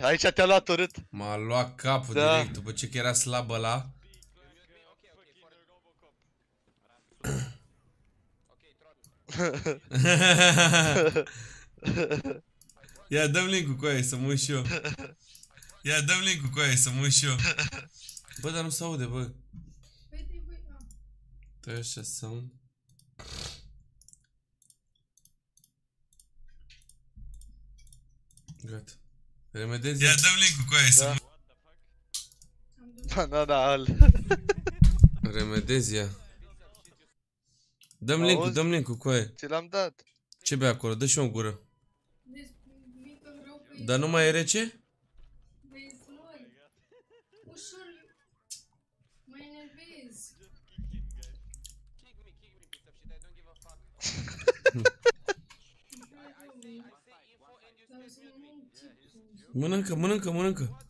Aici te-a luat urât. M-a luat capul direct, după ce că era slabă la... Ia dăm link-ul cu aia, să mă uit și eu. Ia dăm link-ul cu aia, să mă uit și eu. Bă, dar nu se aude, bă. Tăi așa sound. Gata. Remedezi? Ia dăm link-ul cu aia, să mă... Banana al. Remedezi ea. Dăm link-ul, dăm link-ul cu aia. Ți l-am dat. Ce bei acolo? Dă și eu în gură. Dar nu mai e rece? Mănâncă, mănâncă, mănâncă.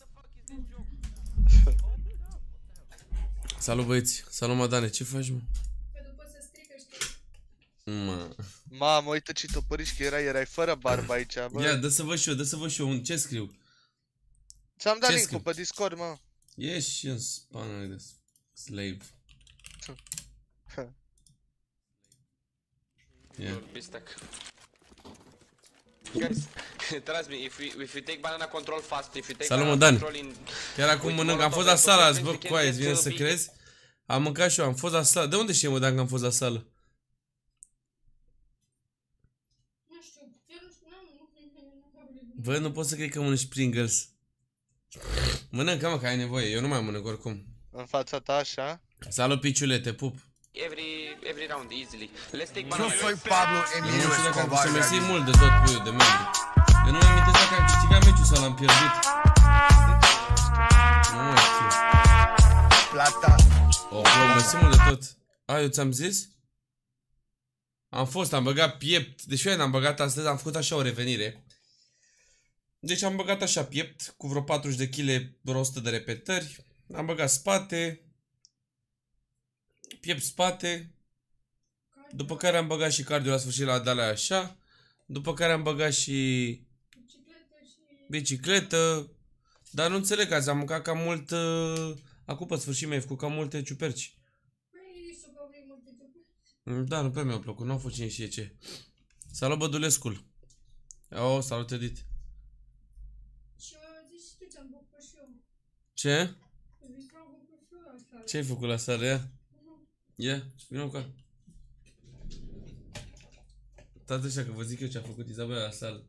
Salut băieți, salut Madane, ce faci mă? Că după se strică, știi? Mă. Mamă, uite ce topăriș că erai fără barbă aici, bă. Ia, dă să văd și eu, dă să văd și eu, ce scriu? Ți-am dat link-ul pe Discord, mă. Ieși în spană de slave. Yeah. Guys, trust me, if you take banana control fast, if you take Salut, banana Dan. Control in... Chiar acum mănânc, am fost la sală azi, bă, cu aia, îți vine să crezi? Am mâncat și eu, am fost la sală. De unde știi, mă, dacă am fost la sală? Nu știu, bă, nu pot să cred că mănânci Pringles. Mănânc, mă, că ai nevoie, eu nu mai mănânc oricum. În fața ta, așa? Salut, piciule, te pup. Every round, easily. Let's take banana. Eu soy Pablo Emilio Escobar. Să mersi mult de tot puiul de membru. Eu nu-mi amintesc dacă am câștigat meciul sau l-am pierdut. Nu mai știu. Plata. O, mersi mult de tot. A, eu ți-am zis? Am fost, am băgat piept. Deci eu n-am băgat astăzi, am făcut așa o revenire. Deci am băgat așa piept, cu vreo 40 de kg, vreo 100 de repetări. Am băgat spate. Piept spate. După care am băgat și cardio la sfârșit la Dalai așa. După care am băgat și bicicletă. Dar nu înțeleg azi, am mâncat cam mult. Acum pe sfârșit mi-ai făcut cam multe ciuperci. Da, nu prea mi-au plăcut, n-au fost cine știe ce. Salut Bădulescul. O, salut Edit. Și eu zici tu ce am făcut și eu. Ce? Ce ai făcut la sală, ea? Ia, vină cu tată așa că vă zic eu ce-a făcut Izabela la sală.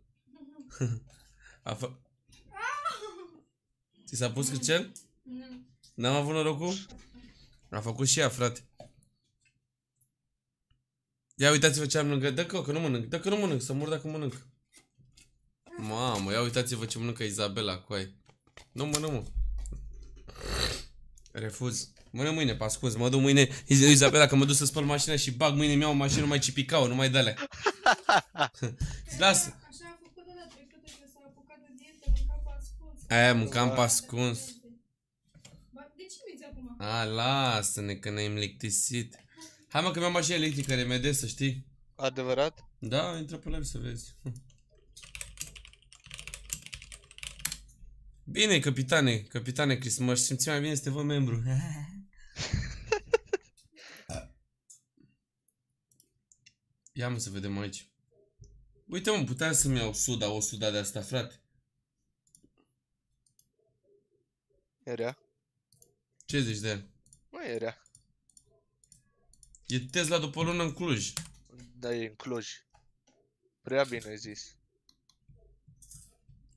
Ți s-a pus cârcel? Nu. N-am avut norocul? A făcut și ea, frate. Ia uitați-vă ce am mâncat. Dă că nu mănânc, dă că nu mănânc, să mor dacă mănânc. Mamă, ia uitați-vă ce mănâncă Izabela, coai. Nu mănânc, mă. Refuz. Mână mâine, pe ascuns, mă duc mâine, Izabela, dacă mă duc să spăl mașina și bag mâine mi-au mașină, nu mai cipicau, nu mai de-alea. Lasă! Așa a făcut de la trecută, că s-a apucat de diete, mâncam pe ascuns. Aia, mâncam pe ascuns. De ce mi-ți acum? A, lasă-ne, că ne-ai lictisit. Hai mă, că mi-am mașină electrică, remede, să știi. Adevărat? Da, intră pe live să vezi. Bine, capitane, capitane Crismăș, simți mai bine să te văd membru. Ia mă să vedem aici. Uite mă, puteam să-mi iau suda, o suda de asta, frate. Era? Ce zici de el? Mă, era. E Tesla după o lună în Cluj. Da, e în Cluj. Prea bine ai zis.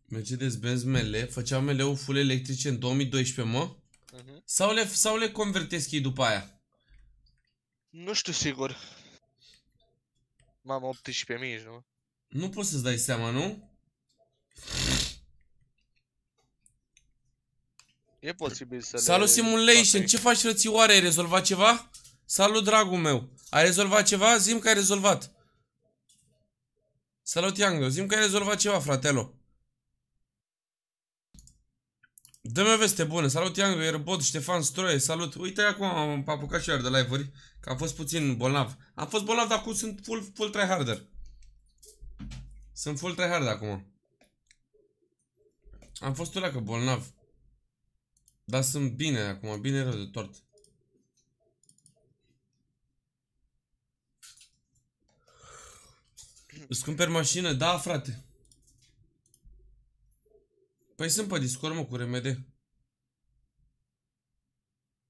Mercedes-Benz Mele, făceau Mele-ul full electrice în 2012, mă? Sau le convertesc ei după aia? Nu știu sigur. Mamă, 18.000, nu? Nu poți să-ți dai seama, nu? E posibil să le... Salut Simulation, ce faci rățioare? Ai rezolvat ceva? Salut, dragul meu! Ai rezolvat ceva? Zi-mi că ai rezolvat! Salut, Iangro, zi-mi că ai rezolvat ceva, fratelo! Dă-mi o veste bună, salut Iangu, Erbod, Ștefan Stroie, salut. Uite acum am apucat și eu de live-uri, că am fost puțin bolnav. Am fost bolnav, dar acum sunt full tryharder. Sunt full tryharder acum. Am fost uleacă bolnav, dar sunt bine acum, bine rău de tort. Îți cumperi mașină? Da, frate. Păi sunt pe Discord, mă, cu RMD.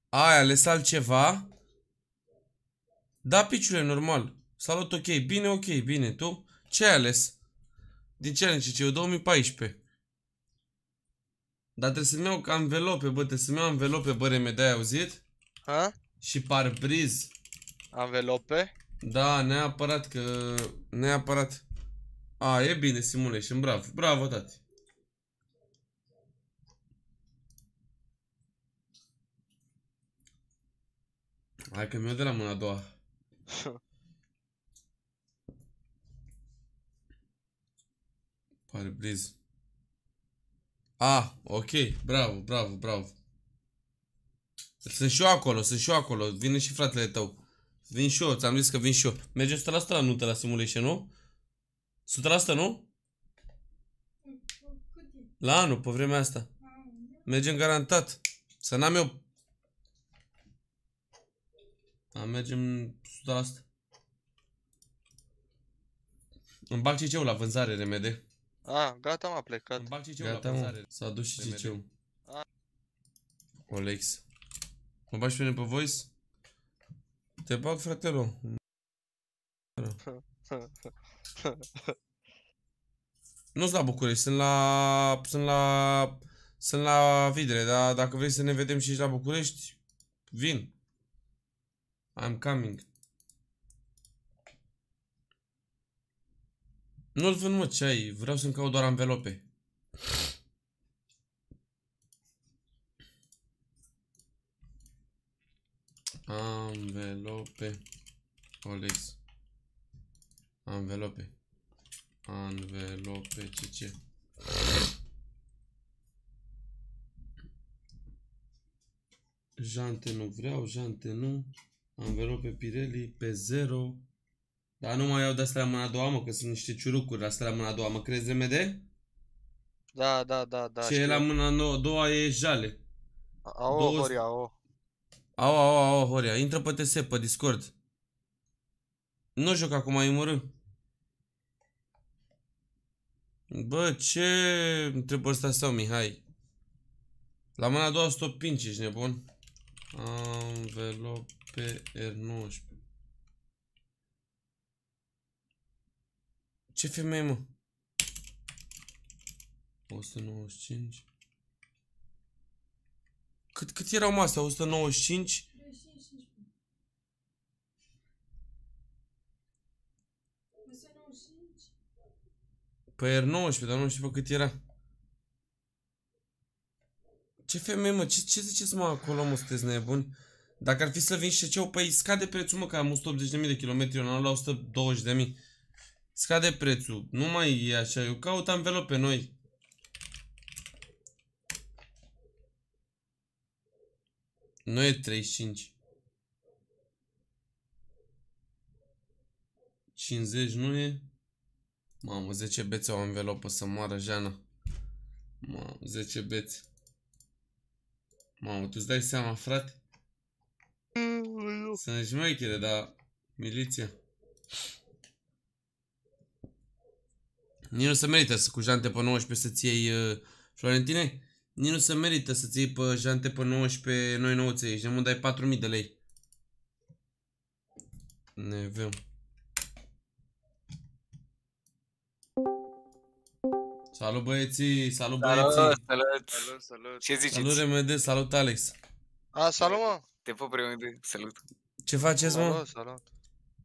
Ai ales altceva? Da, piciule, normal. Salut, ok, bine, tu? Ce ai ales? Din ce anice? Eu 2014. Dar trebuie să-mi iau anvelope, bă, trebuie să-mi iau anvelope, bă, RMD, ai auzit? Ha? Și parbriz. Anvelope? Da, neapărat că... Neapărat. A, e bine, simulation, bravo, bravo, tati. Hai că mi-o de la mâna a doua. Parbriz. A, ok, bravo, bravo, bravo. Sunt și eu acolo, sunt și eu acolo. Vine și fratele tău. Vin și eu, ți-am zis că vin și eu. Merge 100% la nuntă la simulation, nu? 100%, nu? La anul, pe vremea asta. Mergem garantat. Să n-am eu. Da, mergem 100%. Îmi bag CC-ul la vânzare, RMD. A, gata, m-a plecat. Îmi bag CC-ul la vânzare. S-a dus și CC-ul. Olex. Mă bagi pe mine pe voice? Te bag, fratelo. Nu-s la București, sunt la Vidre, dar dacă vrei să ne vedem și ești la București, vin. I'm coming. Nu-l vând, mă, ce ai? Vreau să-mi caut doar anvelope. Anvelope. Olex. Anvelope. Anvelope CC. Jante nu vreau, jante nu. Anvelope Pirelli pe 0. Dar nu mai iau de-astea la mâna a doua, mă, că sunt niște ciurucuri astea la mâna a doua, mă, crezi, RMD? Da, da, da, da. Ce e la mâna a doua e jale. Au, Horia, au. Au, au, au, Horia, intră pe TS, pe Discord. Nu joc acum, îi mărâ. Bă, ce întrebări astea sau, Mihai? La mâna a doua stop pinci, ești nebun? Anvelope R19. Ce femeie, mă? 195. Cât erau masa? 195? Păi R19, dar nu știu pe cât era. Ce femeie, mă? Ce ziceți, mă, acolo, mă, sunteți nebuni? Dacă ar fi să vin și ce-o, păi scade prețul, mă, că am 180.000 de kilometri, eu n-am la 120.000. Scade prețul, nu mai e așa, eu caut anvelope noi. Nu e 35. 50 nu e. Mamă, 10 bețe o anvelopă, să moară Jana. Mamă, 10 bețe. Mamă, tu-ți dai seama, frate? Sunt șmechere, dar... Miliția. Nici nu se merită să cu jante pe 19 să-ți iei... Florentine? Nici nu se merită să-ți iei pe jante pe 19, noi nouțe ești. Ne dai 4.000 de lei. Neveu. Salut, băieții! Salut, băieții! Salut, salut! Salut, ce ziceți? Salut, RMD! Salut, Alex! A, salut, mă! Te pup, RMD! Salut! Ce faceți, mă? Salut, salut!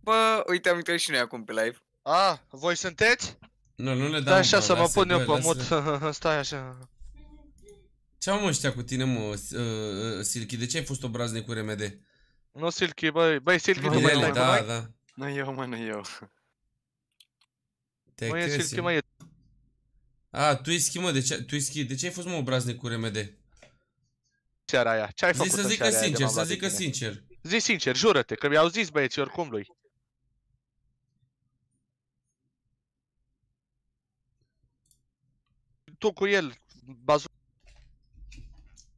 Bă, uite, am intrat și noi acum pe live. A, voi sunteți? Nu, nu le dau. Stai așa să mă pun eu pe mod, stai așa. Ce-au, mă, ăștia cu tine, mă, Silky? De ce ai fost obraznic cu RMD? Nu, Silky, băi, băi, Silky, tu mai dai, da, da. Nu eu, mă, nu eu. Mă, e Silky, mă, e... A, Twisky, mă, de ce ai fost, mă, obraznic cu RMD? Seara aia, ce-ai făcut în seara aia de m-am luat de tine? Să zică sincer. Zi sincer, jură-te, că mi-au zis băieții oricum lui. Tu cu el, bazul.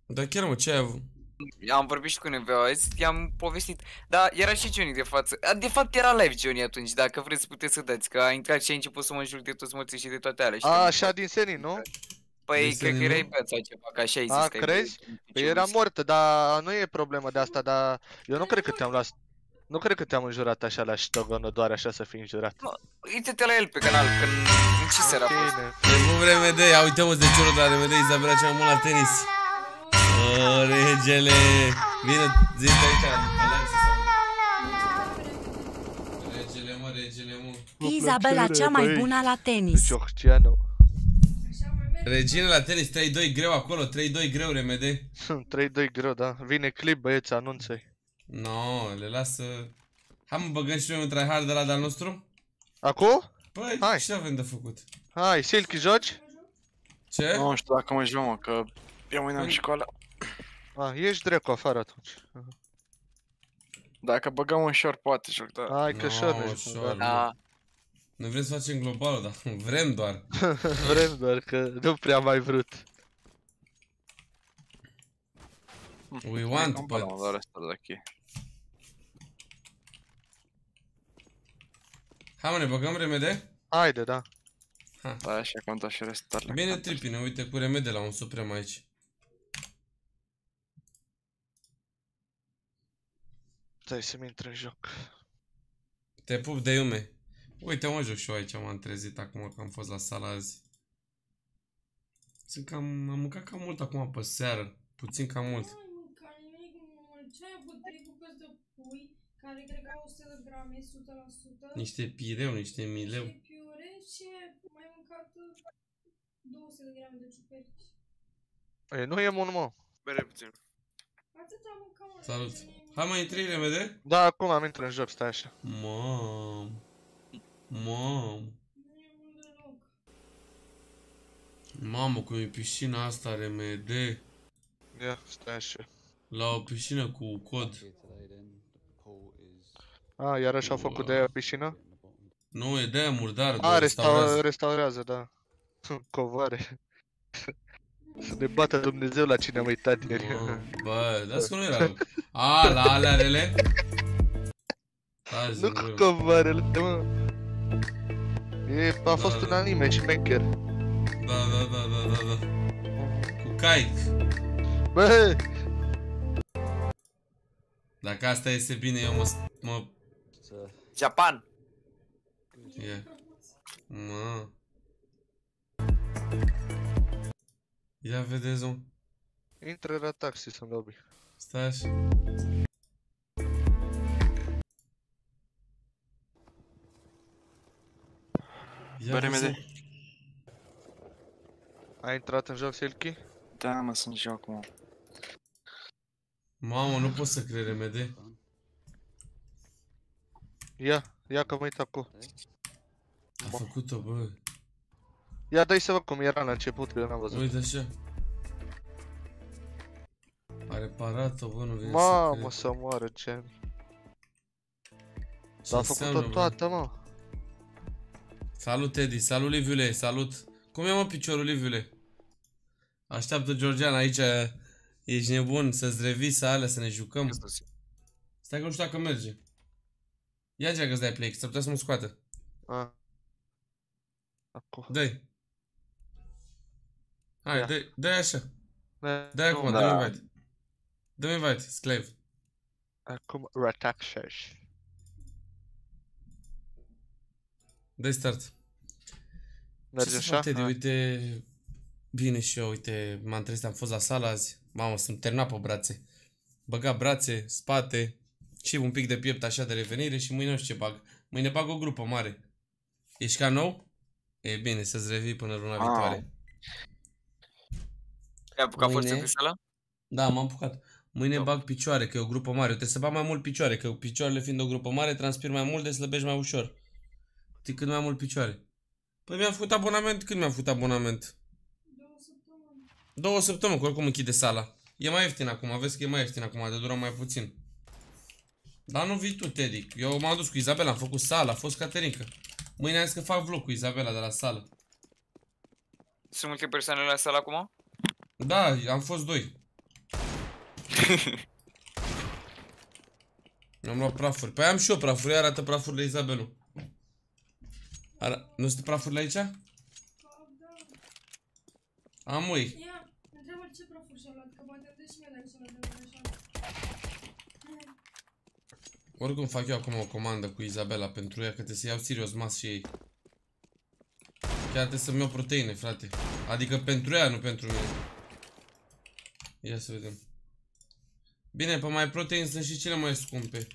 Da, chiar mă, ce ai avut? Am vorbit și cu Neveu azi, i-am povestit. Dar era și Johnny de față. De fapt era live Johnny atunci, dacă vreți puteți să dați. Că a intrat și a început să mă jur de toți morții și de toate alea. A, așa din senin, nu? Păi, cred că erai beat sau ceva, că așa ai zis. A, crezi? Păi era mortă, dar nu e problemă de asta, dar eu nu cred că te-am luat. Nu cred că te-am înjurat așa la ștogonă, doar așa să fii înjurat. Uite-te la el pe canal, că în ce seara a fost. E bun RMD, uite-mă de ciorul de RMD, Izabela cea mai mult la tenis. O, regele, vină, zi-te aici, regele, mă, regele, mă. Izabela cea mai bună la tenis. Regine la tenis, 3-2 greu acolo, 3-2 greu RMD. 3-2 greu, da, vine clip băieți, anunță-i. No, le lasă. Hai mă, băgăm și noi un tryhard de la de-al nostru? Acum? Păi, hai. Ce avem de făcut? Hai, Silky, joci? Ce? Nu știu dacă mă joc, mă, că eu mâine am școală. A, ești dracu afară atunci. Dacă băgăm un short, poate joc, dar... Hai că short ne jucăm, da. Noi vrem să facem globalul, dar vrem doar. Vrem doar, că nu prea mai vrut. We want, but... Hai mă, ne băgăm remede? Haide, da. Da, așa conta și restarele. Bine tripine, uite cu remede la un suprem aici. Stai să-mi intră în joc. Te pup de iume. Uite, mă joc și eu aici, m-am trezit acum că am fost la sala azi. Sunt că am mâncat cam mult acum pe seară. Puțin cam mult. Care cred că au 100 grame, 100%. Niște pireu, niște mileu. Niște piure și mai mâncat 200 grame de ciuperci. E, nu e mult, mă. Bere puțin. Atâta mâncat. Salut. Hai mai intri, RMD? Da, acum am intrat în joc, stai așa. Mam. Mam. Nu e mult deloc. Mamă, cum e piscina asta, RMD. Ia, stai așa. La o piscină cu cod. A, iarăși au făcut de aia piscină? Nu, e de aia murdară. A, restaurează, da. Covoare. Să ne bată Dumnezeu la cine am uitat ieri. Bă, dați că nu era. A, la alea rele? Nu cu covoarele, mă. A fost un anime și maker. Da. Cu caic. Bă! Dacă asta iese bine, eu mă... Japan! Ia. Mă... Ia vedeți, om. Intră la taxi să-mi lobby. Stai așa. Bă, RMD. Ai intrat în joc, Silky? Da, mă, sunt și eu acum. Mamă, nu pot să cred, RMD. Ia că mă uit acum. A făcut-o, bă. Ia, dai să văd cum era la început, că eu n-am văzut. Uite așa. A reparat-o, bă, nu vine să cred. Mamă, să moară, gen. Dar a făcut-o toată, mă. Salut, Teddy, salut, Liviule, salut. Cum e, mă, piciorul, Liviule? Așteaptă Georgian aici. Ești nebun, să-ți revii, să alea, să ne jucăm. Stai că nu știu dacă merge. Ia ce că-ți dai play, că s-ar putea să mă scoată. Dă-i. Hai, dă-i așa. Dă-i acum, dă-mi invite. Dă-mi invite, sclav. Acum, rataxas. Dă-i start. Merge așa? Uite, bine și eu, uite, m-am trezit, am fost la sală azi. Mamă, sunt terminat pe brațe. Băga brațe, spate și un pic de piept așa de revenire și mâine nu știu ce bag. Mâine bag o grupă mare. Ești ca nou? E bine, să-ți revii până luna viitoare. Te-ai apucat forță pe sală? Da, m-am apucat. Mâine bag picioare, că e o grupă mare. Eu trebuie să bag mai mult picioare, că picioarele fiind o grupă mare, transpir mai mult, de slăbești mai ușor. Cât mai mult picioare. Păi mi-am făcut abonament, când mi-am făcut abonament? 2 săptămâni, că oricum închide sala. E mai ieftin acum, vezi că e mai ieftin acum, de dură mai puțin. Dar nu vii tu, Teddy. Eu m-am dus cu Izabela, am făcut sala, a fost Caterinca. Mâine am zis că fac vlog cu Izabela de la sală. Sunt multe persoane la sală acum? Da, am fost doi. Mi-am luat prafuri. Păi am și eu prafuri. Arată prafurile Izabelu. Nu sunt prafurile aici? Am ui. Ia, întreabă-l ce prafuri și-a luat, că poate am deși mele aici la devrășoară. Oricum fac eu acum o comandă cu Izabela pentru ea, că trebuie să iau serios mas și ei. Chiar trebuie să-mi iau proteine, frate. Adică pentru ea, nu pentru mine. Ia să vedem. Bine, pe mai protein sunt și cele mai scumpe.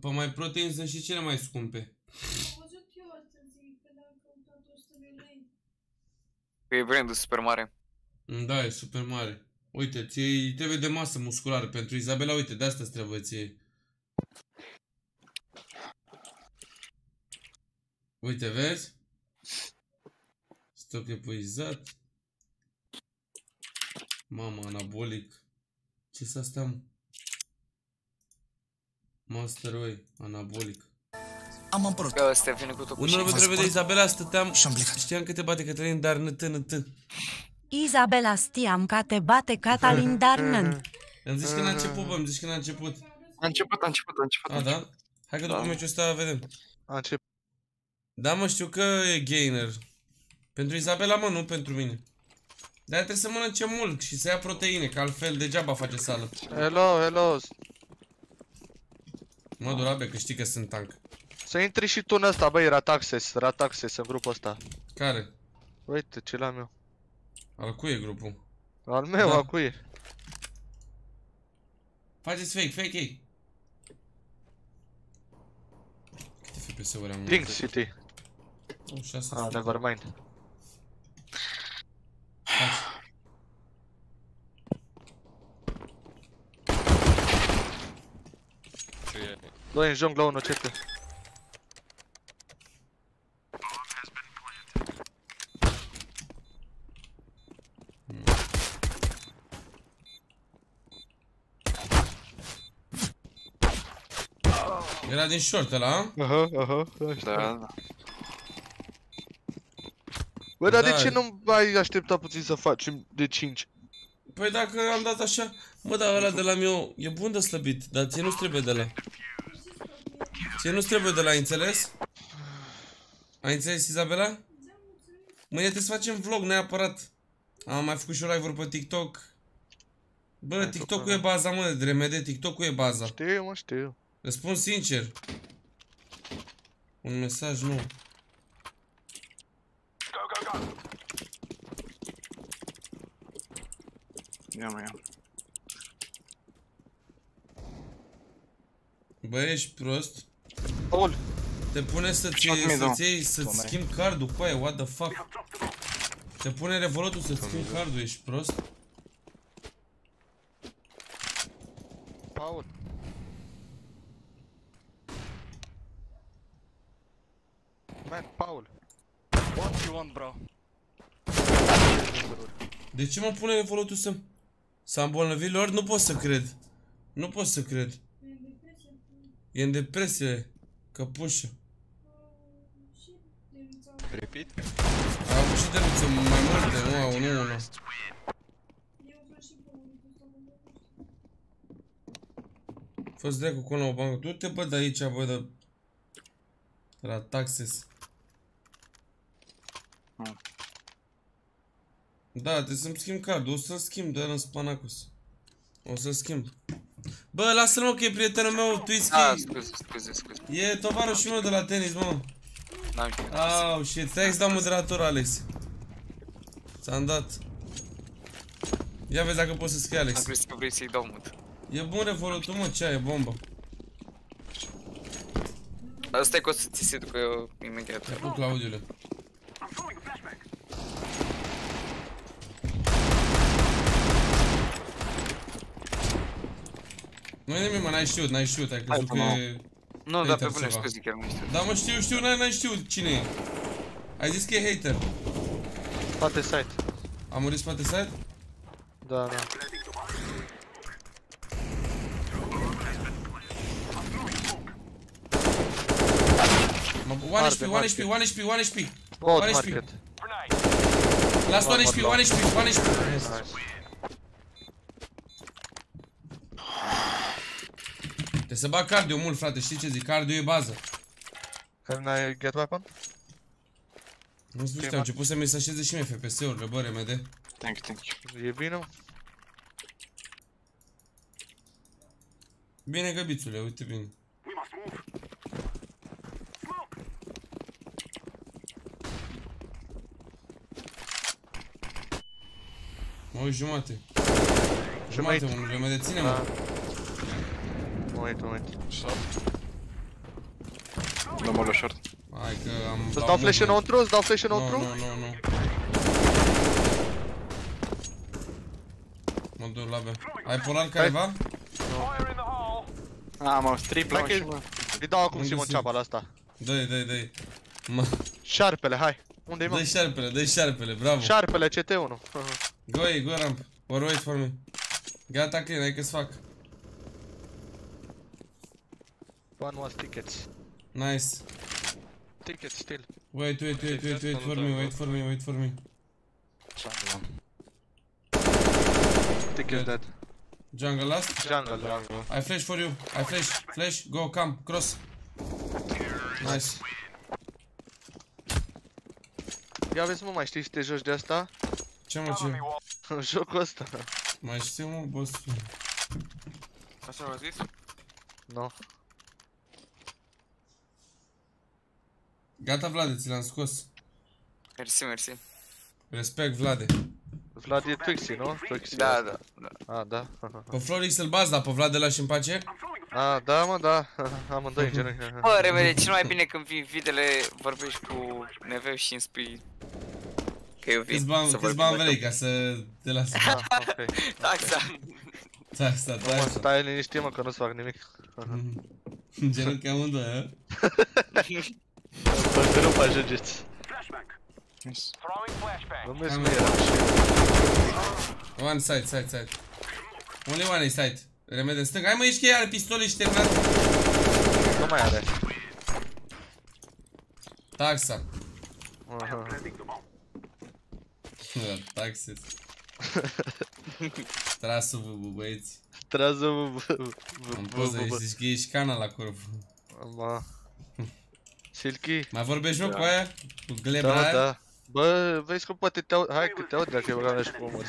Pe mai protein sunt și cele mai scumpe. Am văzut eu astăzi, că le-am căutat 100 de lei. E brandul super mare. Da, e super mare. Uite, ți trebuie de masă musculară pentru Izabela, uite, de asta-ți trebuie ție. Uite, vezi? Stoc epuizat. Mama, anabolic. Ce s-a stat, mă? Master Way, anabolic. Am apărut. Unul mă trebuie de Izabela, stăteam și am plecat. Știam că te bate Cătălin, dar n-t. Izabela, știam că te bate Catalin, dar n-n. Îmi zici că n-a început, bă, îmi zici că n-a început. A început. A, da? Hai că după meciul ăsta vedem. A început. Da, mă, știu că e gainer. Pentru Izabela, mă, nu pentru mine. De-aia trebuie să mănânce mult și să ia proteine, că altfel degeaba face sală. Hello, hello. Mă, durabe, că știi că sunt tank. Să intri și tu în ăsta, băi, Rataxes în grupul ăsta. Care? Uite, ce l-am eu. Al cui e grupul? Al meu, da. Al cui e? Faceți fake ei. Câte FPS-uri am? Link City. Nu, 6. Ah, nevermind. Doi în jungle, unul cete. Era din short ăla, a? Da. Bă, dar de ce nu mai aștepta puțin să facem de 5? Păi dacă am dat așa... Mă, dar ăla de la meu e bun de slăbit, dar ție nu-ți trebuie de la... Ție nu-ți trebuie de la, ai înțeles? Ai înțeles, Izabela? Mâine trebuie să facem vlog neapărat. Am mai făcut și live-uri pe TikTok. Bă, TikTok-ul e baza, mă, de remede, TikTok-ul e baza. Știu, mă, știu. Îți spun sincer. Un mesaj nou. Ia. Bă, ești prost. Ol. Te pune să-ți schimbi cardul cu aia, what the fuck. Te pune revolotul să-ți schimbi cardul, ești prost. Paul. Man, Paul. What you want, bro? De ce mă pune revolotul să... S-a îmbolnăvit lor? Nu pot să cred. Nu pot să cred. E în depresie. Căpușă. Repeat? A avut și deluță mai multe, nu una. Fă-ți dracu cu una o bancă. Du-te, bă, de aici, bă, de... Rataxes. Da, trebuie să-mi schimb cardul, o să-l schimb, dar în Spanacus. O să-l schimb. Bă, lasă-l, mă, că e prietenul meu, Twisky. Ah, scuze. E tovarășul meu de la tenis, mă. N-am știut. Au, shit, stai să dau moderator, Alex. Ți-am dat. Ia vezi dacă poți să scrii, Alex. Am crezut că vrei să-i dau mult. E bun revolotul, mă, ce ai, e bombă. Dar stai că o să ți se ducă eu imediat. Te duc, Claudiule. Nu-i nimic, mă, n-ai știut, ai crezut că e... Nu, dar pe bune știu zic chiar nu știu. Da, mă, știu, n-ai știut cine e. Ai zis că e hater. Spate site. A murit spate site? Da. One HP, one HP, one HP, one HP. One HP. Last one HP, one HP, one HP. Trebuie să bag cardio mult, frate, știi ce zic? Cardio e bază. Can I get weapon? Nu știu, am început să-mi se așeze și mie FPS-urile, bă, RMD. Thank you, thank you. E bine? Bine, găbițule, uite bine. Mă uit jumate. Jumate, unul, mă deține, mă. Mă uit, mă uit. Nu mă lua short. Hai că am... Îți dau flash înăuntru, îți dau flash înăuntru? Nu, nu, nu. Mă duc la B. Ai polar careva? Nu. A, mă, strip la și mă. Îi dau acum și mă ceapa la asta. Dă-i, dă-i, dă-i. Șarpele, hai. Unde-i, mă? Dă-i șarpele, dă-i șarpele, bravo. Șarpele, CT1. Go-i, go ramp. Or wait for me. Gata, clean, hai că-ți fac. One was tickets. Nice. Ticket still. Wait, wait, wait, wait, wait for me, wait for me, wait for me. Ticket dead. Jungle last? Jungle, jungle. I flash for you. I flash, flash, go, come, cross. Nice. Ia vezi, mă, mai știi să te joci de asta? Ce, mă, ce? Jocul ăsta. Mai știu, mă, boss. Așa v-a zis? No. Gata, Vlade, ți l-am scos. Mersi, mersi. Respect, Vlade. Vlade e Twixi, nu? Da, da, da. A, da. Pe Florix îl bazi, dar pe Vlade lași în pace? A, da, mă, da. Amândoi în genunchi. Bă, revede, ce nu mai bine când vii vitele, vorbești cu Neveu și îmi spui că eu vin să vorbim. Vrei ca să te lasi. Taxa. Taxa, taxa. Mă, stai liniștit, mă, că nu-ți fac nimic. În genunchi amândoi, hă? Bă, greu mă ajungeți. Nu merg cu el, am și eu. One side, side, side. Only one is side. Remede în stâng. Hai, mă, ești că are pistole și terminat. Nu mai are. Taxa. Taxes. Trasul, băieți. Trasul, bă. Am poză, zici că ești cana la corp. Mă. Silky. Mai vorbești, mă, cu aia? Cu gleba aia? Da, da. Bă, vezi că poate te aud. Hai că te aud dacă e băgana și cu omor.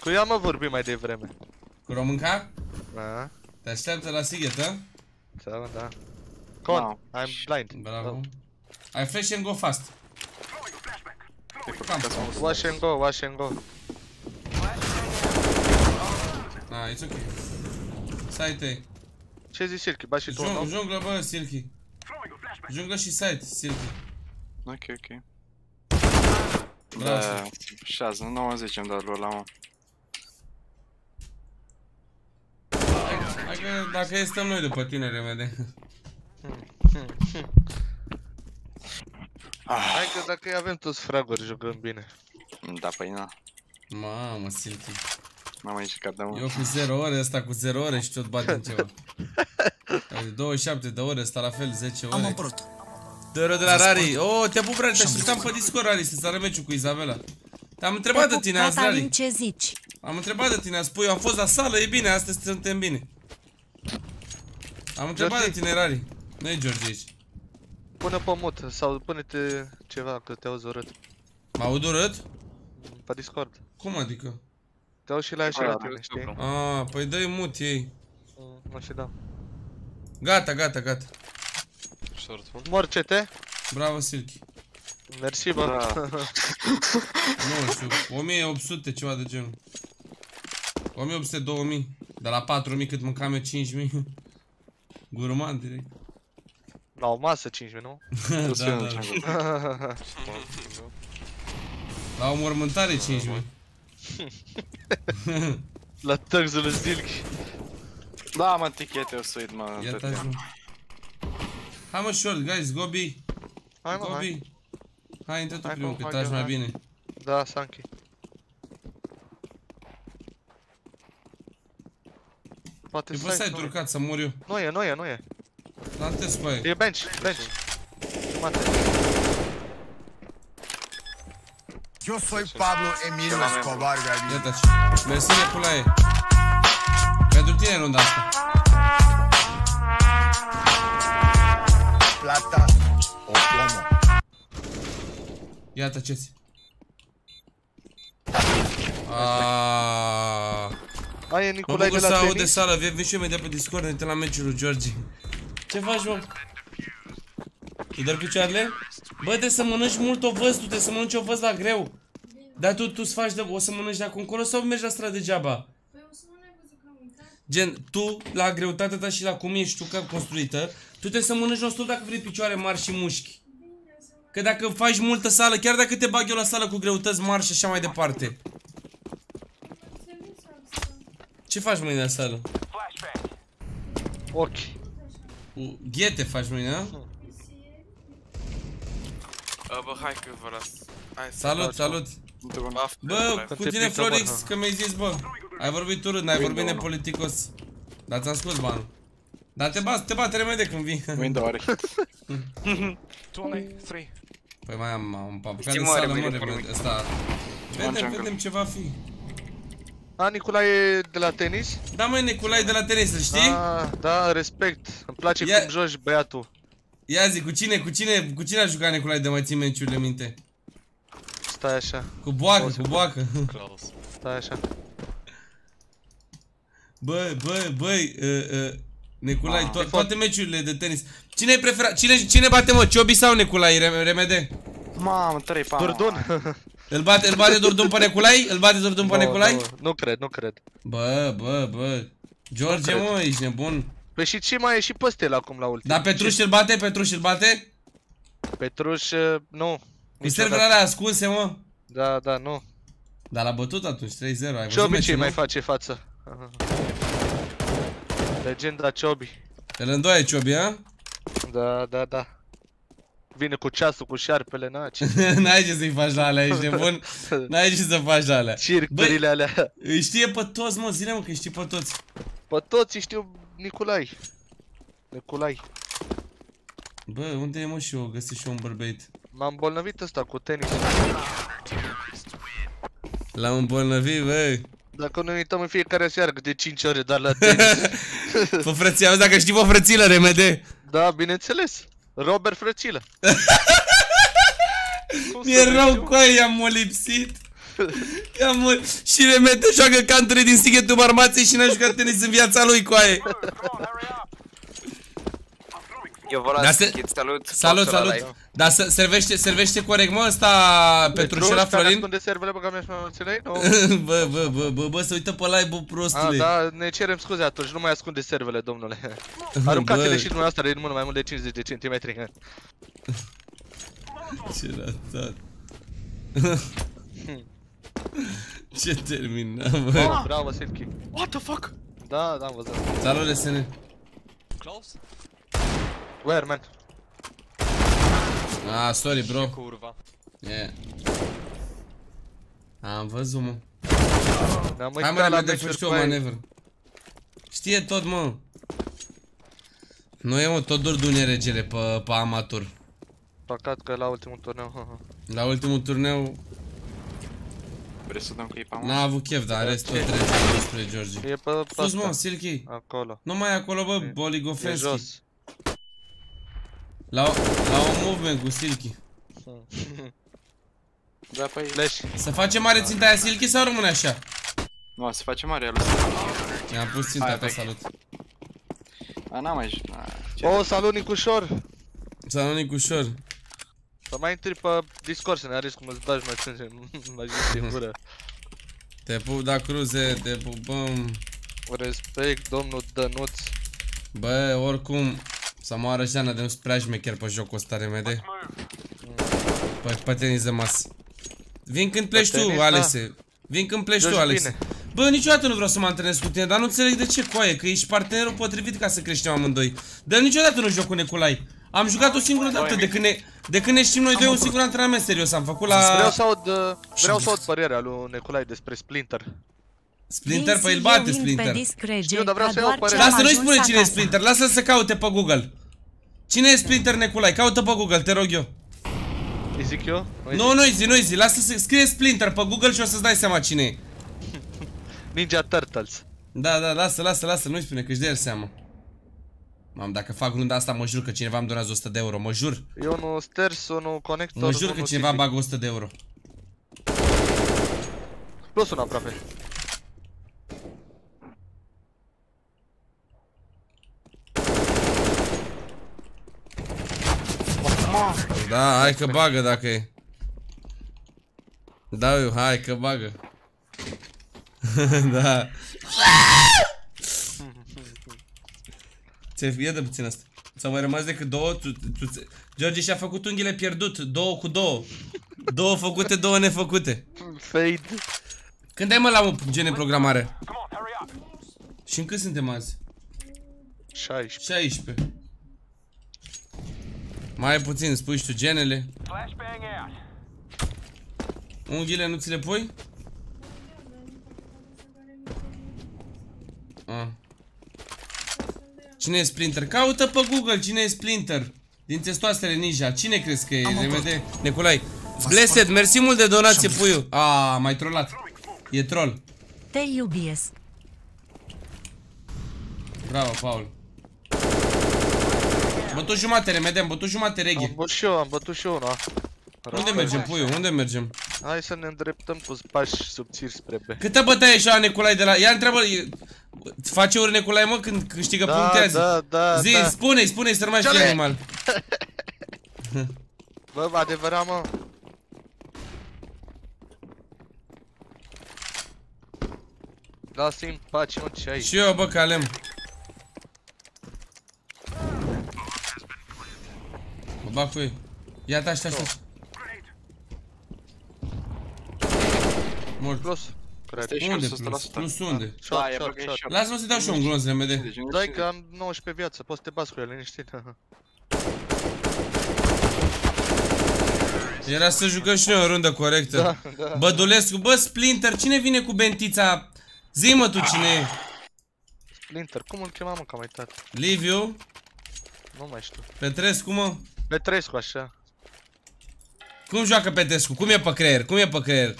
Cu ea mă vorbim mai devreme. Cu românca? Da. Te așteaptă la sighetă? Da, da. Con, I'm blind. Bravo. I flash and go fast. Wash and go, wash and go. Ah, it's ok. Side-te. Ce zici, Silky? Ba și tu, nu? Junglă, bă, Silky. Junglă și site, Silky. Ok, ok. Da, 6, nu 90 am dat lui ăla, mă. Dacă e, stăm noi după tine, remede. Hai că dacă avem toți fraguri, jucăm bine. Da, păi na. Mamă, Silky. Mamă, ești cardamă. Eu cu 0 ore, ăsta cu 0 ore și tot batem ceva. 27 de ore, ăsta la fel, 10 ore. Am apărut. Dă-o de la Rari. Oh, te-a bucurat, te așteptam pe Discord, Rari, să-ți arăt meciul cu Izabela. Te-am întrebat de tine azi, Rari. Ce zici? Am întrebat de tine azi, pui, am fost la sală, e bine, astăzi suntem bine. Am întrebat de tine, Rari. Nu e George aici. Pune pe mut, sau pune-te ceva, că te auzi urât. M-aud urât? Pe Discord. Cum adică? Te auzi și la așa la tine, știi? Aaa, păi dă-i mut ei. Mă și dau. Gata, gata, gata. Mor CT. Bravo, Silky. Mersi, bă. Nu știu, 1800 ceva de genul. 1800-2000. Dar la 4000 cât mâncam eu, 5000. Gurman direct. La o masă 5000, nu? Da, da. La o mormântare 5000. La tăxul Silky. Da, mă, tichete, o să uit, mă. Hai, mă, short, guys, go B. Hai, mă, hai. Hai, intră tu primul, că tragi mai bine. Da, s-a închis. Poate stai turcat, să mor eu. Nu e, nu e, nu e. L-am tăiat cu aia. E bench, bench. Jumate. Eu soy Pablo Emilio Escobar, Gabi. Iată-și. Mersi, pula e. Pentru tine runda asta. Plata. O plomo. Iată ce-ți. Aia, Nicolae de la tenis. Mă bucur să aude sala, vin și eu imediat pe Discord, ne uităm la meciul lui George. Ce faci, mă? Tu dă-l picioarele? Bă, trebuie să mănânci mult ovăz, tu trebuie să mănânci ovăz la greu. Dar tu-ți faci de... o să mănânci de acum încolo sau mergi la stradă degeaba? Păi o să mănânc că gen, tu, la greutatea ta și la cum ești tu ca construită, tu trebuie să mănânci nostru dacă vrei picioare mari și mușchi. Că dacă faci multă sală, chiar dacă te bag eu la sală cu greutăți mari și așa mai departe. Ce faci mâine la sală? Ochi. Ghete faci mâine, a? Bă, hai că vă las. Salut, salut. Bă, cu tine Florix, că mi-ai zis, bă. Ai vorbit urât, n-ai vorbit nepoliticos. Dar ți-am scos banul. Dar te bate remede când vii. Window are hit. 2, 3. Păi mai am un pap. Care sală mă, ăsta. Vedem ce va fi. A, Nicolae de la tenis? Da, măi, Nicolae de la tenis, îl știi? Da, respect. Îmi place cum joci, băiatul. Ia zi, cu cine a jucat Nicolae de mai țin meciurile minte? Stai așa. Cu boacă, Stai așa. Băi, Nicolae, toate meciurile de tenis. Cine ai preferat? Cine bate, mă? Ciobi sau Nicolae, remede? Mamă, 3-4. Dordon. Îl bate Dordon pe Nicolae? Nu cred. Bă. George, mă, ești nebun. Păi și ce mai e și păstel acum la ultimul? Dar Petruș îl bate? Petruș, nu. Cu serverele ascunse, mă? Da, nu. Dar l-a bătut atunci, 3-0, ai văzut? Ciobi ce mai face față? Legenda Ciobi. El îndoaie Ciobi, a? Da. Vine cu ceasul, cu șarpele, n-ai ce să-i faci la alea, ești nebun? N-ai ce să faci la alea. Circurile alea. Îi știe pe toți, mă, zile, mă, că îi știi pe toți. Pe toți îi știu... Nicolae. Bă, unde e, mă, și eu? Găsesc și eu un bărbăit. M-am îmbolnăvit ăsta cu tenis. L-am îmbolnăvit, bă. Dacă ne uităm în fiecare seară de 5 ore doar la tenis. Pă frății, auzi dacă știi, pă frățilă, RMD. Da, bineînțeles. Robert Frățilă. Mi-e rău cu aia, i-am molipsit. Și RMD joacă country din sighetul Marmației și n-a jucat tenis în viața lui, coaie. Eu vă las, salut. Dar servește corect, mă, ăsta Petrușela Florin? Bă, se uită pe live, bă, prostule. Da, ne cerem scuze atunci, nu mai ascunde servele, domnule. Aruncați-le și dumneavoastră din mână mai mult de 50 de centimetri. Ce ratat. Ce terminat, bă. Bravo, Silky. What the fuck? Da, am văzut. Salut, SN. Close? Where, man? Ah, sorry, bro. Yeah. Am văzut, mă. Hai, mă, le-am defășit o manevră. Știe tot, mă. Nu e, mă, tot durdune regele pe amator. Păcat că la ultimul turneu. La ultimul turneu... Vrei să dăm clipa, mă? N-a avut chef, dar restul trece spre George. E pe ăsta. Sus, mă, Silky. Acolo. Numai acolo, bă, Boligofensky. E jos. La un movement cu Silky. Da, păi... Să facem mare ținta aia Silky sau rămâne așa? Nu, să facem mare aia lui Silky. I-am pus ținta ta, salut. A, n-am aici. O, salut Nicușor. Salut Nicușor. Să mai intri pe Discord să ne arăți cum îți dai și mai strângem. Mai zici în gură. Te pup, da, Cruze, te pupăm. Respect, domnul Dănuț. Bă, oricum... Să moară Jeana de un sprajme chiar pe jocul ăsta, RMD. Pe tenis de masă. Vin când pleci tu, Alese. Bă, niciodată nu vreau să mă antrenez cu tine, dar nu înțeleg de ce, coaie, că ești partenerul potrivit ca să creștem amândoi. Dar niciodată nu joc cu Nicolae. Am jucat o singură dată, de când ne știm noi doi, un singur antrenament serios am făcut la... Vreau să aud părerea lui Nicolae despre Splinter. Splinter? Păi îl bate Splinter. Știu, dar vreau să iau părerea. Lasă, nu-i spune cine e Splinter, lasă-l să caute pe Google. Cine e Splinter, Nicolae? Caută pe Google, te rog eu. Zic eu? Nu, nu-i zi, lasă-se, scrie Splinter pe Google și o să-ți dai seama cine e. Ninja Turtles. Da, da, lasă, nu-i spune, că-și dă el seama. Mam, dacă fac runda asta, mă jur că cineva îmi donează 100 de euro, mă jur. Eu nu sters, unul conector. Mă jur că cineva bagă 100 de euro. Plus una aproape. Da, hai că bagă dacă e. Dau eu, hai că bagă. Da. Ți-ai fie de puțin asta. S-au mai rămas decât două. George și-a făcut unghiile pierdut. Două cu două. Două făcute, două nefăcute. Fade. Când ai mă la gene programare? Și în cât suntem azi? 16. Mai puțin, spui și tu genele. Unghiile nu ți le pui? A. Cine e Splinter? Caută pe Google cine e Splinter. Din testoasele ninja, cine crezi că e? Revede, Neculai. Blessed, mersi mult de donație, puiu. A, mai trollat. E troll. Te iubesc. Bravo, Paul. Bătut jumate, remedem, bătut jumate reghe. Am bătut și eu, una. Unde mergem, puiu? Unde mergem? Hai să ne îndreptăm cu pași subțiri spre B. Câtă bătaie ești la Neculai de la... Ia întreabă... Îți face ori Neculai, mă, când câștigă puncte azi? Da. Zi, spune-i, să nu mai știi animal. Bă, adevărat, mă. Lasă-i în pace, mă, ce ai. Și eu, bă, calem. Mă bag cu ei. Ia, tași. Mort. Plus. Unde plus? Plus unde? Lasă-mă să-i dau și eu un glonț, remede. Dai că am 19 viață, poți să te bați cu ele, liniștit. Era să jucăm și noi o rundă corectă. Bădulescu, bă, Splinter, cine vine cu bentița? Zi, mă, tu cine e? Splinter, cum îl chema, mă, că am uitat? Liviu? Nu mai știu. Petrescu, mă? Petrescu, așa. Cum joacă Petrescu? Cum e pe creier?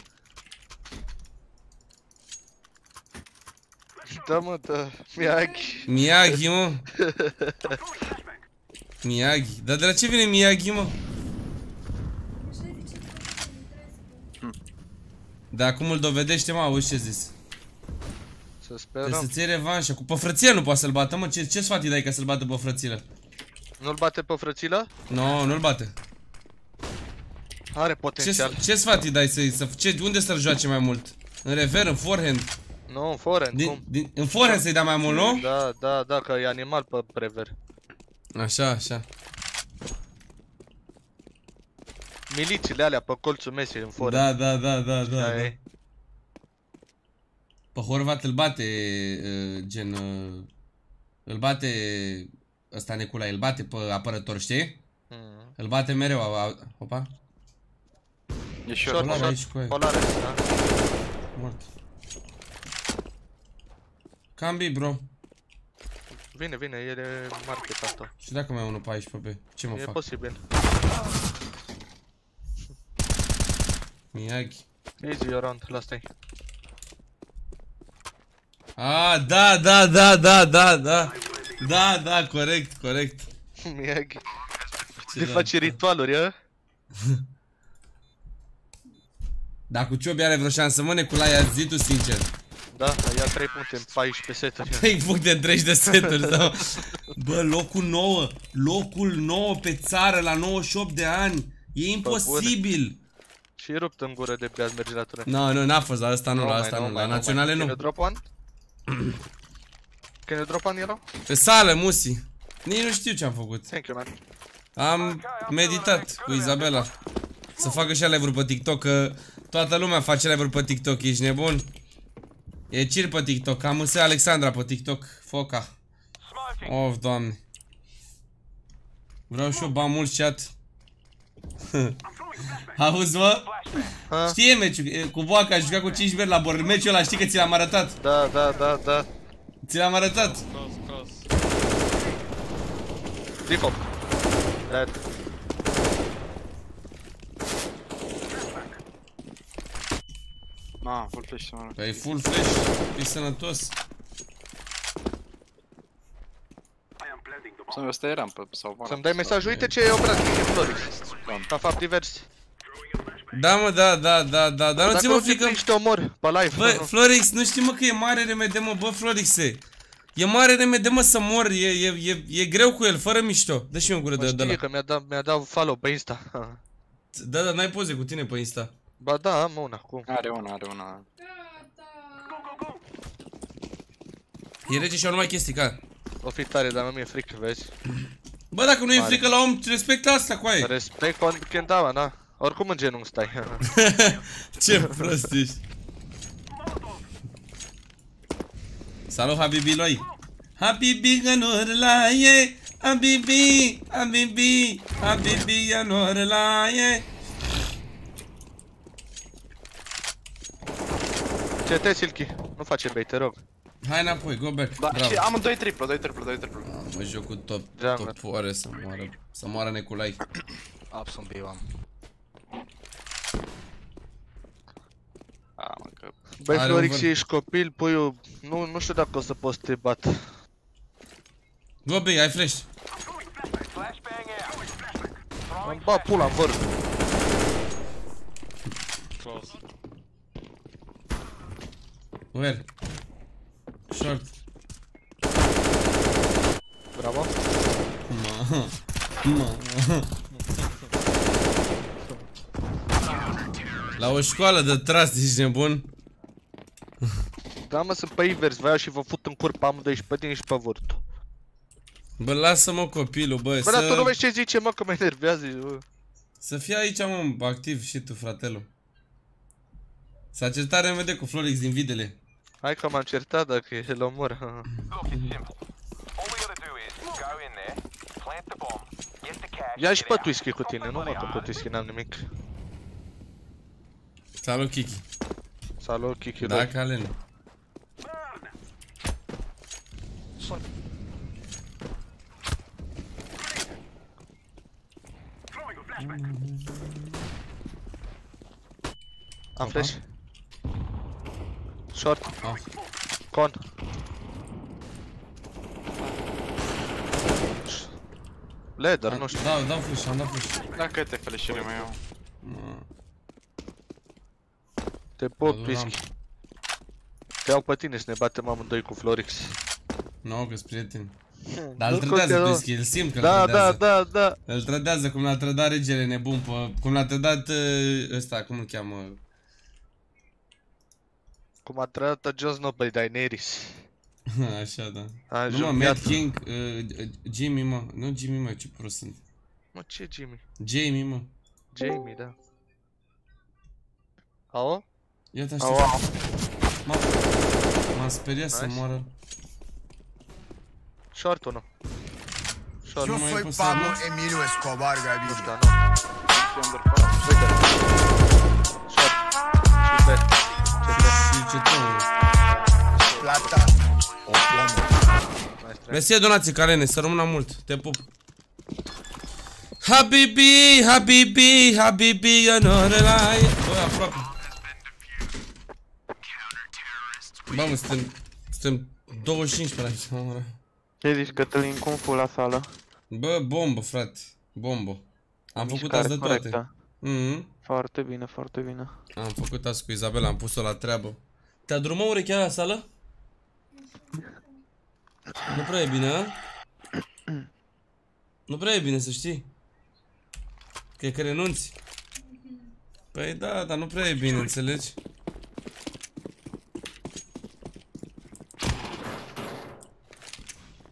Da, mă, da, Miyagi. Miyagi, mă. Miyagi, dar de la ce vine Miyagi, mă? Dar cum îl dovedește, mă, auzi ce zis? Să sperăm. Trebuie să-ți iei revanșa, pe frățile nu poate să-l bată, mă, ce sfat îi dai ca să-l bată pe frățile? Nu-l bate pe frățilă? No, nu-l bate. Are potențial. Ce sfat îi dai să-i, unde să-l joace mai mult? În rever, în forehand? Nu, în forehand, cum? În forehand să-i dai mai mult, nu? Da, da, da, că e animal pe prever. Așa, așa. Milicile alea pe colțul mesei în forehand. Da, da, da, da, da. Pe Horvat îl bate, gen, îl bate, ăsta Neculai, îl bate pe apărător, știi? Îl bate mereu, opa. E șor, aici cu aia. Mort. Cambi, bro. Vine, e de market asta. Și dacă mai e unul pe aici, pe B, ce mă fac? E posibil. Miyagi. Easy around, lasă-i. A, da, corect. Miyagi. Le face ritualuri, a? Dar cu Ciobi are vreo șansă, mă, Neculai, ia zi tu sincer. Da, ia 3 puncte în 14 seturi. 3 puncte în 30 de seturi, da. Bă, locul 9. Locul 9 pe țară la 98 de ani. E imposibil. Și rupt în gură de pe azi merge la turneu. Nu, n-a fost, la ăsta nu, la naționale nu. Can you drop one? Can you drop one erau? Pe sală, musi. Nici nu știu ce-am făcut. Am meditat cu Izabela. Să facă și live-uri pe TikTok, că toată lumea face live-uri pe TikTok, ești nebun? E cir pe TikTok, am însă Alexandra pe TikTok, foca. Of, doamne. Vreau și eu bani mulți, chat. Auzi, mă? Știe meciul, cu Boaca a jucat cu 5 beri la Borel, meciul ăla, știi că ți l-am arătat? Da. Ți l-am arătat? Tricop. Ah, full flash. Ai full flash? Fii sănătos? Sau ăsta e rampă sau vana. Să-mi dai mesajul, uite ce operații efectoric. Ca fapt divers. Da, mă, da, dar nu ți mă frică. Bă, Florix, nu știi mă că e mare remede, mă, bă, Florixe. E mare remede, mă, să mor, e greu cu el, fără mișto. Dă-și mie o gură de ăla. Mă știe că mi-a dat follow pe Insta. Da, da, n-ai poze cu tine pe Insta. Ba da, am una acum. Are una. E rece și-au numai chestii, ca. O fi tare, dar nu-mi e frică, vezi? Bă, dacă nu e frică la om, respectă asta, coaie. Respect pentru când da, na. Oricum în genunchi stai. Ce prost ești. Salut, Habibi, loi. Habibi, gănorlaie. Habibi, gănorlaie. CT, Silky. Nu face bait, te rog. Hai înapoi, go back. Da, bravo. Și am un 2 triplu. Mă joc cu topoare să moară. Să moară Neculai. Absolut bine am. Băi, Florix, ești copil, puiul, nu știu dacă o să poți să te bat. Go back, ai flash. Îmi bat pula în vârf. Where? Short. Bravo. La o școală de tras, ești nebun? Da, mă, sunt pe invers, vă iau și vă fut în curp amândoi și pe tine și pe vârt. Bă, lasă-mă copilul, bă, să... Bă, dar tu nu vezi ce zice, mă, că mă enervează, bă. Să fii aici, mă, activ și tu, fratelul. S-a certat RMD cu Florix din videle. Hai că m-am certat dacă îl omor. Ia și pe Twisky cu tine, nu mă duc pe Twisky, n-am nimic. Salut, Kiki. Salut, Kiki. Da, Calen. Am flash. Short. Con. Leader, nu știu. Dau flash, am dat flash. Da, câte flash-uri mai au. Te pot, Pischi. Te iau pe tine să ne batem amândoi cu Florix. Nu, că-s prieteni. Dar îl trădează, Pischi, îl simt că-l trădează. Da. Îl trădează, cum l-a trădat regele nebun, cum l-a trădat ăsta, cum îl cheamă? Cum a trădat Just Nobody, Daenerys. Așa, da. Nu, mă, Mad King, Jimmy, mă. Nu Jimmy, mă, ce prost sunt. Mă, ce Jimmy? Jamie, mă. Jamie, da. Alo? Ia te aștept. M-am speriat să moară. Short 1. Short 1. Eu soy Pablo Emilio Escobar Gaviria. Short. Super. CT. Plata. O plombă. Mersi, donații, Carene, să rămână mult. Te pup. Habibi, eu nu relai. Băi, aproape. Bă, mă, suntem 25 pe la aici, mă, mă. Ce zici, Cătălin, cum fu la sală? Bă, bombă, frate, bombă. Am făcut azi de toate. Foarte bine, foarte bine. Am făcut azi cu Izabela, am pus-o la treabă. Te-a drumă urechea la sală? Nu prea e bine, a? Nu prea e bine, să știi. Cred că renunți. Păi da, dar nu prea e bine, înțelegi?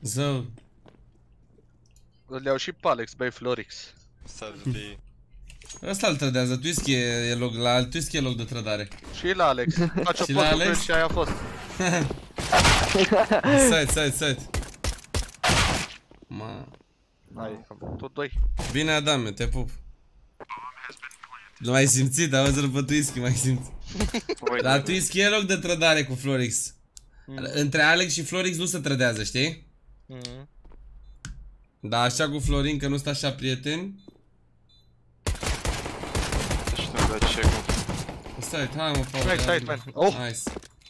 Zău. Îl iau și pe Alex, băi, Florix. Ăsta îl trădează, Twisky e loc de trădare. Și la Alex. Faci o poză și aia a fost. Side. Ma. Hai, tot doi. Bine, Adame, te pup. Nu m-ai simțit, am văzut pe Twisky, m-ai simțit. La Twisky e loc de trădare cu Florix. Între Alex și Florix nu se trădează, știi? Da, așa cu Florin, că nu stă așa prieteni. Nu știu de ce. side, hai mă, Paul. Back side, man. Oh. Nice.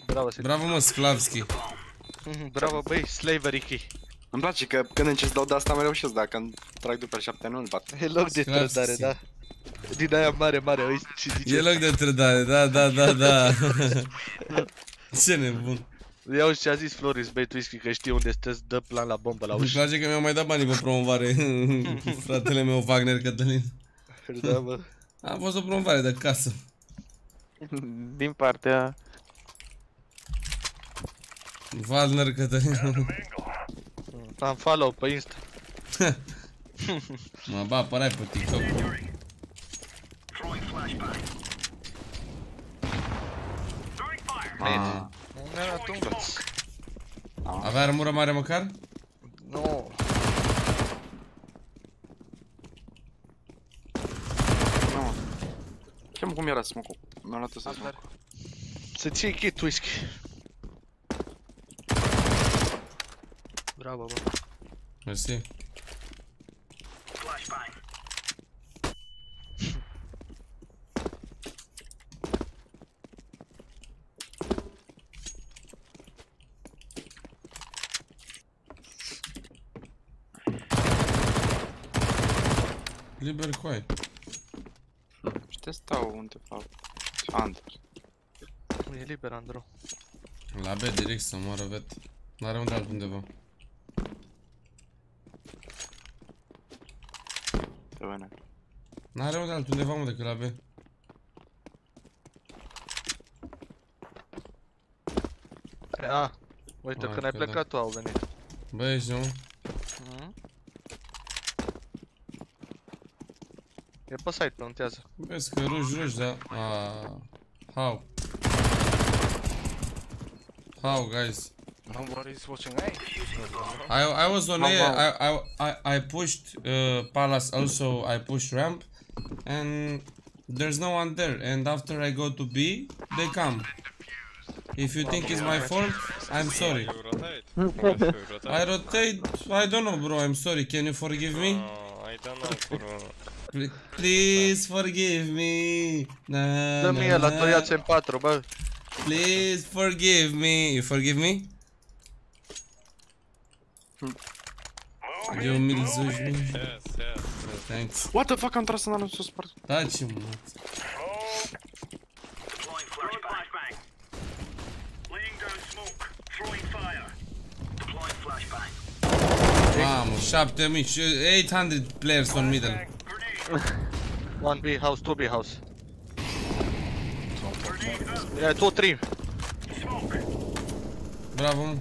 Bravo, bravo mă, Sklavski. Bravo, băi, Slavery. Îmi place că când încerc să dau de asta mai reușesc, dacă îmi trag după 7 ani nu-l bat. E loc de trădare, da. Din aia mare, mare, aici ce zice. E loc de trădare, da, da, da, da. Ce nebun. Ia uite ce a zis Floris Beitwischi, că știu unde stă, dă plan la bombă la ușă. Îmi place că mi-au mai dat banii pe promovare. Fratele meu, Wagner Cătălin. Da, bă. A fost o promovare de casă. Din partea... Wagner Cătălin. Am follow pe Insta. Mă, ba, apărai pe TikTok. Aaaa. Avea armură mare măcar? Nu. Chiam cum era smoke-ul. Mi-am luat ăsta smoke-ul. Să-ți iei kit, Whisky. Bravo, bă. Mersi. Liber cu ai. Și te stau unde fac. Andr. E liber, Andru. La B, direct să moară vet. N-are unde altundeva. N-are unde altundeva, mă, decât la B. A, uite, când ai plecat tu au venit. Bă, ești nu? E pe site, plantează. Vezi că ruși, da. Aaaa. How? How, guys? Nobody's watching, hey? I was on air, I pushed Palace also, I pushed ramp. And there's no one there, and after I go to B, they come. If you think it's my fault, I'm sorry. I rotate, I don't know bro, I'm sorry, can you forgive me? I don't know bro. Please forgive me. Dă-mi ăla, tăiați în 4, bă. Please forgive me. You forgive me? Eu mi-l zuși bine. Thanks. What the fuck, am tras în anul sus part. Taci, mă. Mamă, 7000, 800 players on middle. 1B house, 2B house. E 2-3. Bravo, mă.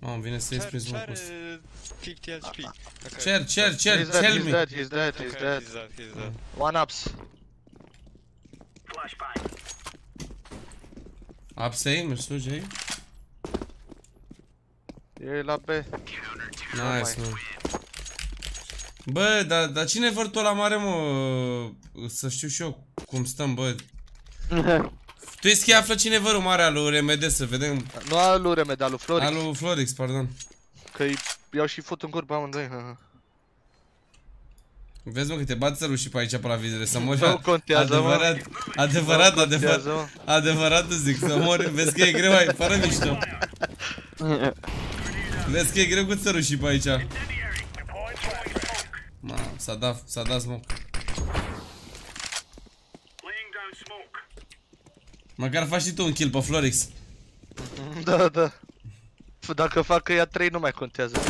Mamă, vine să-i spui smoke ăsta. Cer, tell me. He's dead. 1 ups. Ups-ei, mi-l sluge ei. E la B. Nice, mă. Bă, dar cine vărtul ăla mare, mă? Să știu și eu cum stăm, bă. Tuischi, află cine vărul mare al lui RMD, să vedem. Nu al lui RMD, al lui Florix. Al lui Florix, pardon. Că i-au și fut în corp amândoi. Vezi, mă, că te bați sărușii pe aici, pe la vizere, să mori. Nu contează, adevărat, mă. Adevărat, îți zic, să mori. Vezi că e greu, ai, fără mișto. Vezi că e greu cu sărușii pe aici. Mamă, s-a dat smoke. Măcar faci și tu un kill pe Florix. Da, da. Dacă fac ea 3 nu mai contează.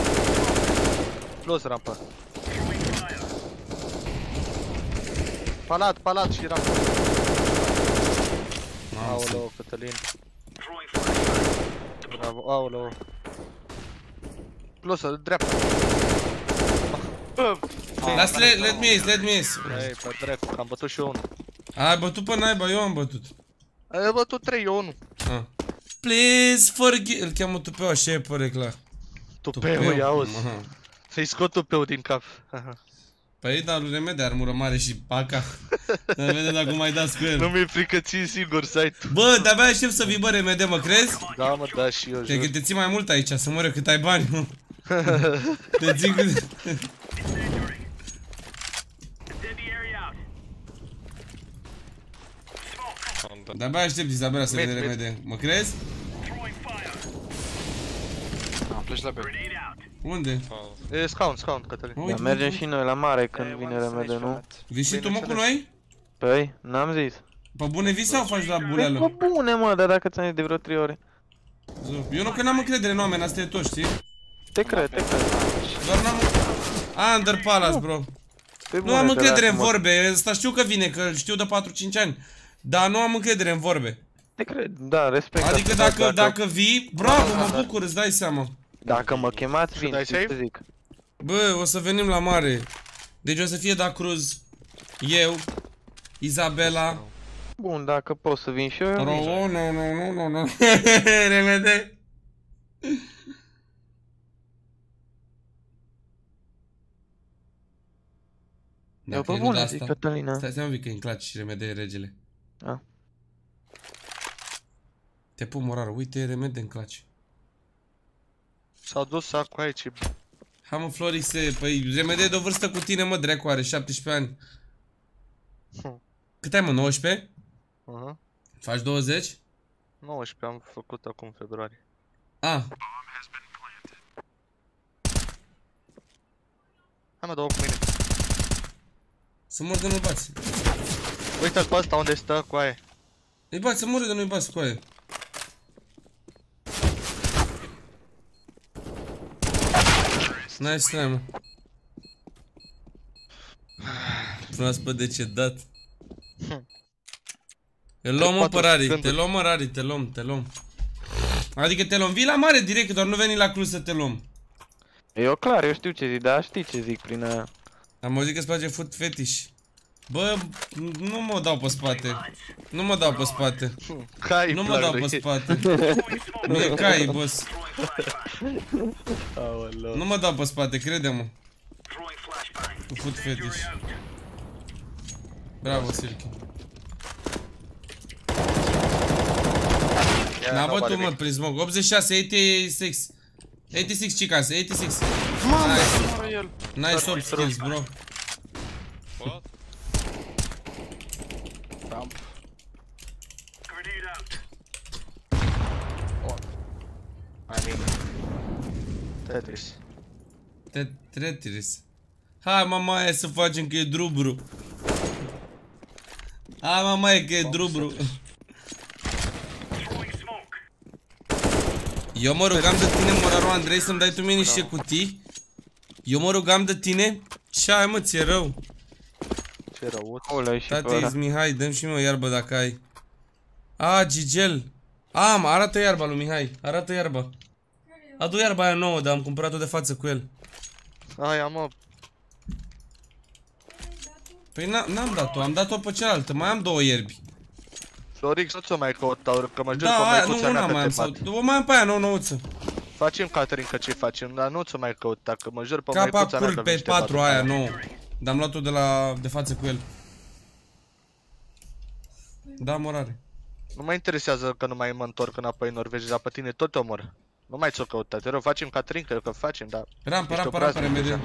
Plus rampa. Palat și rampa. Aoleu, Cătălin. Bravo, aoleu. Plus, dreapta. Las, let me ace. Hai, pe dracu, că am bătut și eu unul. Ai bătut pe naiba, eu am bătut. Ai bătut 3, eu unul. Please forgive... Îl cheamă Tupeu, așa e pe recla. Tupeu, i-auzi. Să-i scot Tupeu din cap. Păi, dar lui Remede, armură mare și paca. Să vedem dacă mai dați cu el. Nu mi-e frică, ții singur site-ul. Bă, de-abia aștept să vii, bă, Remede, mă crezi? Da, mă, da, și eu, jur. Te ții mai mult aici, să mă reu cât ai bani, mă. Te ții cât... De-abia aștept Izabela să vedem repede. Mă crezi? Am pleci la B. Unde? E scaun, scaun, Cătălin. Mergem și noi la mare când vine remede, nu? Vii și tu, mă, cu noi? Păi, n-am zis. Pe bune vii sau faci la buleală? Pe bune, mă, dar dacă ți-am zis de vreo 3 ore. Eu nu că n-am încredere în oameni, asta e tot, știi? Te cred, te cred. Doar n-am... Under Palace, bro. Nu am încredere în vorbe, asta știu că vine, că știu de 4-5 ani. Dar nu am încredere în vorbe. Te cred, da, respect. Adică dacă vii, bravo, mă bucur, îți dai seama. Dacă mă chemați, vin, ce să zic. Bă, o să venim la mare. Deci o să fie Da Cruz, eu, Izabela. Bun, dacă pot să vin și eu. Nu. Remede. Eu pe bune zic, Cătălina. Stai să-mi vii că îmi claci Remede regele. A. Te pun morar, uite Remede în claci. S-a dus sacul aici. Hai mă Florise, păi Remede de o vârstă cu tine, mă, dracu, are 17 ani. Cât ai, mă, 19? Aha. Faci 20? 19 am făcut acum februarie. A. Hai mă, dă-o cu mine. Să mor de nu-i bați. Uite-l pe ăsta unde stă, coaie. Îi bați, să mori de nu-i bați, coaie. N-ai stai, mă. Proaspăt decedat. Te luăm, mă, pe Rari, te luăm, mă, Rari, te luăm, te luăm. Adică te luăm, vii la mare direct, doar nu veni la Cluj să te luăm. Eu clar, eu știu ce zic, dar știi ce zic prin aia. Am auzit că îți place food fetish. Bă, nu mă dau pe spate. Nu mă dau pe spate. Nu mă dau pe spate. Mie cai, boss. Nu mă dau pe spate, crede-mă. Cu food fetish. Bravo, Silky. N-a bătut, mă, prin smog. 86, 86. 86, chicas, 86. Nice orb skills, bro. What? Dump. Grenade out. What? I mean... Tetris. Tetris. Hai, mamaie, să facem că e drubru. Hai, mamaie, că e drubru. Eu mă rugam de tine, Moraru Andrei, să-mi dai tu mie niște cutii. Eu mă rugam de tine? Ce ai, mă, ți-e rău? Ce rău? Tate, Iz Mihai, dă-mi și mie o iarbă dacă ai. A, Gigel. A, mă, arată iarba lui Mihai, arată iarba. Adu iarba aia nouă, dar am cumpărat-o de față cu el. Aia, mă. Păi n-am dat-o, am dat-o pe cealaltă, mai am două ierbi. Florix, nu ți-o mai căutau, că mă jur pe măicuța mea pe tepat. O mai am pe aia nouă-nouță. Facem catering, că ce facem, dar nu ți-o mai căuta, că mă jur pe măicuța mea că vine pe 4 aia nouă. Dar am luat-o de la... de față cu el. Da, morare. Nu mă interesează că nu mai mă întorc înapoi în Norvegia, dar pe tine tot te omor. Nu mai ți-o căuta, te rog, facem catering, că facem, dar... Rampă, rampă, rampă, remede.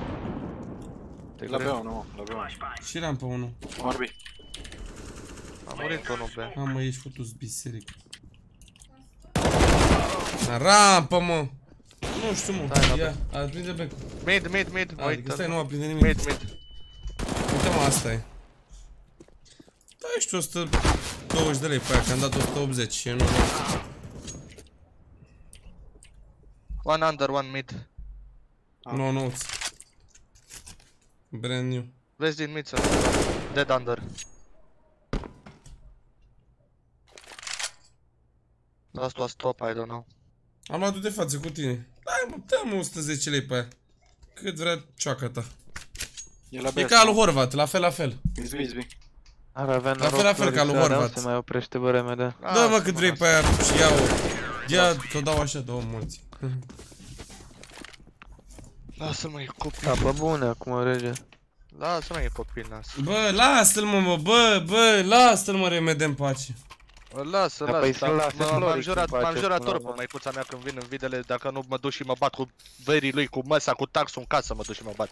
La B1, mă, la B1. Și rampă 1. Morbi. Am murit unul B. Mamă, ești futus biseric. Rampă, mă! Nu știu, mă, ia, aprinde becul. Mid, mid, mid, adică stai, nu aprinde nimic. Mid, mid. Uite, mă, asta e. Da, ești 120 de lei pe aia, că am dat 180 și eu nu... One under, one mid. No, no. Brand new. Vezi din mid, sir. Dead under. Last was top, I don't know. Am luat-o de față cu tine. Dă-mă 110 lei pe aia. Cât vrea cioaca ta. E ca alu Horvat, la fel, la fel. La fel, la fel ca alu Horvat. Dă-mă cât vrei pe aia și ia-o. Ia, te-o dau așa, două mulți. Lasă-l, mă, e copil. Da, bă, bune acum, rege. Lasă-l, mă, e copil, lasă-l. Bă, lasă-l, mă, bă, lasă-l, mă, remede în pace. Lasă, lasă, m-am jurat oricum pe maicuța mea când vin în videle, dacă nu mă duc și mă bat cu verii lui, cu măsa, cu taxul în casă, mă duc și mă bat.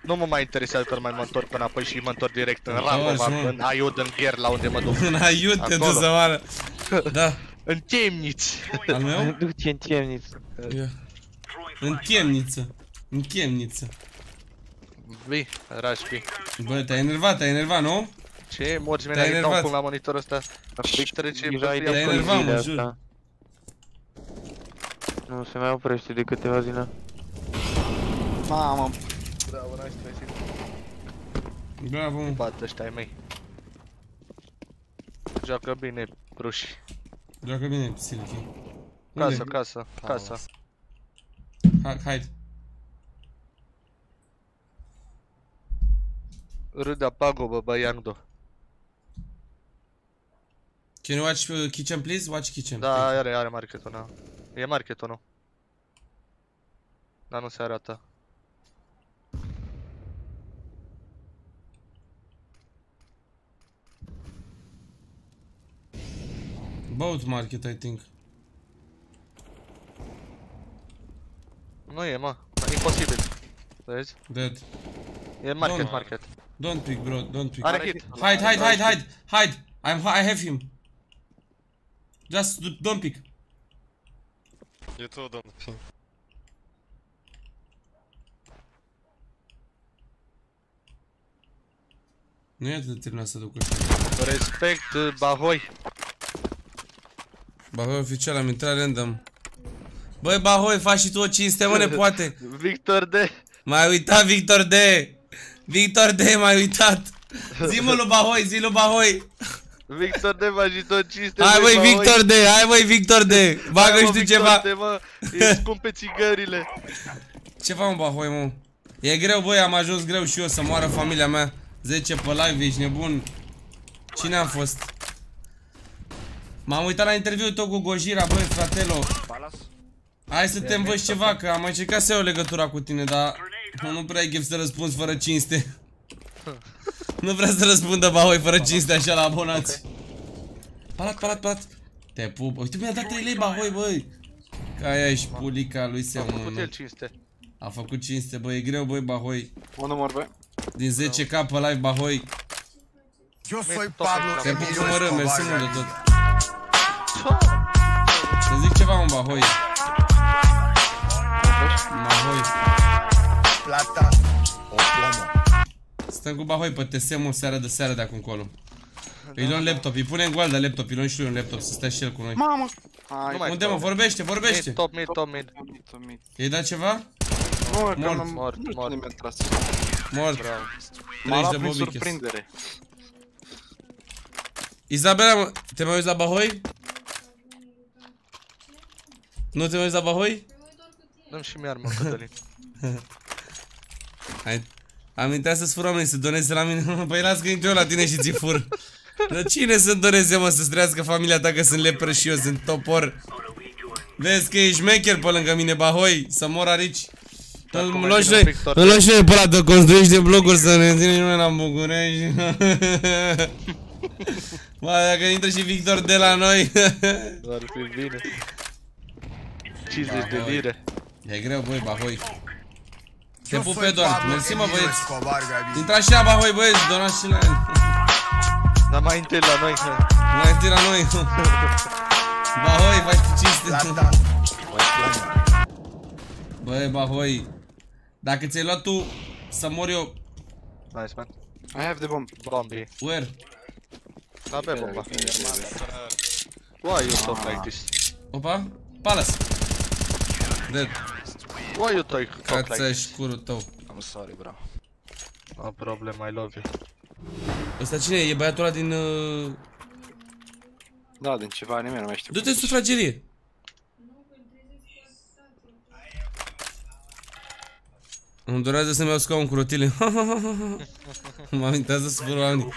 Nu mă mai interesează că mai mă întorc înapoi și mă întorc direct în Rahova, în Aiud, în Gher, la unde mă duc. În Aiud te duci să oară. Da. În Chemniț. Al meu? Mă duc în Chemniț. În Chemniță. În Chemniță. Vii, Rașpi. Bă, te-ai enervat, nu? Ce? Morți mine, ai dau până la monitorul ăsta. Te-ai enervat, mă jur. Nu se mai oprește de câteva zile. Mamă. Bravo, n-ai stresit. Bravo, mă. Bată ăștia ai mei. Joacă bine, ruși. Joacă bine, Silky. Casă, casă, casă. Haide. Râdea pagubă, băiando. Can you watch kitchen, please? Watch kitchen. Da, are marketul, na. E marketul, nu? Dar nu se arată. Both market, I think. Nu e, mă. Imposibil. Vezi? Dead. E market, market. Don't pick, bro, don't pick. Are hit. Hide, hide, hide, hide, hide. I have him. Just don't pick. You too don't pick. Nu e atât de terminat să duc ăștia. Respect, Bahoi. Bahoi oficial, am intrat random. Băi, Bahoi, faci și tu o cinste, mă, ne poate. Victor D. M-ai uitat, Victor D. Victor D, m-ai uitat. Zi-mă lui Bahoi, zi lui Bahoi. Victor D, m-a zis o cinste. Hai băi, Victor D, hai băi, Victor D. Bagă și tu ceva. E scumpe țigările. Ce fac, mă, Bahoi, mă? E greu, băi, am ajuns greu și eu să moară familia mea. 10 pe live, ești nebun. Cine am fost? M-am uitat la interviul tău cu Gojira, băi, fratelo. Hai să te învăț ceva, că am mai încercat să iau legătura cu tine, dar nu prea ai chef să răspunzi fără cinste. Nu vrea să răspundă Bahoi fără cinste așa la abonați. Palat, palat, palat. Te pup. Uite, mi-a dat 3 lei Bahoi, băi. Ca aia și pulica lui se mână. A făcut el cinste. A făcut cinste, băi, e greu, băi, Bahoi. Un număr, băi. Din 10K pe live, Bahoi. Eu soi Pablo. Te pup, mă rând, mersi mult de tot. Să zic ceva, mă, Bahoi. Bahoi. Plata. O plomă. Stăm cu Bahoi pe TSM-ul seara de seara de acum încolo. Îi luăm laptop, îi punem goal de laptop, îi luăm și lui un laptop să stea și el cu noi. Mamă! Unde mă? Vorbește, vorbește! Top mid, top mid. I-ai dat ceva? Mort, mort, mort. Mort. 30 de bobiches. Izabela, te mai uiți la Bahoi? Nu te mai uiți la Bahoi? Dă-mi și mie armă, Cătălin. Hai. Am intrat să-ți fur oamenii să doneze la mine. Păi las că intru eu la tine și ți fur. Dar cine să-mi doneze, mă, să-ți trească familia ta că sunt lepră și eu sunt topor. Vezi că ești mecher pe lângă mine, Bahoi, să mor arici. Îl luăm și noi, îl luăm și noi pe ăla de construiești de blocuri să ne ținem și noi la București. Ba, dacă intră și Victor de la noi. Doar fi bine. 50 de lire. E greu, băi, Bahoi. Te pup pe doar, mersi, mă, băieți. Intrați și la Bahoi, băieți, donați și la el. Dar mai întâi la noi. Mai întâi la noi. Bahoi, faci tu cinste. Băi, Bahoi, dacă ți-ai luat tu, să mor eu. Nice, man. I have the bomb. Bombie. Where? Avem bomba. Why you talk like this? Opa, Palace. Dead. Why you talk like this? Cața-și curul tău. I'm sorry, bro. No problem, I love you. Ăsta cine e? E băiatul ăla din... Da, din ceva anime, nu mai știu. Du-te în sufragerie! Îmi dorează să-mi iau scaun cu rotile. Mă amintează să fură oamenii.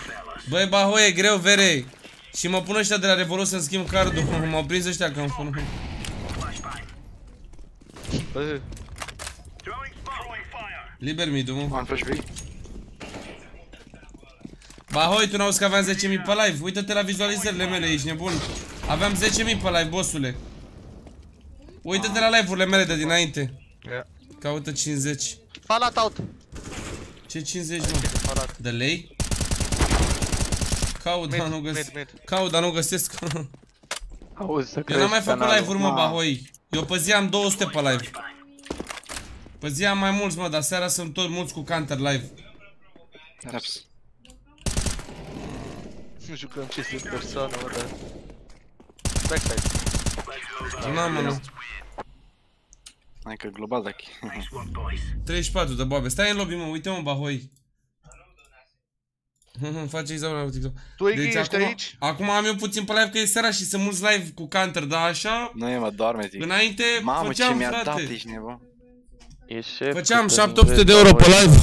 Băi, Bahoi, e greu, vere! Și mă pun ăștia de la Revolut să-mi schimb cardul. M-au prins ăștia că am făcut. Liber mid-ul, mă. Ba hoi, tu n-auzi că aveam 10.000 pe live? Uită-te la vizualizările mele, ești nebun. Aveam 10.000 pe live, bossule. Uită-te la live-urile mele de dinainte. Caută 50. Falat out. Ce 50, mă? De lei? Caut, dar nu găsesc. Caut, dar nu găsesc. Eu n-am mai făcut live-uri, mă, ba hoi. Eu pe zi am 200 pe live. Pe zi am mai mulți, mă, dar seara sunt tot mulți cu counter live. Nu jucăm ce sunt persoană, mă, dar... Backside. N-am, mă, nu. Hai că global, dacă... 34 de boabe. Stai în lobby, mă, uite-mă, bahoi. Face Izaura la TikTok. Tu ești aici? Acum am eu puțin pe live că e seara și sunt mulți live cu counter, dar așa... Nu e, mă, doarme, zic. Înainte făceam, frate. Făceam 700 de euro pe live.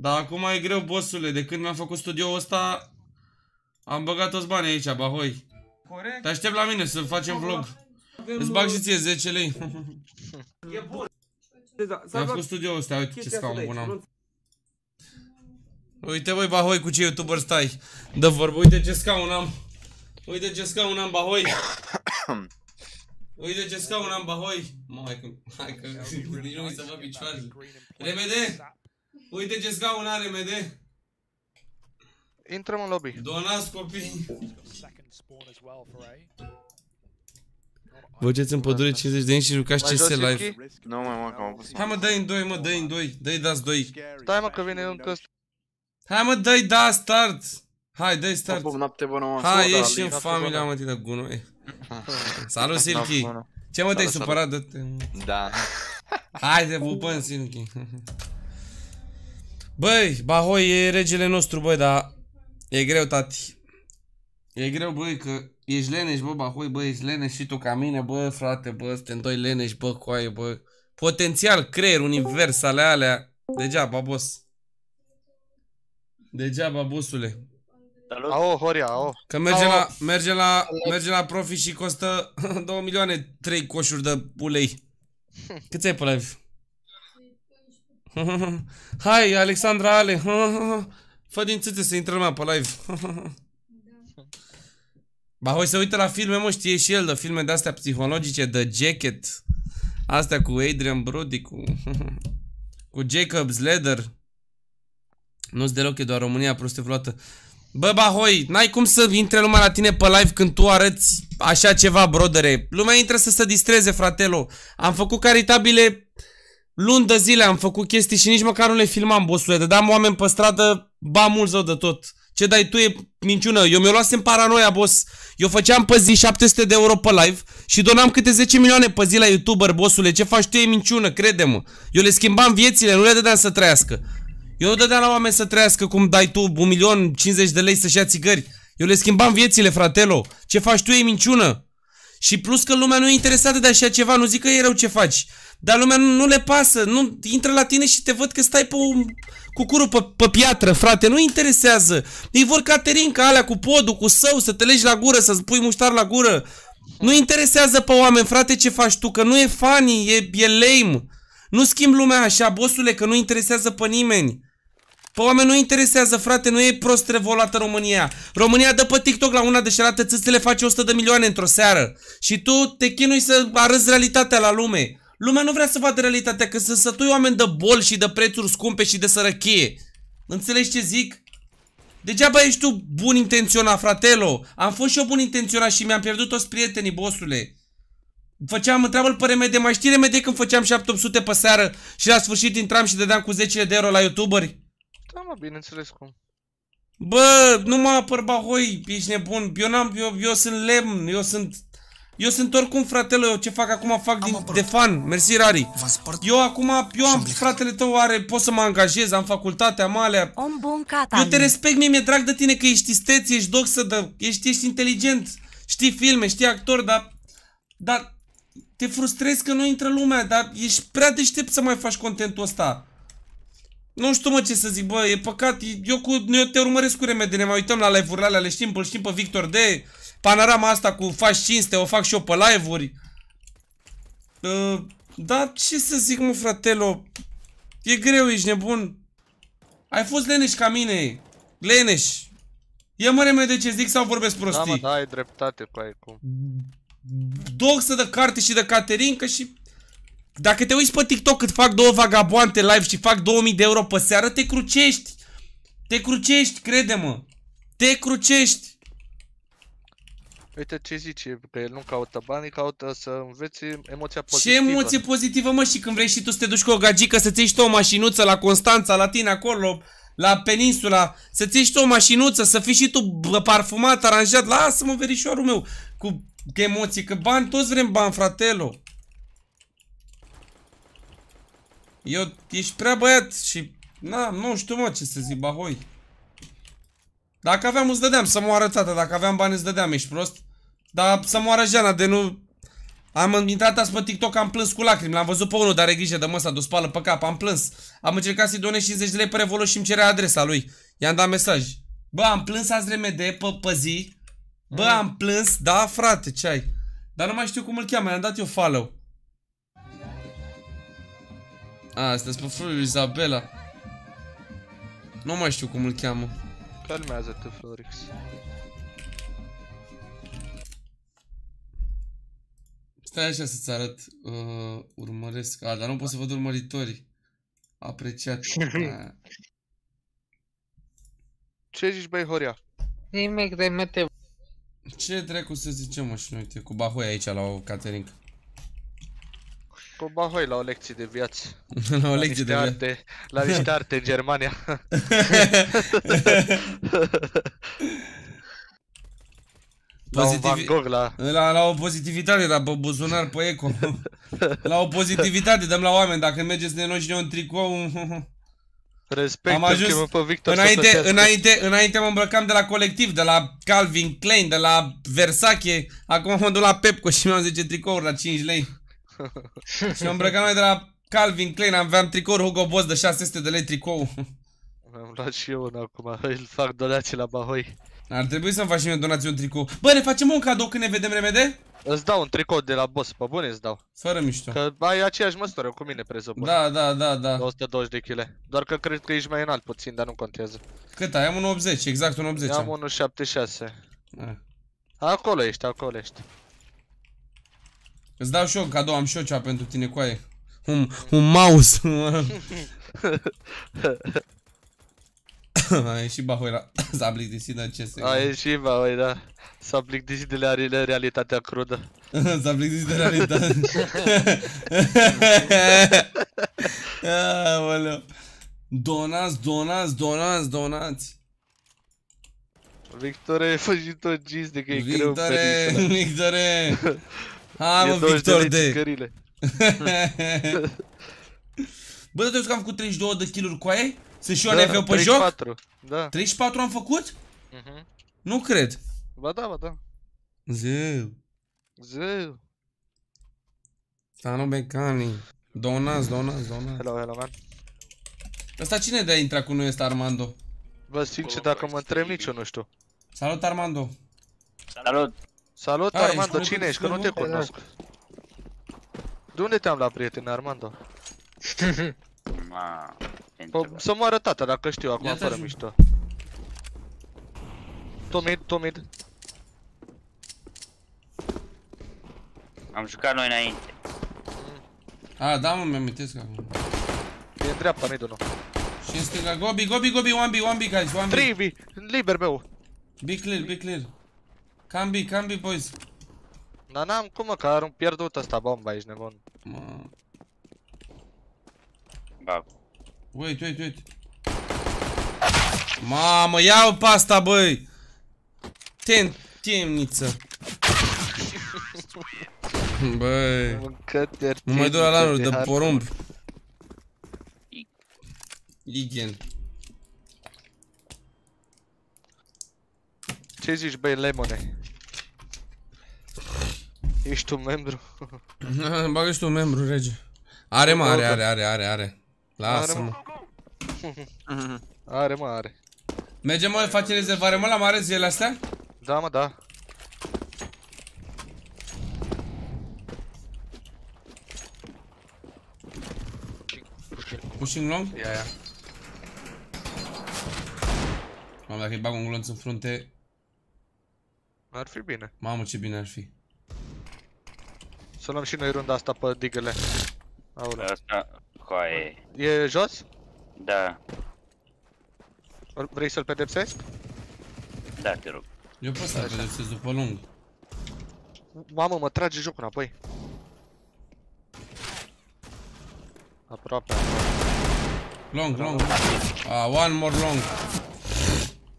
Dar acum e greu, bossule, de când mi-am făcut studioul ăsta am băgat toți banii aici, bahoi. Corect. Te aștept la mine să facem vlog. Îți bag și ție 10 lei. E bun. Mi-am făcut studioul ăsta, uite ce scaun bun am. Uite voi, bahoi, cu ce youtuber stai. Dă vorbă, uite ce scaun am. Uite ce scaun am, bahoi. Uite ce scaun am, bahoi. Mă, hai că nici nu mi se văd picioarele. Remede! Uite ce scaun are, MD. Intrăm în lobby. Donați, copii. Vă ceți în pădure 50 de ani și jucați CS live. Nu, mai mă, că am pus. Hai mă, dă-i în 2, mă, dă-i în 2. Dă-i da-s 2. Stai mă, că vine încă ăsta. Hai mă, dă-i da, start. Hai, dă-i start. Hai, ieși în familia mă, tine, gunoi. Salut, Silky. Ce mă, te-ai supărat, dă-te. Da. Hai, te pupăm, Silky. Băi, bahoi, e regele nostru, băi, dar e greu, tati. E greu, băi, că ești leneș, bă, bahoi, bă, ești leneș și tu ca mine, bă, frate, bă, suntem doi leneși, bă, coaie, bă. Potențial, creier, univers, alea, degeaba, boss. Degeaba, bossule. Ao, Horia, ao. Că merge la profi și costă 2 milioane, 3 coșuri de ulei. Cât ai pe live? Hai, Alexandra Ale. Fă din țâțe să intră lumea pe live. Bahoi se uită la filme, mă, știe și el de filme de-astea psihologice, de Jacket. Astea cu Adrian Brody, cu Jacob's Ladder. Nu-s deloc, e doar România proste vluată. Bă, bahoi, n-ai cum să intre lumea la tine pe live când tu arăți așa ceva, brodere. Lumea intră să se distreze, fratelo. Am făcut caritabile... Luni de zile am făcut chestii și nici măcar nu le filmam, bossule. Dădeam oameni pe stradă, ba mult zău de tot. Ce dai tu e minciună. Eu mi-o luasem paranoia, boss. Eu făceam pe zi 700 de euro pe live și donam câte 10 milioane pe zi la youtuber, bossule. Ce faci tu e minciună, crede-mă. Eu le schimbam viețile, nu le dădeam să trăiască. Eu nu dădeam la oameni să trăiască cum dai tu 1 milion 50 de lei să-și ia țigări. Eu le schimbam viețile, fratelo. Ce faci tu e minciună. Și plus că lumea nu e interesată de așa ceva, nu zic că e rău ce faci. Dar lumea nu le pasă, nu intră la tine și te văd că stai cu curul pe piatră, frate, nu interesează. Ei vor caterinca alea cu podul, cu său, să te legi la gură, să-ți pui muștar la gură. Nu interesează pe oameni, frate, ce faci tu, că nu e funny, e lame. Nu schimbi lumea așa, bossule, că nu interesează pe nimeni. Pe oameni nu interesează, frate, nu e prost revolată România. România dă pe TikTok la una deșerată, țâțele face 100 de milioane într-o seară. Și tu te chinui să arăți realitatea la lume. Lumea nu vrea să vadă realitatea, că sunt sătui oameni de bol și de prețuri scumpe și de sărăchie. Înțelegi ce zic? Degeaba ești tu bun intenționat, fratelo. Am fost și eu bun intenționat și mi-am pierdut toți prietenii, bossule. Întreabă-l pe Remede, mai știi Remede când făceam 700 pe seară și la sfârșit intram și dădeam cu 10 de euro la youtuberi? Da, mă, bineînțeles cum. Bă, nu mă apăr, bahoi, ești nebun. Eu sunt lemn, eu sunt oricum, fratele, eu ce fac acum fac de fan, mersi Rari. Eu acum, fratele tău are, pot să mă angajez, am facultatea, am alea. Eu te respect, mie mi-e drag de tine că ești isteț, ești doxă, ești inteligent, știi filme, știi actor, dar te frustrezi că nu intră lumea, dar ești prea deștept să mai faci contentul ăsta. Nu știu, mă, ce să zic, bă, e păcat, eu te urmăresc cu Remede, ne mai uităm la live-urile alea, le știm, îl știm pe Victor D. Panorama asta cu faci cinste, o fac și eu pe live-uri. Dar ce să zic, mă, fratelo, e greu, ești nebun. Ai fost leneș ca mine, Leneș, ia mă remede ce zic sau vorbesc prostii? Da, mă, da, ai dreptate cu aia cum. Doxă de carte și de Caterinca și... Dacă te uiți pe TikTok cât fac două vagaboante live și fac 2000 de euro pe seară, te crucești. Te crucești, crede-mă. Te crucești. Uite ce zice, că el nu caută banii, caută să înveți emoția pozitivă. Ce emoție pozitivă, mă, și când vrei și tu să te duci cu o gagică, să-ți ieși tu o mașinuță la Constanța, la tine acolo, la peninsula, să-ți ieși tu o mașinuță, să fii și tu parfumat, aranjat, lasă-mă, verișorul meu, cu emoții, că bani, toți vrem bani, fratelo. Eu, ești prea băiat și, na, nu știu, mă, ce să zic, bahoi. Dacă aveam, îți dădeam să moară tata, dacă aveam bani îți dădeam, ești prost? Dar să moară Jana, de nu... Am intrat azi pe TikTok, am plâns cu lacrimi, l-am văzut pe unul, dar are grijă de mă, s-a dus spală pe cap, am plâns. Am încercat să-i donez 50 de lei pe Revolo și îmi cerea adresa lui. I-am dat mesaj. Bă, am plâns azi remede, pe zi. Bă, am plâns, da, frate, ce ai? Dar nu mai știu cum îl cheamă, i-am dat eu follow. A, asta-s pe Floriu Izabela. Nu mai știu cum îl cheamă. Calmează-te, Florix. Stai așa să-ți arăt. Urmăresc. A, dar nu pot să văd urmăritorii. Apreciat. Ce zici, băi, Horia? Nimic de mete. Ce dracu să zicem, mă, și noi, uite, cu Bahoi aici la o Caterinca. Cu Bahoi la o lecție de viață. La o lecție de viață. La niște arte în Germania. La o pozitivitate, dar pe buzunar, pe eco. La o pozitivitate, dăm la oameni. Dacă mergeți de noi și noi în tricou... Respect, chemă pe Victor. Înainte mă îmbrăcam de la Colectiv, de la Calvin Klein, de la Versace. Acum mă duc la Pepco și mi-am 10 tricouri la 5 lei. Și mă îmbrăcam noi de la Calvin Klein, aveam tricouri Hugo Boss de 600 de lei tricou. Mi-am luat și eu unul acum, îl fac donații la Bahoi. Ar trebui să-mi faci și mie donații un tricou. Bă, ne facem un cadou când ne vedem remede? Îți dau un tricou de la Boss, pe bune îți dau. Fără mișto. Că ai aceeași măsură cu mine, prezupun. Da, da, da, da. 220 de kg. Doar că cred că ești mai înalt puțin, dar nu contează. Cât ai? Am 1,80, exact 1,80. Am 1,76. Acolo ești, acolo ești. Îți dau și eu un cadou, am și eu ceva pentru tine, coaie. Un mouse. A ieșit Bahoi la... S-a plictisit, dar ce se... A ieșit Bahoi, da. S-a plictisit de realitatea crudă. S-a plictisit de realitatea... Aoleu. Donați, donați, donați, donați. Victore, fă și tot gis de că e greu pe risă. Victore, Victore. Hai, mă, Victor de... Bă, dă-te-o că am făcut 32 de kill-uri cu aia? Să și eu Neveu pe joc? 34, da. 34 am făcut? Nu cred. Ba da, ba da. Zeu. Zeu. Stanu Becani. Donați, donați, donați. Hello, hello, man. Asta cine de-a intrat cu noi ăsta, Armando? Bă, sincer, dacă mă întreb nici eu nu știu. Salut, Armando. Salut. Salut, Armando, cine ești? Că nu te cunosc. De unde te-am luat, prietene, Armando? Să moară tata, dacă știu acum, fără mișto. Tomid, Tomid. Am jucat noi înainte. A, da, mă, mi-am amintesc acum. E în dreapta, mid-ul nou. Și în stânga, Gobi, Gobi, Gobi, 1B, 1B, guys, 1B. 3B, liber meu. Be clear, be clear. Cambi, cambi, boys. Dar n-am cum, mă, că am pierdut ăsta bomba aici, nebun. Bă. Wait, wait, wait. Mamă, iau pe asta, băi. Temniță. Băi. Nu mai duc la lanuri de porumb. Igen. Ce zici, băi, Lemone? Ești un membru? Bagă și tu un membru, rege. Are, mă, are, are, are, are, are. Lasă-mă. Are, mă, are. Mergem, mă, facem rezervare, mă, la Ares zilele astea? Da, mă, da. Pushing long? Ia, ia. Mamă, dacă îi bag un glonț în frunte... Ar fi bine. Mamă, ce bine ar fi. Să luăm și noi runda asta pe digele. Aoleu. Asta... Hoaie. E jos? Da. Vrei să-l pedepsesc? Da, te rog. Eu pot să-l pedepsesc după lung. Mamă, mă trage jocul înapoi. Aproape. Long, long. One more long.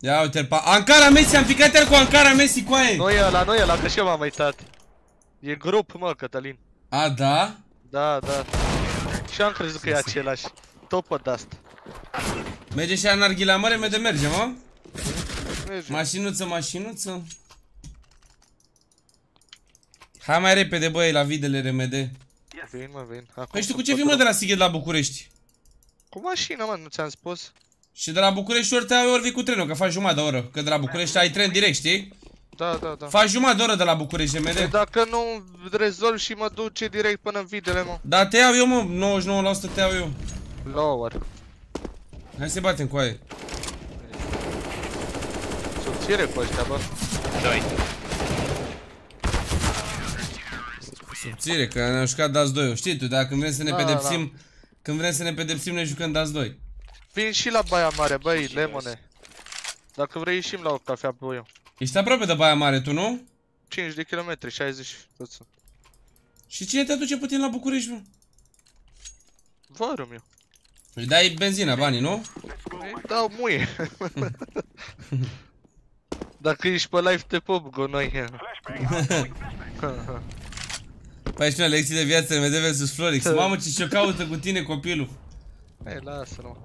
Ia uite-l pa... Ankara Messi, am picat el cu Ankara Messi, coaie! Nu e ăla, nu e ăla, că și eu m-am uitat. E grup, mă, Cătălin. A, da? Da, da. Și am crezut că e același. Topă de-asta. Merge și anarghila mare, merge, mă? Merge. Mașinuță, mașinuță. Hai mai repede, băi, la videle RMD. Vin, mă, vin. Păi știu cu ce vin, mă, de la Sighet la București? Cu mașina, mă, nu ți-am spus? Și de la București ori vii cu trenul, că faci jumătate de oră. Că de la București ai tren direct, știi? Da, da, da. Faci jumătate de oră de la București, RMD. Păi dacă nu rezolv și mă duce direct până în videle, mă. Da, te iau eu, mă, 99% te iau eu. Lower. Hai să-i batem cu aia. Subțire cu ăștia, bă. Doi. Subțire, că ne-am jucat dați doi. Știi tu, dar când vrem să ne pedepsim, când vrem să ne pedepsim, ne jucăm dați doi. Vin și la Baia Mare, băi, lemone. Dacă vrei ieșim la o cafea, bă, eu. Ești aproape de Baia Mare, tu, nu? 5 de kilometri, 60. Și cine te aduce puțin la București, bă? Vărum eu. Își dai benzina, banii, nu? Îi dau muie. Dacă ești pe live, te pop, gonoi. Păi știu, lecții de viață, Neveu vs Florix. Mamă, ce și-o caută cu tine, copilul. Hai, lasă-l, mă.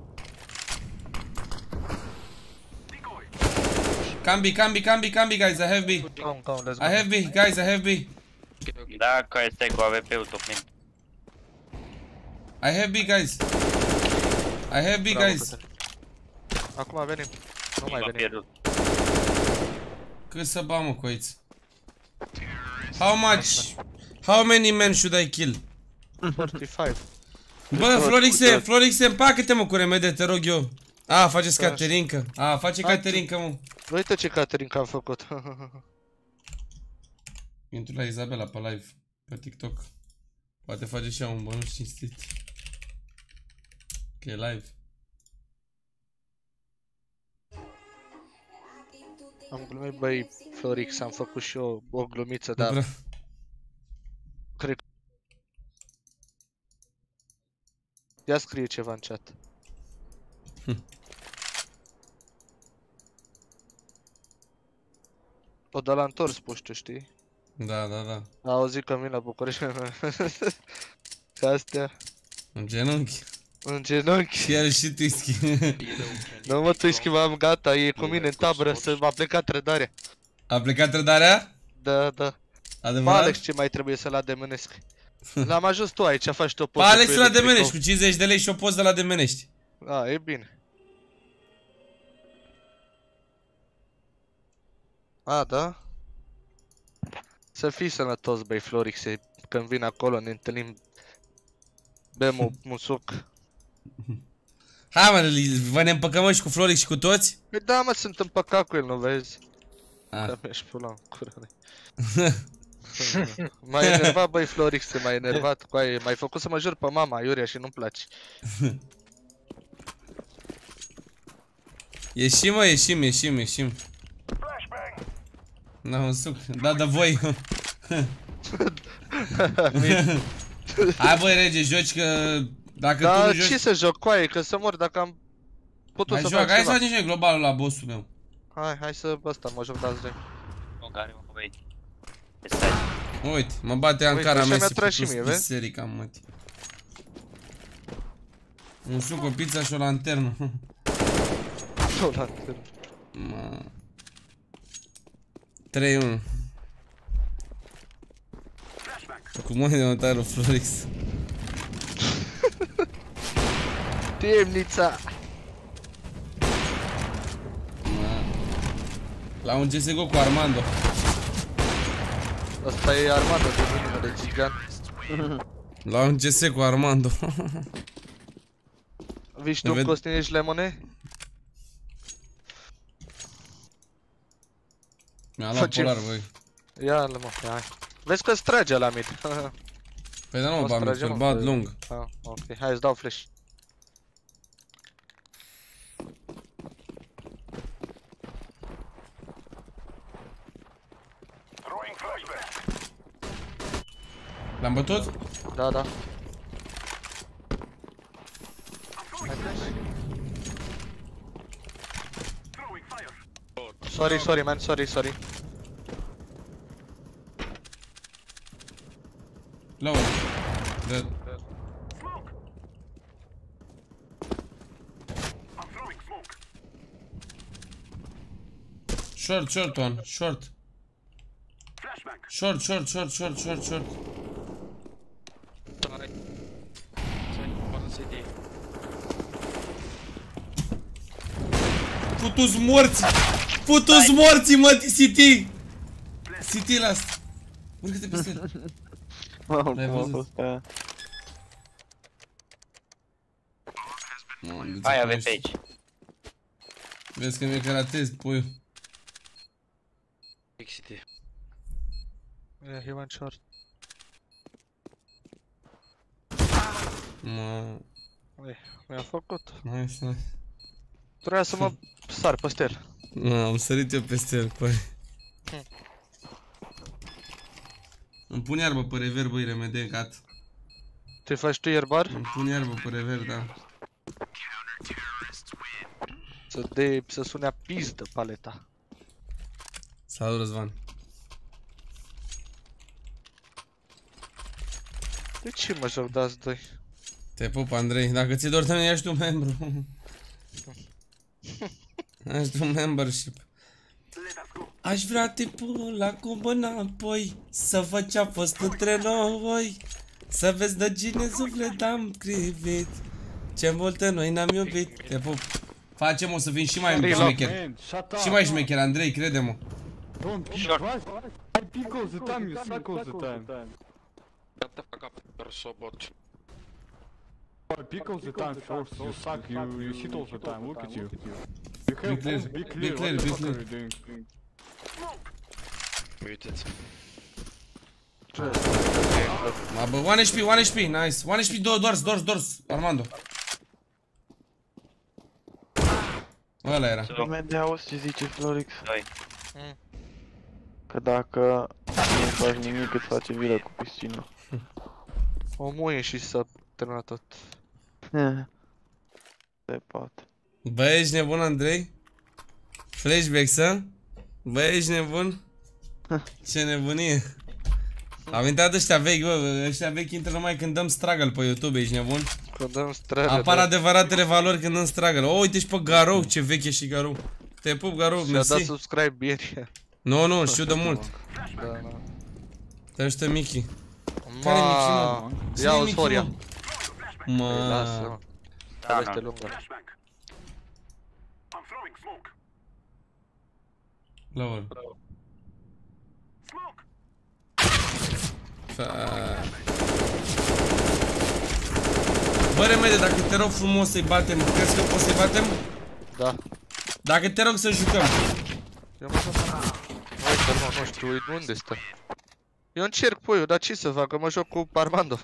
Cambi, cambi, cambi, cambi, guys, I have B. I have B, guys, I have B. Da, că este cu AWP-ul tocmai. I have B, guys. I have B, guys. Acum venim. Nu mai venim. Cât să ba, mă, coiți. How much? How many men should I kill? 45. Bă, Florixe, Florixe, împacă-te, mă, cu remede, te rog eu. A, faceți caterinca. A, face caterinca, mă. Uite ce caterinca am făcut. Intru la Izabela pe live, pe TikTok. Poate face și ea un bănuș cinstit. Că e live. Am glumit, băi, Florix, am făcut și eu o glumiță, dar... Cred... Ia scrie ceva în chat. O da la întors puștiu, știi? Da, da, da. A auzit că vin la București. Ca astea. În genunchi. În genunchi. Iar și Twisky. Nu, mă, Twisky, m-am gata, e cu mine în tabără, să m-a plecat trădarea. A plecat trădarea? Da, da. Adevărat? Alex, ce mai trebuie să-l ademenesc? L-am ajuns tu aici, faci tu o poză. Alex la ademenești cu 50 de lei și o poză la ademenești. A, e bine. A, da? Să fii sănătos, băi, Florixe, când vin acolo ne întâlnim, bem un suc. Hai, mă, vă ne împăcăm și cu Florix și cu toți? Păi da, mă, sunt împăcat cu el, nu vezi? Că mi-ești pula în cură. M-ai enervat, băi, Florix, m-ai enervat cu aia, m-ai făcut să mă jur pe mama, Iuria, și nu-mi place. Ieșim, mă, ieșim, ieșim, ieșim. Da, un suc, da, da, voi. Hai, băi, rege, joci, că dacă da, tu nu joci... ce să joc, coaie, că să mor dacă am putut să fac ceva. Hai să facem și noi globalul la bossul meu. Hai, hai să, ăsta, mă joc dați doi. Uite, mă bate Ankara Messi, putu-s biserica, măti. Un suc, o pizza și o lanternă. O lanternă. Mă... 3-1. Cum mă de mătarul Florix. Temnița. La un CS:GO cu Armando. Asta e Armando de mâinile de gigant. La un CS cu Armando. Viști tu, Costinești Lemone? Mi-a luat polar, voi. Ia-l, mă, hai. Vezi că-ți trage la mid. Păi da, nu, ba, îl bat lung. Ah, ok, hai, îți dau flash. L-am bătut? Da, da. Sorry, sorry, man, sorry, sorry. Low. Dead. Short, short one, short. Short, short, short, short, short, short. Putu-s morți! Putu-s morții, mă, City! City la asta! Urcă-te peste el! L-ai văzut? Hai, aveți aici! Vezi că mi-e caratez, puiu! City. E human short. Mă... mi-a făcut. Trebuia să mă sar peste el. Na, am sărit eu peste el, coi. Îmi pun iarbă pe rever, băi, remede, gat. Te faci tu ierbar? Îmi pun iarbă pe rever, da. Să de... să sunea pizdă paleta. Salut, Răzvan. De ce mă joc de azi doi? Te pup, Andrei, dacă ți-e dor, te ia și tu membru. Aș da un membership. Aș vrea tipul acum înapoi, să văd ce-a fost între noi, să vezi de cine suflet am crivit, ce multe noi n-am iubit. Te pup. Facem, o să fim și mai șmecher. Și mai șmecher, Andrei, crede-mă. Pick all the time, first you suck, you hit all the time, look at you. You have to be clear, what the fuck are you doing? Muted. One HP, one HP, nice. One HP, doors, doors, doors, Armando. Ăla era. Moment de auzi ce zice Florix. Că dacă nu faci nimic, îți face vila cu piscina. O muie și să... termină tot. Se poate. Bă, ești nebun, Andrei? Flashback, să? Bă, ești nebun? Ce nebunie. Am intrat ăștia vechi, bă, ăștia vechi intră numai când dăm struggle pe YouTube, ești nebun? Când dăm struggle. Apar adevăratele valori când dăm struggle. O, uite-și pe Garou, ce vechi e și Garou. Te pup, Garou, mersi. Și-a dat subscribe ieri. Nu, nu, știu de mult. Te ajută Mickey. Care-i Mickey, mă? Ia-o, Soria. Mă, lasă-mă. Este lungă. Lower. Bă, Remede, dacă te rog frumos să-i batem, crezi că poți să-i batem? Da. Dacă te rog să jucăm. Hai că nu știu unde stă. Eu încerc, puiul, dar ce să fac, că mă joc cu Armando.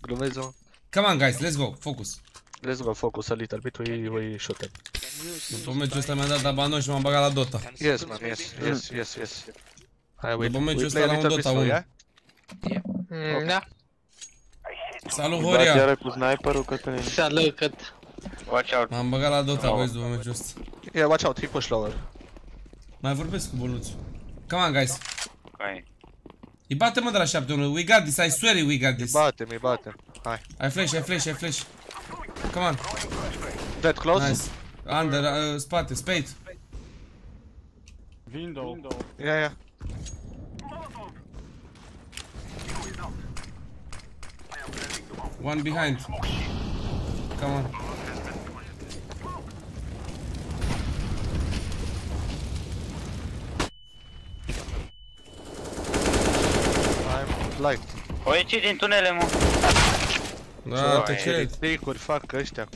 Glumez, mă. Come on, guys, let's go, focus. Let's go, focus, a little bit, we shoot them. După meciul ăsta mi-am dat la banon și m-am băgat la Dota. Yes, man, yes, yes, yes, yes. După meciul ăsta la un Dota 1. Salut, Horia. Iară cu sniperul, Cătălin. Salut, Căt. Watch out. M-am băgat la Dota, băieți, după meciul ăsta. Yeah, watch out, he push lower. Mai vorbesc cu boluțul. Come on, guys. Îi bate-mă de la 7-1, we got this, I swear we got this. Îi bate-mi, îi bate-mi, hai. Ai flash, ai flash, ai flash. Come on. Dead close? Nice. Under, spate, spate. Window. Ia, ia. One behind. Come on. O ieși din tunele, mă. Da, te ceri. Tricuri fac ăștia.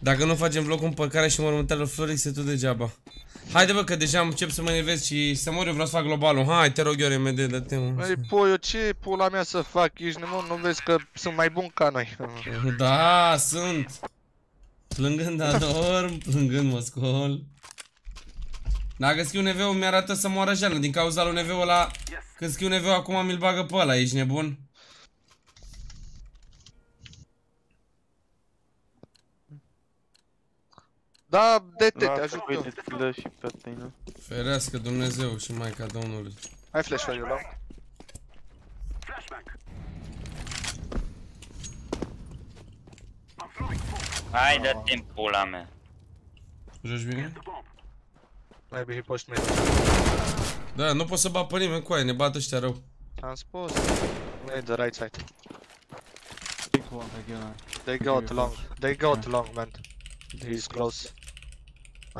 Dacă nu facem vlog cu împăcarea și mormântarea Floric, se tot degeaba. Haide bă, că deja încep să mă enervez și să mor, eu vreau să fac globalul. Hai, te rog eu, RMD, dă-te mă. Băi, poi, eu ce pula mea să fac? Ești nebun, nu vezi că sunt mai bun ca noi? Da, sunt. Plângând adorm, plângând mă scol. Dacă scriu Neveu, mi-arată să moară Jeană, din cauza lui Neveu ăla. Când scriu Neveu, acum mi-l bagă pe ăla, ești nebun? Da, DT, te ajută. Ferească Dumnezeu și Maica Domnului. Hai flash-ul ăla. Hai, dă-te în pula mea. Joci bine? Mai bine poți merge. Da, nu pot să bat pe nimeni cu aia, ne bat ăștia rău. Am spus. Wait, the right side. They got long, they got long, man. He's close.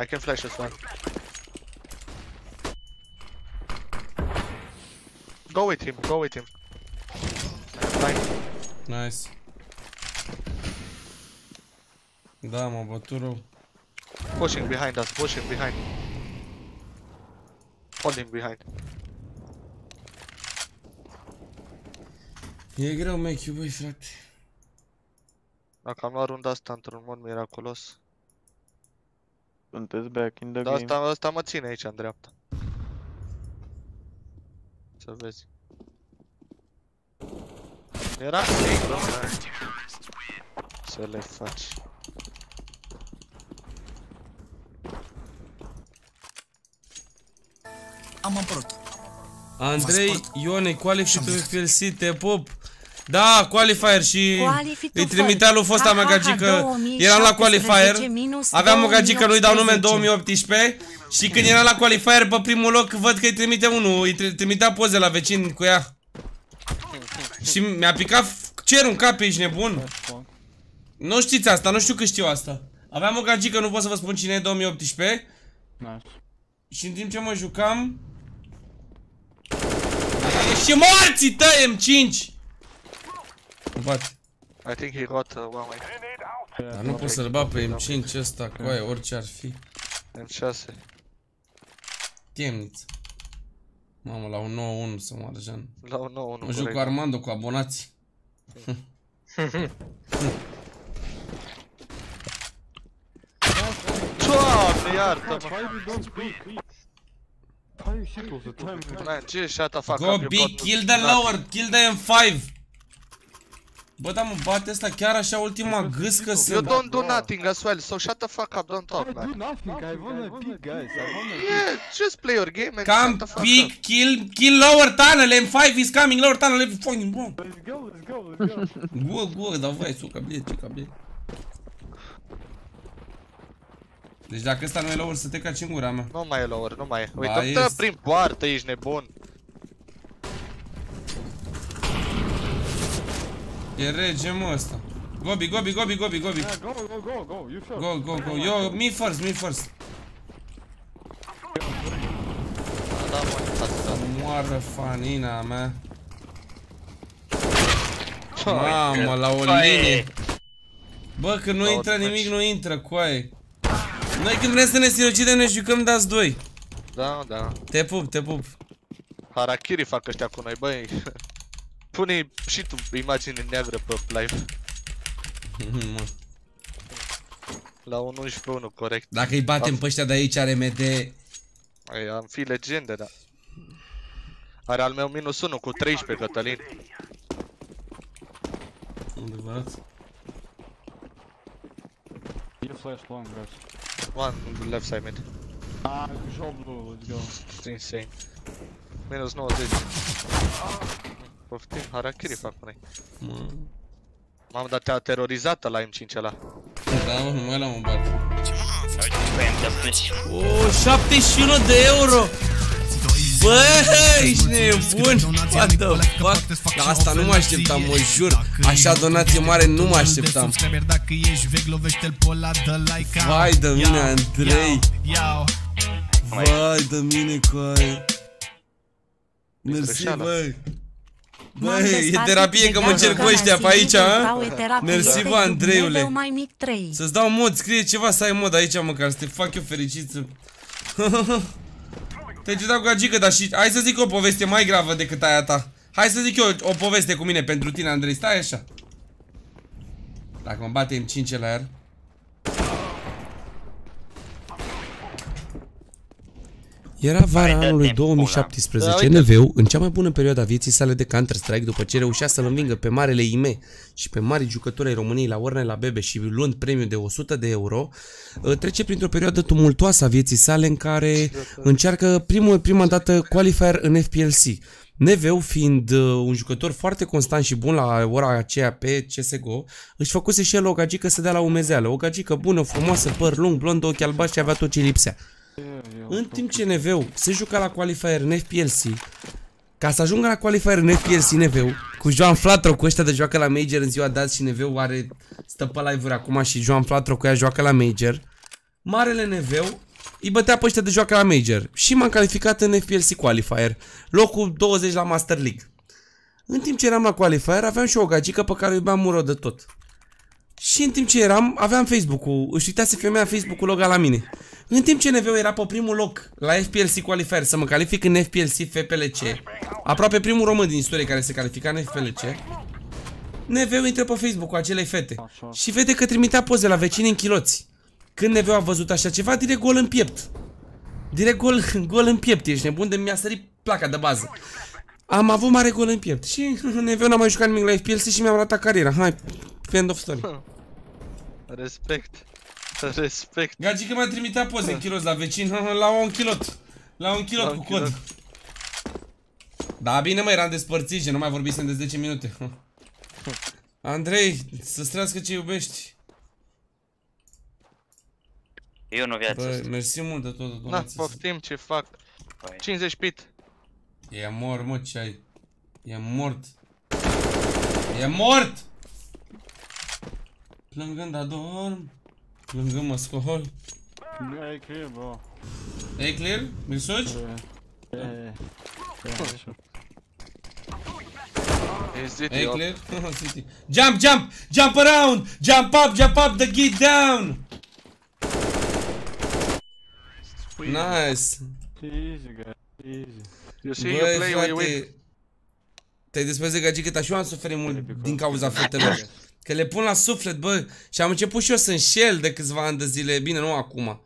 I can flash this one. Go with him, go with him. Nice. Da, m-a bătut rău. Pushing behind us, pushing behind. Holding behind. E greu, meci, băi, frate. Dacă am luat runda asta într-un mod miraculos. Sunteți back in the game. Dar asta mă ține aici, în dreapta. Să vezi. Era singur. Să le faci. Am împărut. Andrei, Ione, qualify to FLC, te pop. Da, qualifier și îi trimitea lui fosta mea gagică. Eram la qualifier, aveam o gagică, nu-i dau nume, în 2018. Și când eram la qualifier, pe primul loc, văd că îi trimite unul, îi trimitea poze la vecin cu ea. Și mi-a picat cerul în cap, ești nebun? Nu știți asta, nu știu că știu asta. Aveam o gagică, nu pot să vă spun cine e, 2018. Și în timp ce mă jucam... Și morții tăi, M5! I think he got one way. Dar nu pot să-l bat pe M5 ăsta, coaie, orice ar fi. M6. Temniță. Mamă, la un 9-1 să moară Jean. La un 9-1, corect. Mă joc cu Armando, cu abonații. Doamne, iartă-mă! Ce shut the fuck up, you got... Go B, kill the lower, kill the M5! Bă, da, mă bate ăsta chiar așa ultima gâscă să... You don't do nothing as well, so shut the fuck up, don't talk, man. I do nothing, I wanna pick, guys, I wanna pick. Yeah, just play your game and shut the fuck up. Come pick, kill lower tunnel, M5 is coming, lower tunnel, fucking bomb. Let's go, let's go, let's go. Go, давай, suca, blete, ca blete. Deci dacă ăsta nu e lower, să te caci în gura mea. Nu mai e lower, nu mai e. Uite, dă prin poartă, ești nebun. E rege, mă, ăsta. Gobi, gobi, gobi, gobi, gobi. Go, go, go, go, you first. Go, go, go, yo, me first, me first. Moară fanina mea. Mamă, la o linie. Bă, că nu intră nimic, nu intră, coaie. Noi când vrem să ne sirocidem, ne jucăm dați doi. Da, da. Te pup, te pup. Harakiri fac ăștia cu noi, băi. Pune și tu imagine neagră pe live. La 11-1, corect. Dacă îi batem pe ăștia de aici, are MD. Am fi legende, da. Are al meu -1 cu 13, Cătălin. Adevărat. E flash long, guys. One left side mid. Ah, job blue, let's go. It's insane. -90. Poftim, harakiri fac cu noi. Mamă, dar te-a terorizat ăla M5 ăla. Da, mă, nu ăla mă bat. O, 71 de euro! Bă, ești nebun! What the fuck? La asta nu mă așteptam, mă jur. Așa donație mare nu mă așteptam. Vai de mine, Andrei! Vai de mine, coaie! Mersi, băi! Băi, e terapie că mă cer cu ăștia pe aici, a? Mersi, bă, Andreiule. Să-ți dau mod, scrie ceva să ai mod aici, măcar, să te fac eu fericit. Te-ai ciudat cu gagică, dar și... Hai să zic o poveste mai gravă decât aia ta. Hai să zic eu o poveste cu mine pentru tine, Andrei. Stai așa. Dacă mă bate M5 la aer. Era vara anului 2017, Neveu, în cea mai bună perioadă a vieții sale de Counter-Strike, după ce reușea să-l învingă pe marele IME și pe mari jucători ai României la Orne la Bebe și luând premiu de 100 de euro, trece printr-o perioadă tumultoasă a vieții sale în care încearcă prima dată qualifier în FPLC. Neveu, fiind un jucător foarte constant și bun la ora aceea pe CS:GO, își făcuse și el o gagică să dea la umezeală. O gagică bună, frumoasă, păr lung, blond, ochi albași și avea tot ce lipsea. În timp ce Neveu se juca la qualifier în FPLC, ca să ajungă la qualifier în FPLC, Neveu, cu Joan Flatro, cu ăștia de joacă la Major în ziua de azi și Neveu are stă pe live-uri acum și Joan Flatro cu ea joacă la Major, marele Neveu îi bătea pe ăștia de joacă la Major și m-am calificat în FPLC Qualifier, locul 20 la Master League. În timp ce eram la Qualifier aveam și o gagică pe care o iubeam mură de tot. Și în timp ce eram, aveam Facebook-ul, își uitase femeia Facebook-ul loga la mine. În timp ce Neveu era pe primul loc la FPLC Qualifier, să mă calific în FPLC FPLC, aproape primul român din istorie care se califica în FPLC, Neveu intră pe Facebook cu acelei fete și vede că trimitea poze la vecini în chiloți. Când Neveu a văzut așa ceva, direct gol în piept. Direct gol în piept, ești nebun, de mi-a sărit placa de bază. Am avut mare gol în piept și Neveu n-a mai jucat nimic la FPLC și mi-am ratat cariera. Hai, end of story. Respect. Respect. Gagica mi-a trimitea poze în kilos la vecin, la un kilot. La un kilot cu cod. Da, bine, mă, eram despărțit și nu mai vorbisem de 10 minute. Andrei, să-ți trească ce iubești. Eu nu viață. Mersi mult de tot, domnule. Da, poftim, ce fac. 50 pit. E mort, mă, ce ai. E mort. E mort! Plângând adorm, plângând mă scol. E clear, bro. E clear? Mi-l sugi? E clear? Jump, jump! Jump around! Jump up the gate down! Nice! Easy, guys, easy. You see, you play, you win. Te-ai despăzit, gagică, ta și eu am suferit mult din cauza fetelor. Că le pun la suflet, bă, și am început și eu să înșel de câțiva ani de zile, bine, nu acum.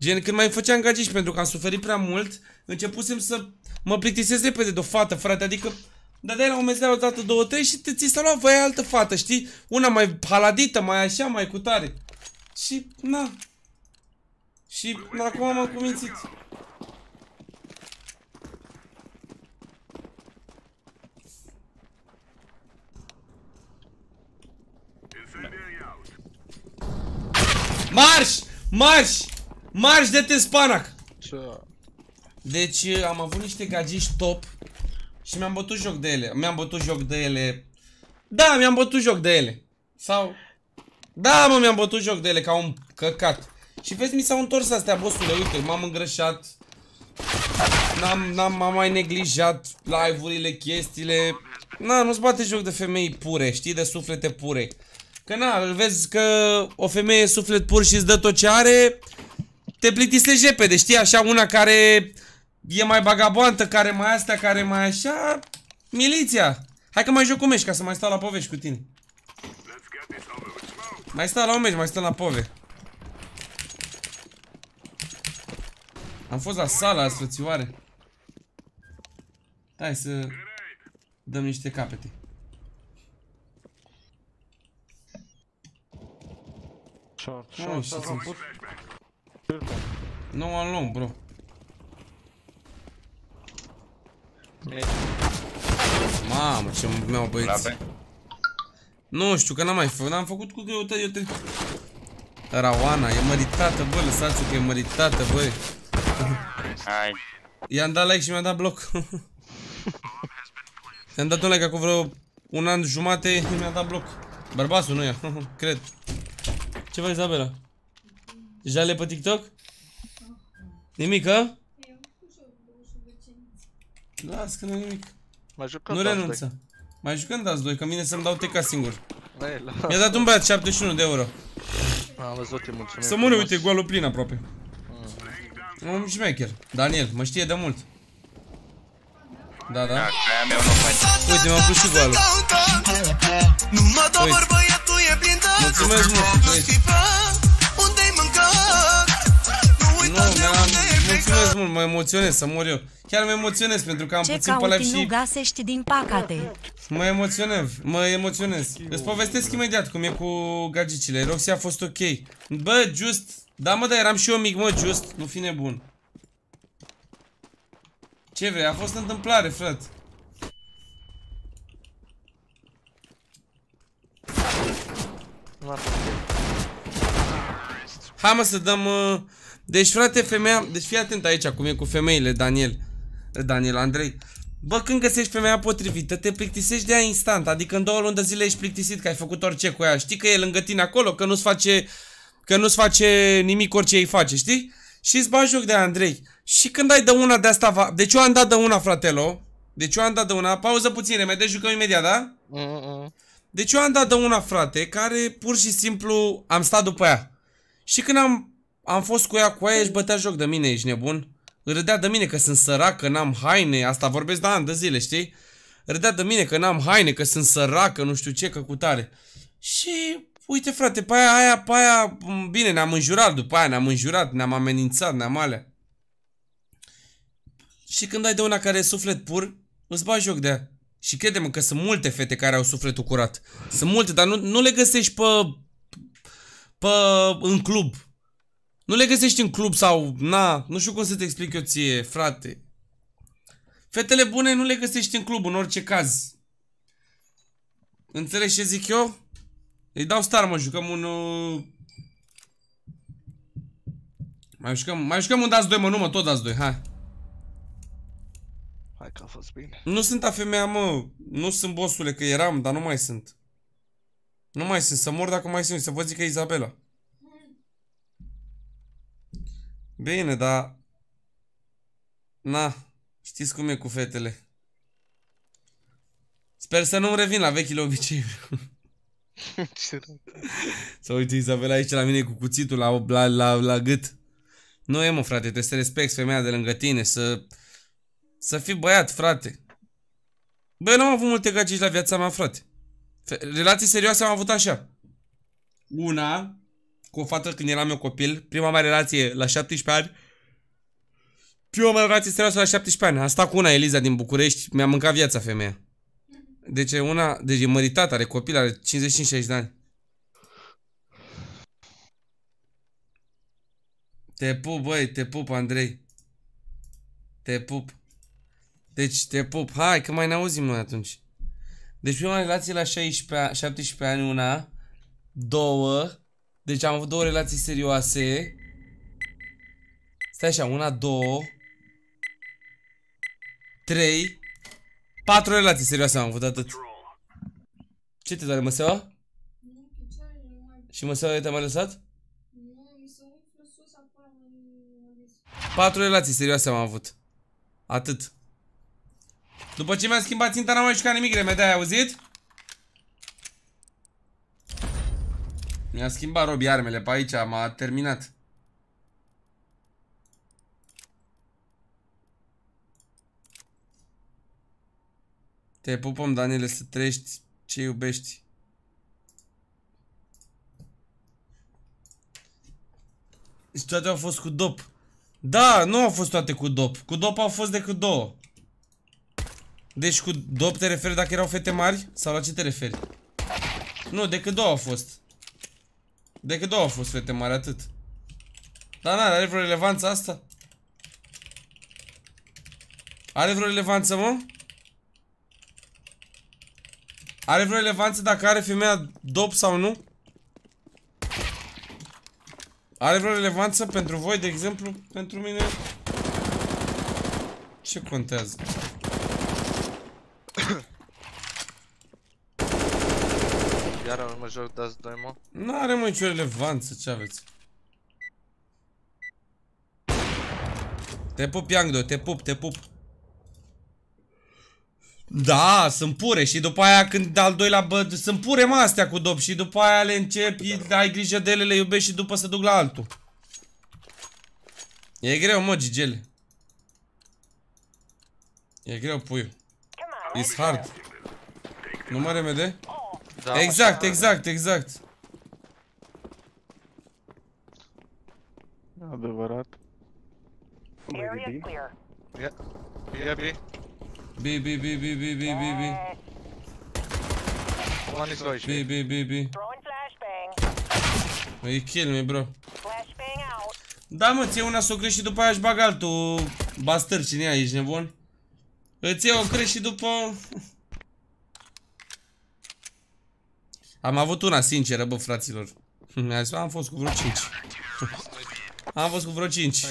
Gen, când mai făceam gagici pentru că am suferit prea mult, începusem să mă plictisesc repede de o fată, frate, adică dădeai la o meseală o dată, două, trei și ți s-a luat, voi ai altă fată, știi? Una mai haladită, mai așa, mai cu tare. Și, na. Și, acum m-am cumințit. Marș! Marș! Marș de te spanac! Deci am avut niște gagici top și mi-am bătut joc de ele. Mi-am bătut joc de ele. Da, mi-am bătut joc de ele. Sau... Da, mă, mi-am bătut joc de ele ca un căcat. Și vezi, mi s-au întors astea, bossule, uite, m-am îngrășat. M-am mai neglijat live-urile, chestiile. Na, nu-ți bate joc de femei pure, știi, de suflete pure. Că na, îl vezi că o femeie suflet pur și îți dă tot ce are, te plictisești repede, știi? Așa una care e mai bagaboantă, care mai astea, care mai așa... Miliția! Hai că mai joc un meci ca să mai stau la povești cu tine. Mai stau la un meci, mai stau la pove. Am fost la sala, frățioare. Hai să dăm niște capete. Nu știu ce ți-am pus. Nu am luat, bro. Mamă, ce mi-au băieți. Nu știu, că n-am mai făcut. N-am făcut cu greutate, eu te... Raoana, e măritată, bă, lăsați-o că e măritată, băi. I-am dat like și mi-a dat bloc. I-am dat un like acum vreo un an jumate, mi-a dat bloc. Bărbatul, nu ea, cred. Ce faci, Isabela? Jale pe TikTok? Nimic, a? Las că nu-i nimic. Nu renunță. Mai jucăm dați doi, că mine să-mi dau TK singur. Mi-a dat un băiat 71 de euro. Am văzut, te mulțumesc. Să mori, uite, golul plin aproape. Un șmecher. Daniel, mă știe de mult. Da, da. Uite, mi-am pus și golul. Uite. Mulțumesc mult, uite. Mulțumesc mult, mă emoționez să mor eu. Chiar mă emoționez pentru că am puțin pe live și... nu găsești din pacate. Mă emoționez, mă emoționez. Îți povestesc imediat cum e cu gagicile. Roxy a fost ok. Bă, Just, da mă, dar eram și eu mic, mă, Just. Nu fi nebun. Ce vrei, a fost întâmplare, frate. Hai mă să dăm... Deci frate, femeia, deci fii atent aici cum e cu femeile, Daniel. Daniel, Andrei. Bă, când găsești femeia potrivită, te plictisești de ea instant. Adică în 2 luni de zile ești plictisit că ai făcut orice cu ea. Știi că e lângă tine acolo, că nu-ți face, că nu-ți face nimic orice îi face, știi? Și îți bagi joc de Andrei. Și când ai de una de asta va... Deci eu am dat de una, fratelo. Deci eu am dat de una. Pauză puțin, remede, jucăm imediat, da? Deci eu am dat de una, frate, care pur și simplu am stat după ea. Și când am fost cu ea, își bătea joc de mine, ești nebun? Râdea de mine că sunt săracă, n-am haine, asta vorbesc de ani de zile, știi? Râdea de mine că n-am haine, că sunt săracă, nu știu ce, că cu tare. Și, uite frate, pe aia, bine, ne-am înjurat după aia, ne-am înjurat, ne-am amenințat, ne-am alea. Și când ai de una care e suflet pur, îți bagi joc de ea. Și crede-mă că sunt multe fete care au sufletul curat. Sunt multe, dar nu le găsești în club. Nu le găsești în club sau, na, nu știu cum să te explic eu ție, frate. Fetele bune nu le găsești în club, în orice caz. Înțelegi ce zic eu? Îi dau star, mă, jucăm un... Mai jucăm un dați doi, mă, nu, mă, tot dați doi, hai. Hai că a fost bine. Nu sunt a femeia, mă, nu sunt bossule, că eram, dar nu mai sunt. Nu mai sunt, să mor dacă mai sunt, să vă zic că e Izabela. Bine, dar... na, știți cum e cu fetele. Sper să nu-mi revin la vechile obiceiuri. Să uite Izabela aici la mine cu cuțitul la gât. Nu e, mă, frate, trebuie să respecti femeia de lângă tine, să fii băiat, frate. Băi, n-am avut multe gagici la viața mea, frate. Relații serioase am avut așa. Una... cu o fată când eram eu copil, prima mea relație la 17 ani. Prima mea relație serioasă la 17 ani. Am stat cu una, Eliza din București, mi-a mâncat viața femeia. Deci e una, deci e măritată, are copil, are 55-60 de ani. Te pup, băi, te pup, Andrei. Te pup. Deci te pup. Hai, că mai ne auzim noi atunci. Deci prima relație la 17 ani, una, două. Deci am avut 2 relații serioase. Stai așa, 1, 2, 3, 4 relații serioase am avut, atât. Ce te doare, măseaua? Nu, picioarele nu mai... Și măseaua te-a mai lăsat? Nu, mi se umflă sus afară. 4 relații serioase am avut. Atât. După ce mi-am schimbat ținta, n-am mai jucat nimic, remede, ai auzit? Mi-a schimbat Robi armele pe aici, m-a terminat. Te pupăm, Daniele, să trăiești ce iubești. Și toate au fost cu dop. Da, nu au fost toate cu dop. Cu dop au fost decât 2. Deci cu dop te referi dacă erau fete mari? Sau la ce te referi? Nu, decât 2 au fost. Decât 2 au fost fete mari, atât. Dar n-are vreo relevanță asta? Are vreo relevanță, mă? Are vreo relevanță dacă are femeia dop sau nu? Are vreo relevanță pentru voi, de exemplu? Pentru mine? Ce contează? Iar mă joc dați doi, mă? N-are, mă, nicio relevanță ce aveți. Te pup, Iangdo, te pup, te pup. Da, sunt pure și după aia când al doilea bă, sunt pure astea cu dop și după aia le începi, ai grijă de ele, le iubești și după se duc la altul. E greu, mă, gigele. E greu, puiul. It's hard. Nu mă remede? Da, exact, exact, exact. Adevărat. Ia, ia, B. B. B. Îi kill me, bro. Da, mă, ție una s-o crești și după aia își bag altul. Bastăr, cine ai, ești nebun? Îți iei o crești și după... Am avut una sinceră, bă, fraților. Am fost cu vreo 5. Am fost cu vreo 5.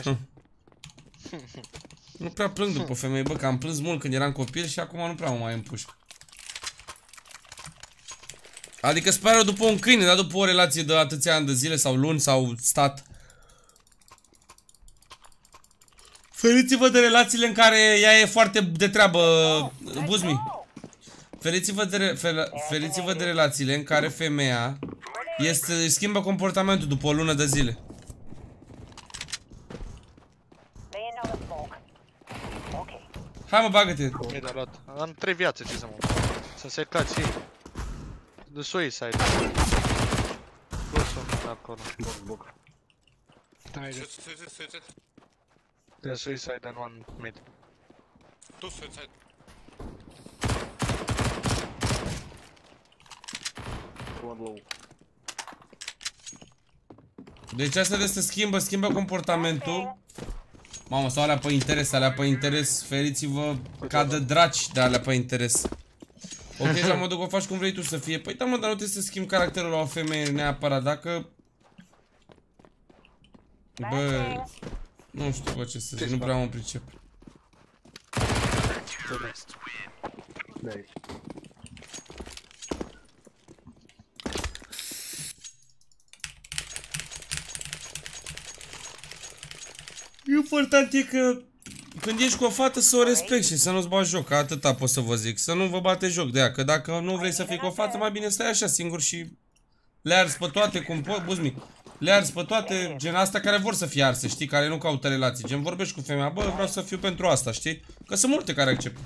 Nu prea plâng după femei, bă, că am plâns mult când eram copil și acum nu prea mă mai împușc. Adică sper eu după un câine, dar după o relație de atâția ani de zile sau luni sau stat. Feriți-vă de relațiile în care ea e foarte de treabă, Buzmi. Feriți-vă de relațiile în care femeia este, schimbă comportamentul după o lună de zile. Hai, mă, bagă-te! Am 3 viațe, ce să mă... Să se cați ei. The suicide. Cursul acolo. The suicide and one mid. 2 suicide. Deci asta de să schimbă comportamentul. Mamă, sau alea pe interes, feriți-vă ca de draci de alea pe interes. Ok, la modul că o faci cum vrei tu să fie. Păi da, mă, dar nu trebuie să schimbi caracterul la o femeie neapărat, dacă... Bă... Nu știu, bă, ce să zic, nu prea mă pricep. Important e că când ești cu o fată să o respecti și să nu-ți bagi joc, atâta pot să vă zic, să nu vă bate joc de ea, că dacă nu vrei să fii cu o fată, mai bine stai așa singur și le arzi pe toate cum poți, Buzmic, le arzi pe toate, gen asta care vor să fie arse, știi, care nu caută relații, gen vorbești cu femeia, bă, vreau să fiu pentru asta, știi, că sunt multe care acceptă.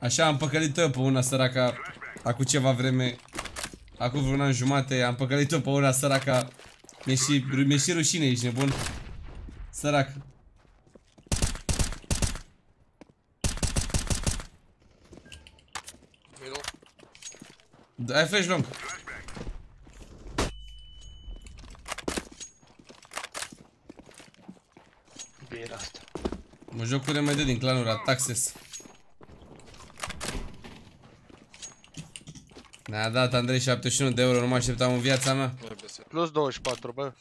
Așa am păcălit-o pe una săraca, acu' ceva vreme. Acum vreun an jumate am păcălit-o pe una săraca. Mi-e și rușine, ești nebun. Sărac. Ai flash long. Mă joc cu remede din clanul Ataxes. Ne-a dat Andrei 71 de euro, nu mă așteptam în viața mea. Plus 24, bă.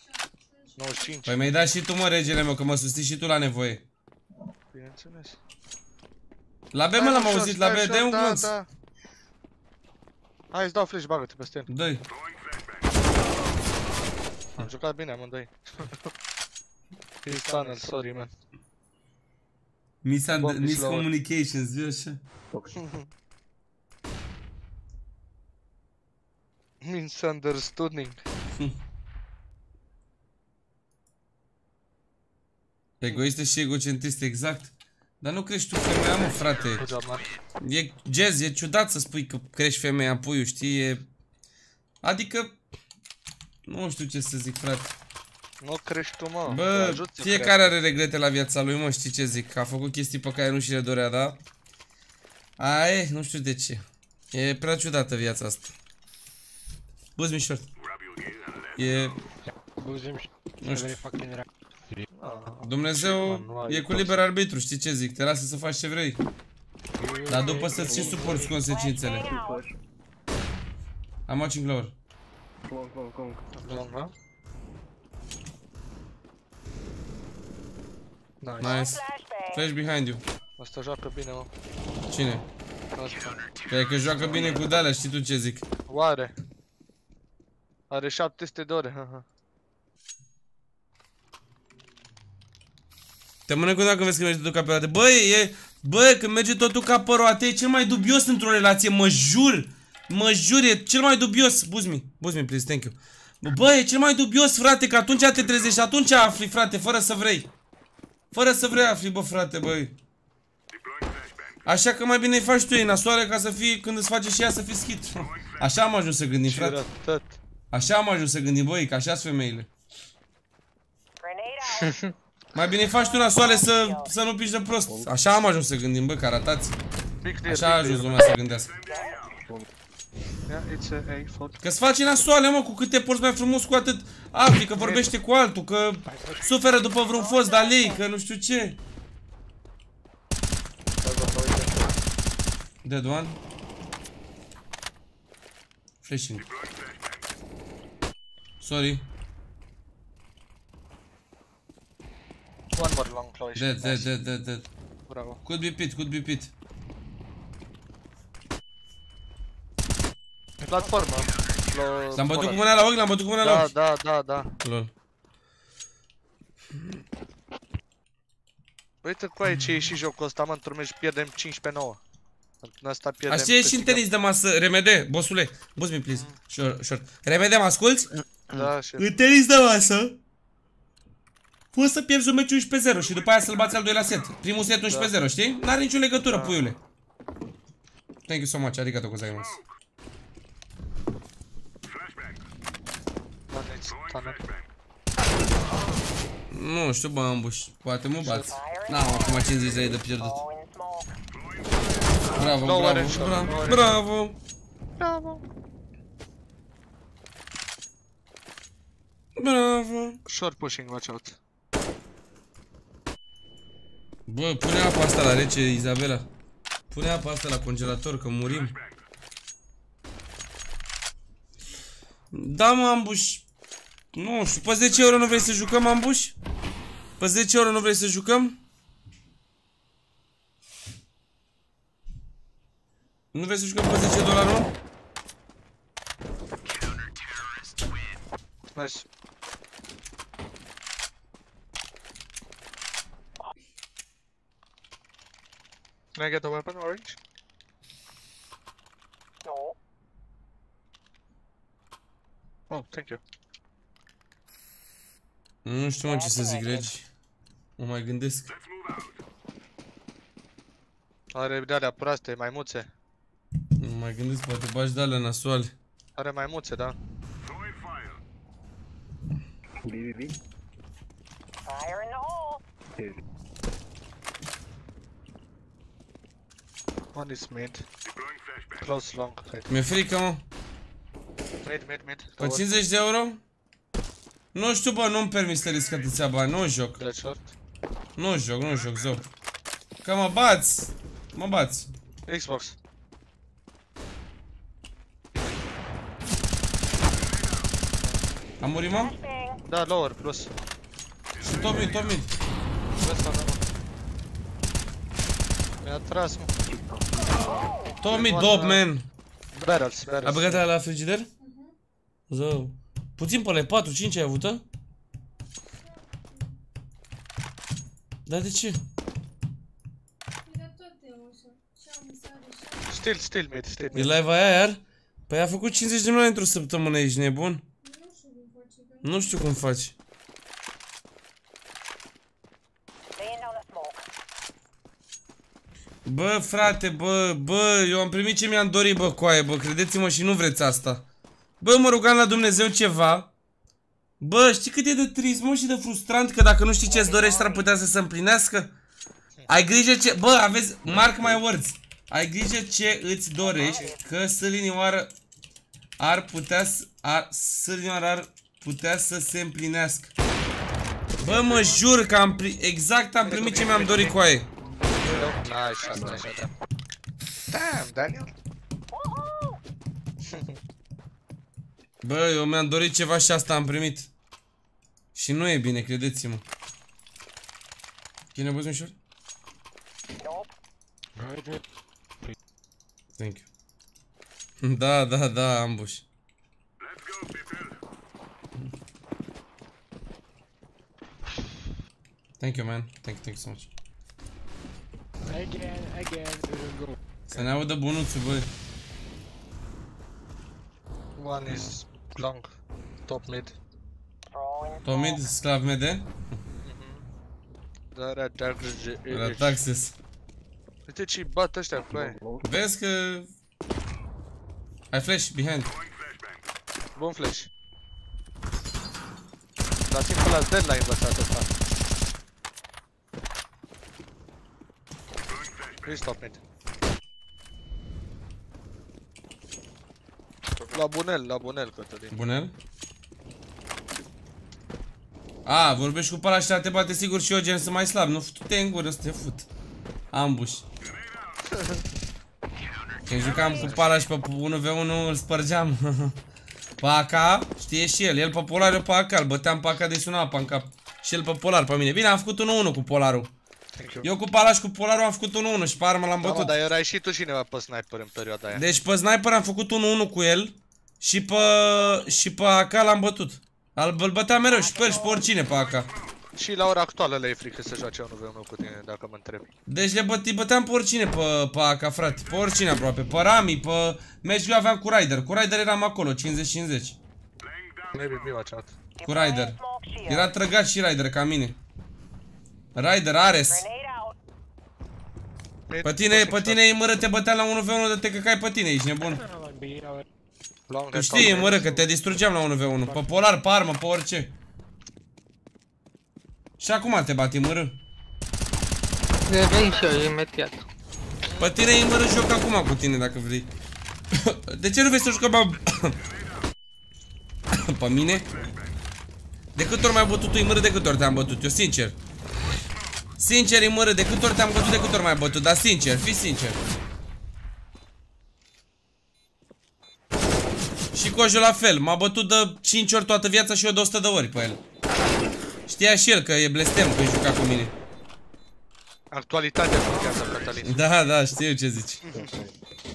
95. Păi mi-ai dat și tu, mă, regele meu, că mă susții și tu la nevoie. Bineînțeles. La B, mă, l-am auzit, la B, dă-i un glonț. Hai, îți dau flash, bagă-te peste el. Dă-i. Am jucat bine amândoi. Cristianer, sorry, man. Miscommunications, zi așa. Misunderstanding. Egoiste și egocentrist, exact. Dar nu crești tu femeia, mă, frate. E jazz, e ciudat să spui că crești femeia, puiul, știi? E... Adică... Nu știu ce să zic, frate. Nu crești tu, mă. Bă, fiecare are regrete la viața lui, mă, știi ce zic? A făcut chestii pe care nu și le dorea, da? Aia, nu știu de ce. E prea ciudată viața asta. Buzz mi short. E... Nu știu. Dumnezeu e cu liber arbitru, știi ce zic? Te lasă să faci ce vrei. Dar după să-ți și suporți consecințele. I'm watching lower. Nice. Flash behind you. Asta joacă bine, mă. Cine? Cred că joacă bine cu de-alea, știi tu ce zic? Oare? Are 700 de ore, haha. Te mănâncă dacă vezi că merge totul ca pe roate. Bă, când merge totul ca pe roate, e cel mai dubios într-o relație, mă jur. Mă jur, e cel mai dubios. Buzmi, please, thank you. Bă, e cel mai dubios, frate, că atunci te trezești și atunci afli, frate, fără să vrei. Fără să vrei afli, bă, frate, băi. Așa că mai bine îi faci tu ei nasoare ca să fii, când îți face și ea să fii schit. Așa am ajuns să gândim, frate. Așa am ajuns să gândim, băi, că așa-s femeile. Mai bine faci tu nasoale să nu pici de prost. Așa am ajuns să gândim, bă, caratați. Așa a ajuns lumea să gândească. Că-ți faci nasoale, mă, cu cât te porți mai frumos, cu atât afli, că vorbește cu altul, că suferă după vreun fost, dar lei, că nu știu ce. Dead one. Flashing. Sorry. One more long close. Dead. Bravo. Could be pit. Platforma. L-am bătut cu mâna la ochi, Da. Lol. Uite cu aia ce e și jocul ăsta, mă, într-un meci pierdem 15-9. Așa e și în tenis de masă, remede, bossule. Boss me, please, short. Remede, mă asculti? Da, șef. În tenis de masă poți să pierzi un meci 11-0 și după aia să-l bați al doilea set. Primul set 11-0, știi? N-are nicio legătură, puiule. Thank you so much, arigato gozaimasu. Nu știu, bă, ambush. Poate mă bați. N-am acum 50 de pierdut. Bravo. Short pushing, watch out. Bă, pune apa asta la rece, Izabela. Pune apa asta la congelator, că murim. Da, mă, ambush. Nu știu, pe 10 euro nu vrei să jucăm, ambush? Pe 10 euro nu vrei să jucăm? Nu vrei să jucăm pe 10 dolari, nu? Nice. Can I get a weapon, Orange? No. Oh, thank you. Nu știu, mă, ce să zic, Regi. Mă mai gândesc. Are de-alea proaste, maimuțe. Nu mai gândesc, poate bagi de-alea nasoale. Are maimuțe, da. BBB. Fire in the hole. One is mid. Close long. Mi-e frică, mă. Mid. Pe 50 de euro? Nu știu, bă, nu-mi permis să risc atâția bani, nu joc. Nu joc, zău. Că mă bați. Xbox. Am murit, mă? Da, lower, plus. Și top mid. Mi-a tras, mă. Top mid, dope, man. Barrels. Ai băgat la frigider? Zău. Puțin pe le 4-5 ai avut-o? Dar de ce? Still mid. E live aia iar? Păi a făcut 50 de milioane într-o săptămână, ești nebun? Nu știu cum faci. Bă, frate, bă, eu am primit ce mi-am dorit, bă, coaie, bă, credeți-mă și nu vreți asta. Bă, mă rugam la Dumnezeu ceva. Bă, știi cât e de trist, mă, și de frustrant că dacă nu știi ce-ți dorești, ar putea să se împlinească? Ai grijă ce... Bă, aveți... Mark my words. Ai grijă ce îți dorești, că sâlinioară ar putea să... Putea să se împlinească. Bă, mă jur că am primit. Exact am primit ce mi-am dorit, coaie. Așa. Damn, Daniel. Bă, eu mi-am dorit ceva și asta am primit. Și nu e bine, credeți-mă. Cine vă ușor? Thank you. Da, ambush. Thank you, man. Thank you so much. Again, go. Să ne audă bunuții, băi. One is long, top mid. Top mid, sclav mede? Dar are taxes. Are taxes. Uite ce-i bat ăștia, fly. Vezi că... Ai flash, behind. Bun flash. La timpul ăla dead l-ai învățat ăsta. Please stop mid. La bunel, Cătălin. Bunel? A, vorbești cu pala și te bate sigur și eu, gen, sunt mai slab. Nu fute în gură, să te fut. Ambush. Când jucam cu pala și pe 1v1 îl spărgeam. Paca, știe și el, pe polar, eu pe acal. Băteam paca de suna apa în cap. Și el pe polar, pe mine. Bine, am făcut 1-1 cu polarul. Eu cu pala și cu polarul am făcut 1-1 și pe armă l-am bătut. Dar erai și tu cineva pe sniper în perioada aia. Deci pe sniper am făcut 1-1 cu el și pe acal l-am bătut. Îl bătea mereu și pe el și pe oricine pe AK. Și la ora actuală le-ai frică să joace 1v1 cu tine, dacă mă întrebi. Deci îi băteam pe oricine pe AK, frate. Pe oricine aproape, pe Rami, pe... Meci eu aveam cu Ryder. Cu Ryder eram acolo, 50-50. Cu Ryder. Era trăgat și Ryder ca mine. Ryder, Ares. Pe tine îi mără, te băteam la 1v1, dar te căcai pe tine, ești nebun. Tu știi, mără, că te distrugeam la 1v1. Pe polar, pe armă, pe orice. Și acum te bati, mără. Revin și eu, imediat. Pe tine îi mără, joc acum cu tine, dacă vrei. De ce nu vei să jucăm pe mine? De câte ori m-ai bătut tu, îi mără, de câte ori te-am bătut, eu sincer. Sincer, îi mără, de câte ori te-am bătut, de câte ori m-ai bătut, dar sincer, fii sincer. Și Cojo la fel, m-a bătut de 5 ori toată viața și eu de 100 de ori pe el. Știa și el că e blestem că-i juca cu mine. Actualitatea contează, Cătălin. Da, da, știu ce zici.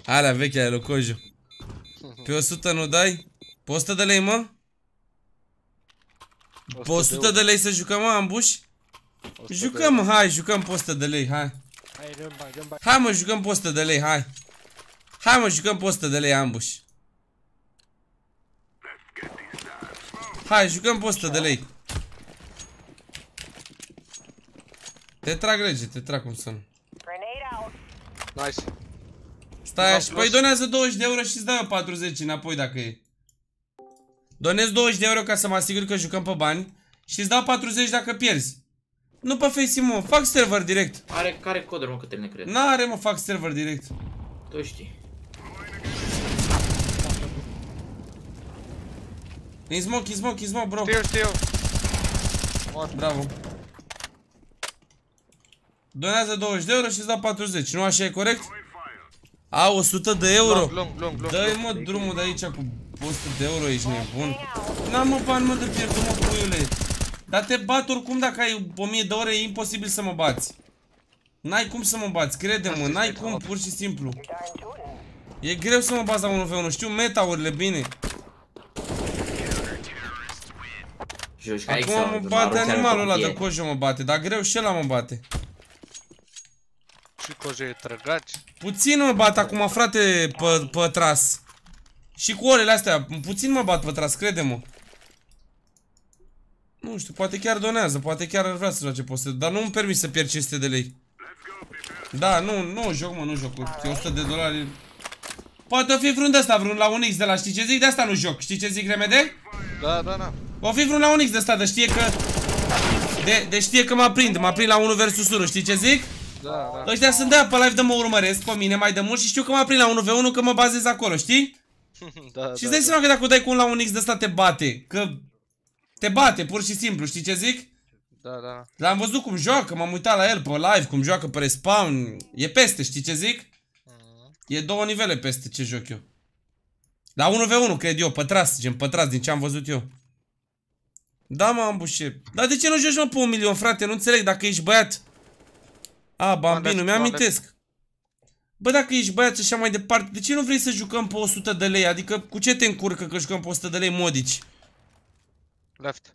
Alea veche ale lui Cojo. Pe 100 nu dai? Pe 100 de lei, mă? Pe 100 de lei să jucăm, mă, ambuși? Jucăm, hai, jucăm pe 100 de lei, hai. Hai, mă, jucăm pe 100 de lei, hai. Hai, mă, jucăm pe 100 de lei, ambuși. Hai, jucăm pe 100 de lei. Te trag lege, te trag cum sună. Nice. Stai așa, păi donează 20 de euro și îți dau eu 40 înapoi dacă e. Donez 20 de euro ca să mă asigur că jucăm pe bani și îți dau 40 dacă pierzi. Nu pe facey-mă, fac server direct. Are, care coduri, mă, că te ne cred? N-are, mă, fac server direct. Tu știi. In smoke, bro. Știu. Bravo. Donează 20 de euro și îți dau 40, nu așa e corect? A, 100 de euro. Dă-i, mă, drumul de aici cu 100 de euro, ești nebun. N-am, mă, bani, mă, de pierdut, mă, puiule. Dar te bat oricum, dacă ai 1000 de ore, e imposibil să mă bați. N-ai cum să mă bați, crede-mă, n-ai cum, pur și simplu. E greu să mă bați la 1v1, știu meta-urile bine. Acum mă bate animalul ăla de Cojo, mă bate, dar greu și ăla mă bate. Și Cojo e trăgaci. Puțin mă bat acum, frate, pe tras. Și cu orele astea, puțin mă bat pe tras, crede-mă. Nu știu, poate chiar donează, poate chiar ar vrea să joace postul, dar nu-mi permis să pierd 500 de lei. Da, nu joc, mă, nu joc, cu 100 de dolari. Poate fi vreun de asta, vreun la un X de la, știi ce zic? De asta nu joc, știi ce zic, remede? Da. O fi vreun la un X de asta, de știe că... De știe că mă prind la 1 versus 1, știi ce zic? Da. Ăștia sunt de pe live, de mă urmăresc pe mine mai de mult și știu că mă prind la 1v1, că mă bazez acolo, știi? Da, și îți dai seama că dacă dai cu un la un X de asta te bate, că... Te bate, pur și simplu, știi ce zic? Da. L-am văzut cum joacă, m-am uitat la el pe live, cum joacă pe respawn, e peste, știi ce zic? E două nivele peste ce joc eu. La 1v1, cred eu, pătras, gen pătras, din ce am văzut eu. Da, mă, ambușe. Dar de ce nu joci, mă, pe 1.000.000, frate? Nu înțeleg, dacă ești băiat. A, bambinu, mi-amintesc. Bă, dacă ești băiat și așa mai departe, de ce nu vrei să jucăm pe 100 de lei? Adică, cu ce te încurcă că jucăm pe 100 de lei modici? Left.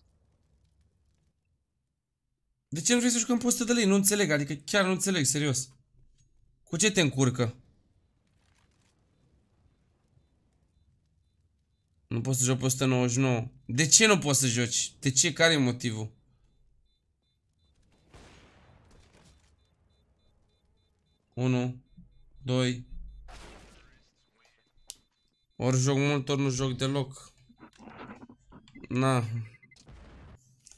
De ce nu vrei să jucăm pe 100 de lei? Nu înțeleg, adică chiar nu înțeleg, serios. Cu ce te încurcă? Nu poți să joci pe 199. De ce nu poți să joci? De ce? Care e motivul? Unu, doi. Ori joc mult, ori nu joc deloc. Na.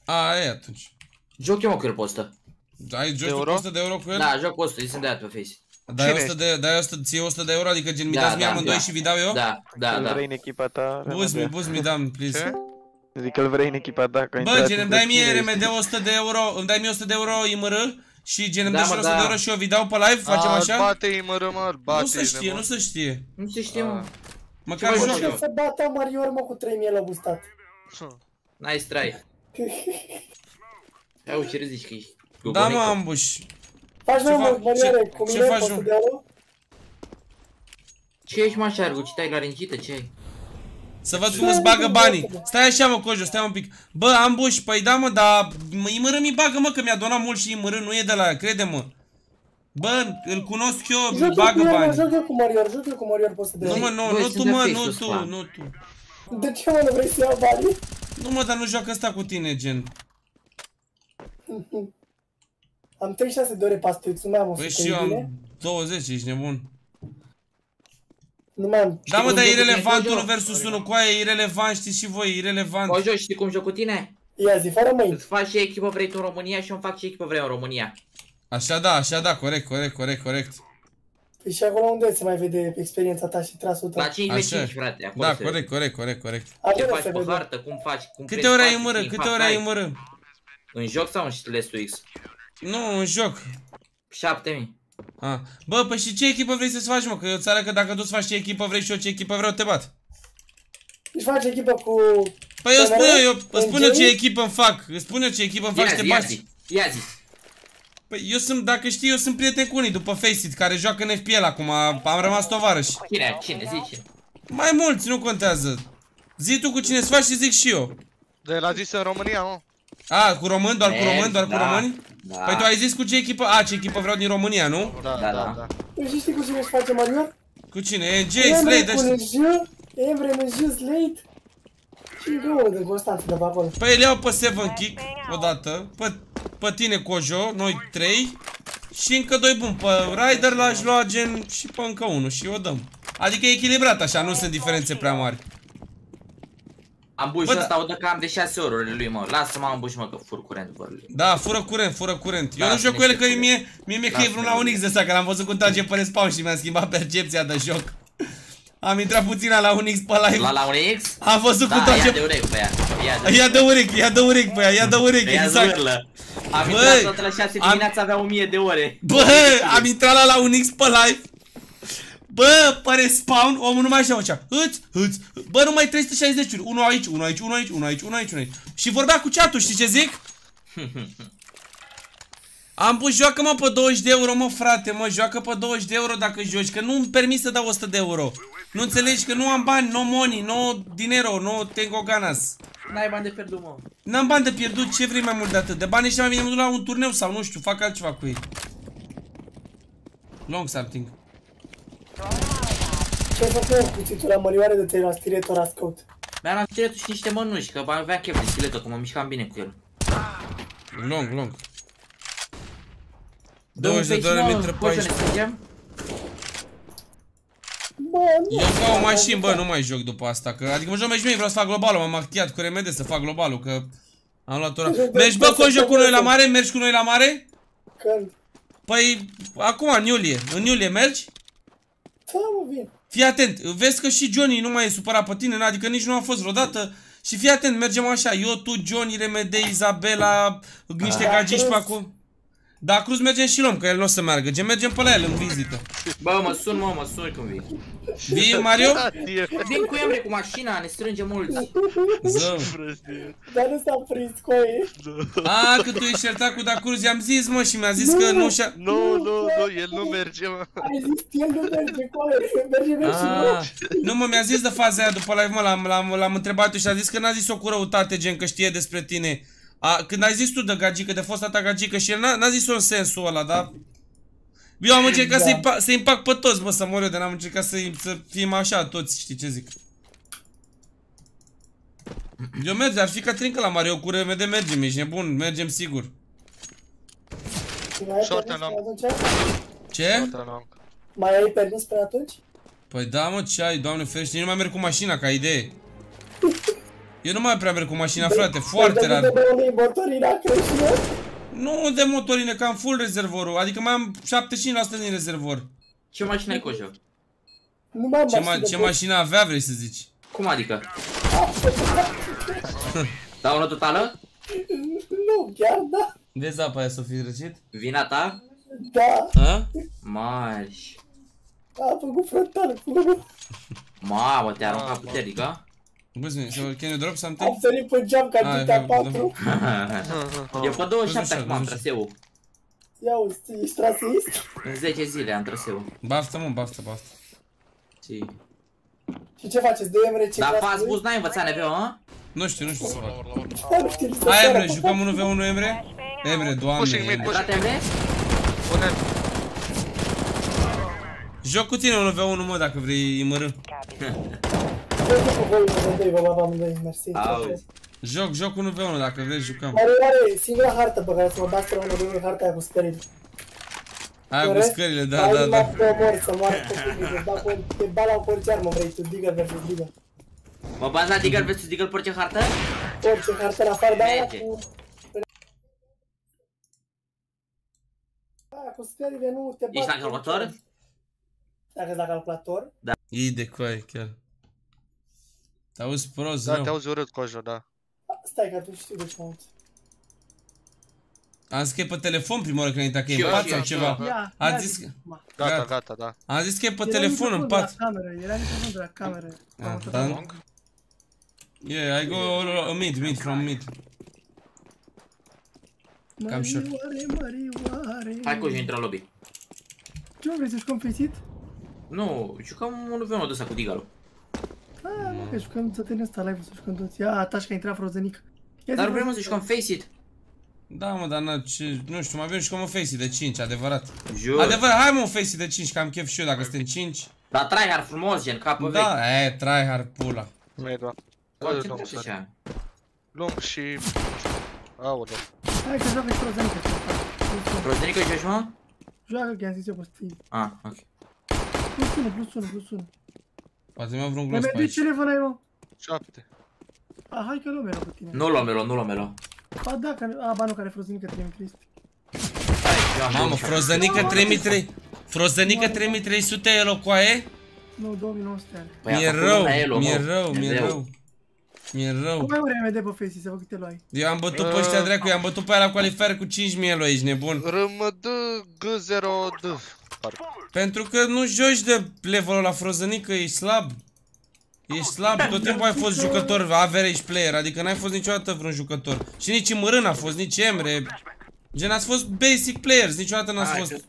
A, e atunci. Joc eu cu el pe 100. Ai joci pe 100 de euro cu el? Da, joc pe 100, îi sunt de pe Face. Dai 100 de, dai 100, ție 100 de euro, adică gen mi dați mie amândoi și vi dau eu? Da, da, da. Îl vrei în echipa ta? Buz mi, dam, please. Ce? Zic că îl vrei în echipa ta. Bă, gen îmi dai mie RMD 100 de euro, îmi dai mie 100 de euro IMR și gen îmi dai și 100 de euro și eu vi dau pe live, facem așa? Bate IMR, mă, bate. Nu se știe, nu se știe. Nu se știe, mă. Măcar joc eu. Să bată Marior, mă, cu 3000 la bustat. Nice try. Ia uite, zici că ești. Da, mă, ambush. Faci numai băniere, cu mine poți să dea-o? Ce ești, mă, șargu? Ce te-ai laringită? Ce ai? Să văd cum îți bagă banii. Stai așa, mă, Cojo, stai un pic. Bă, ambush, păi da, mă, dar IMR mi bagă, mă, că mi-a donat mult și IMR nu e de la ea, crede-mă. Bă, îl cunosc eu, mi bagă banii. Joc eu cu Marior, joc eu cu Marior, poți să dea-o. Nu, mă, nu tu, mă, nu tu, nu tu. De ce, mă, nu vrei să iau banii? Nu, mă, dar nu joacă ăsta cu tine, gen. Am 36 de ore pastuiți, nu mai am 100 de bine. Păi și eu am 20, ești nebun. Nu mai am. Da, mă, dar e irelevant, 1 versus 1 cu aia, e irelevant, știți și voi, e irelevant. O, Joci, știi cum joc cu tine? Ia zi, fără mâini. Îți faci și echipă vrei tu în România și îmi fac și echipă vrei în România. Așa da, așa da, corect, corect, corect, corect. Păi și acolo unde se mai vede experiența ta și trasul tău? La 5 pe 5, frate, acolo. Da, corect, corect, corect, corect. Ce faci pe hartă, cum faci, cum crezi? Câte ore ai IMR, câte ore ai IMR? În joc sau în Slade? Nu, în joc. 7000. Bă, păi și ce echipă vrei să-ți faci, mă? Că eu țară că dacă tu-ți faci ce echipă vrei și eu ce echipă vreau, te bat. Îți faci echipă cu... Păi eu spun eu, spun eu ce echipă îmi fac. Îți spun eu ce echipă îmi fac și te bați. Ia zi. Păi eu sunt, dacă știi, eu sunt prieten cu unii după Faceit, care joacă în FPL acum, am rămas tovarăși. Cine, zici? Mai mulți, nu contează. Zi tu cu cine-ți faci și zic și eu. De la zis în România, nu? A, cu români, doar cu români, doar cu români? Da. Păi tu ai zis cu ce echipă? A, ce echipă vreau din România, nu? Da, da, da. Tu știi cu cine își face Marior? Cu cine? E Slade, ăștia. E MJ, Slade. Și două din Constanța de pe acolo. Păi le iau pe 7Kick, odată, pe tine Cojo, noi 3. Și încă 2 buni, pe Rider l-aș lua gen și pe încă 1 și o dăm. Adică e echilibrat așa, nu sunt diferențe prea mari. Ambuș ăsta o dă cam de 6 orele lui, mă. Lasă-mă ambuș, mă, că fur curent, bă. Da, fură curent, fură curent. Eu nu joc cu el că mie mi-e că e vreun la un X de ăsta, că l-am văzut cum trage pe respawn și mi-a schimbat percepția de joc. Am intrat puțin la un X pe live. La un X? Am văzut cum trage. Ia de urechi pe ea. Ia de urechi, ia de urechi pe ea, ia de urechi, exact. Am intrat toată la 6 dimineața, avea 1000 de ore. Bă, am intrat la un X pe live. Bă, pe respawn, omul nu mai așa făcea. Bă, numai 360-uri. Unul aici, unul aici, unul aici, unul aici, unul aici, unul aici. Și vorbea cu chat-ul, știi ce zic? Am pus, joacă, mă, pe 20 de euro, mă, frate, mă, joacă pe 20 de euro dacă joci, că nu-mi permis să dau 100 de euro. Nu înțelegi că nu am bani, no money, no dinero, no tengo ganas. N-ai bani de pierdut, mă. N-am bani de pierdut, ce vrei mai mult de atât? De bani ăștia mai bine mă duc la un turneu sau nu știu, fac altceva cu ei. Long something. Ce-ai făcut eu cu țitura mărioare de te-ai la stiletul ăla scout? Mi-am luat stiletul și niște mănuși, că avea chef de stiletul, că mă mișcam bine cu el. Long, long. 20 de dolari între 14. Eu ca o mașină, bă, nu mai joc după asta, că adică mă joc meci mei, vreau să fac globalul, m-am machiat cu remede să fac globalul, că am luat ora. Mergi, bă, Cojo, cu noi la mare? Mergi cu noi la mare? Când? Păi, acum, în iulie. În iulie mergi? Fii atent, vezi că și Johnny nu mai e supărat pe tine, adică nici nu a fost vreodată. Și fii atent, mergem așa, eu, tu, Johnny, Remede, Izabela, niște gagici pe acum. Da, Cruz mergem și luăm, că el nu o să meargă, mergem pe la el în vizită. Bă, mă sun când vii. Vii, Mario? Vin cu Emre, cu mașina, ne strângem mulți. Zău. Dar nu s-a prins cu ei. A, că tu ești certat cu Da Cruz, i-am zis, mă, și mi-a zis că nu și-a... Nu, el nu merge, mă. Ai zis, el nu merge cu ei, merge și noi. Nu, mă, mi-a zis de faza aia după live, mă, l-am întrebat și a zis că n-a zis-o cu răutate, gen că știe despre tine. Când ai zis tu de gagică, de fosta ta gagică, și el n-a zis-o în sensul ăla, da? Eu am încercat să-i împac pe toți, bă, să mor eu, de n-am încercat să fim așa toți, știi ce zic? Eu merge, ar fi Catrinca la mare, eu cu RMD mergem, ești nebun, mergem sigur. Ce? Mai ai permis pe atunci? Păi da, mă, ce ai, doamne ferește, eu nu mai merg cu mașina, ca idee. Eu nu mai prea merg cu mașina, frate, foarte rar. Nu de motorină, că am full rezervorul, adică mai am 75% din rezervor. Ce mașină ai, Cojo? Ce mașină avea, vrei să zici? Cum adică? Da, una totală? Nu, chiar da. Vezi apa aia s-o fi răcit? Vina ta? Da. A? Mari. A făcut frontală, făcut. Mamă, te-a aruncat puternic, a? Can you drop something? Am sărit pe geam ca GTA 4. Eu pe 27 acum am traseu. Ia uzi, ești traseist? În 10 zile am traseu. Baftă, mă, baftă. Și ce faceți? Doi MRC? Dar v-ați spus, n-ai învățat Neveu, mă? Nu știu, să fac. Hai, Emre, jucăm 1v1 Emre? Emre, doamne, Emre. Ai dat Emre? Punem. Joc cu tine 1v1, mă, dacă vrei IMR. Joc 1v1 dacă vrei, jucăm. Are singura hartă pe care să mă dați pe 1v1, harta aia cu scările. Aia cu scările, da. Te bat la orice armă vrei tu, Digger vs. Digger. Mă bat la Digger vs. Digger pe orice hartă? Orice hartă, în afară de aia cu... Aia cu scările, nu te bat. Ești la calculator? Dacă-s la calculator? Da. Ii de coaie, chiar. Te-auzi prost, rău. Da, te-auzi urât, Cojo, da. Stai, că tu știi de ce mă auzi. Am zis că e pe telefon prima oară când ai intrat, că e în pat sau ceva. Am zis că... Gata, da. Am zis că e pe telefon, în pat. Era nici de la cameră. Yeah, I go mid. Cam short. Hai, Cojo, intră în lobby. Ce, mă, vrei să-și completit? Nu, jucam un V1 de ăsta cu Digalul. Aaa, mă, că jucăm să terminăm ăsta live-ul, să jucăm toți. Ia, Tașca a intrat frozănic. Dar vrem să jucăm Face-It. Da, mă, dar nu știu, mai bine jucăm un Face-It de 5, adevărat. Adevărat, hai mă un Face-It de 5, că am chef și eu dacă suntem 5. Dar tryhard frumos, gen, capă vechi. Da, e, tryhard pula. Nu e doar. Ce trebuie așa? Lung și... Aoleu. Hai că joacă-i frozănică. Frozănică joci, mă? Joacă, că i-am zis eu pe Steam. Ah, ok. Plus 1. Poate mi-am vreun glas pe aici. Ce level ai, mă? 7. A, hai că luăm Melo cu tine. Nu luăm Melo, A, da, ba nu, care frozănică 3300. Mamă, frozănică 3300. Frozănică 3300 Elo coaie? Nu, 2900. Mi-e rău. Cum ai un RMD pe Face-It, să vă câte luai? Eu am bătut pe ăștia dracu, i-am bătut pe aia la qualifier cu 5000 Elo, ești nebun. RMD G0D. Pentru că nu joci de levelul la frozănică, ești slab. Ești slab, tot timpul ai fost jucător average player, adică n-ai fost niciodată vreun jucător. Și nici Mărân a fost, nici Emre. Gen, ați fost basic players, niciodată n-ați fost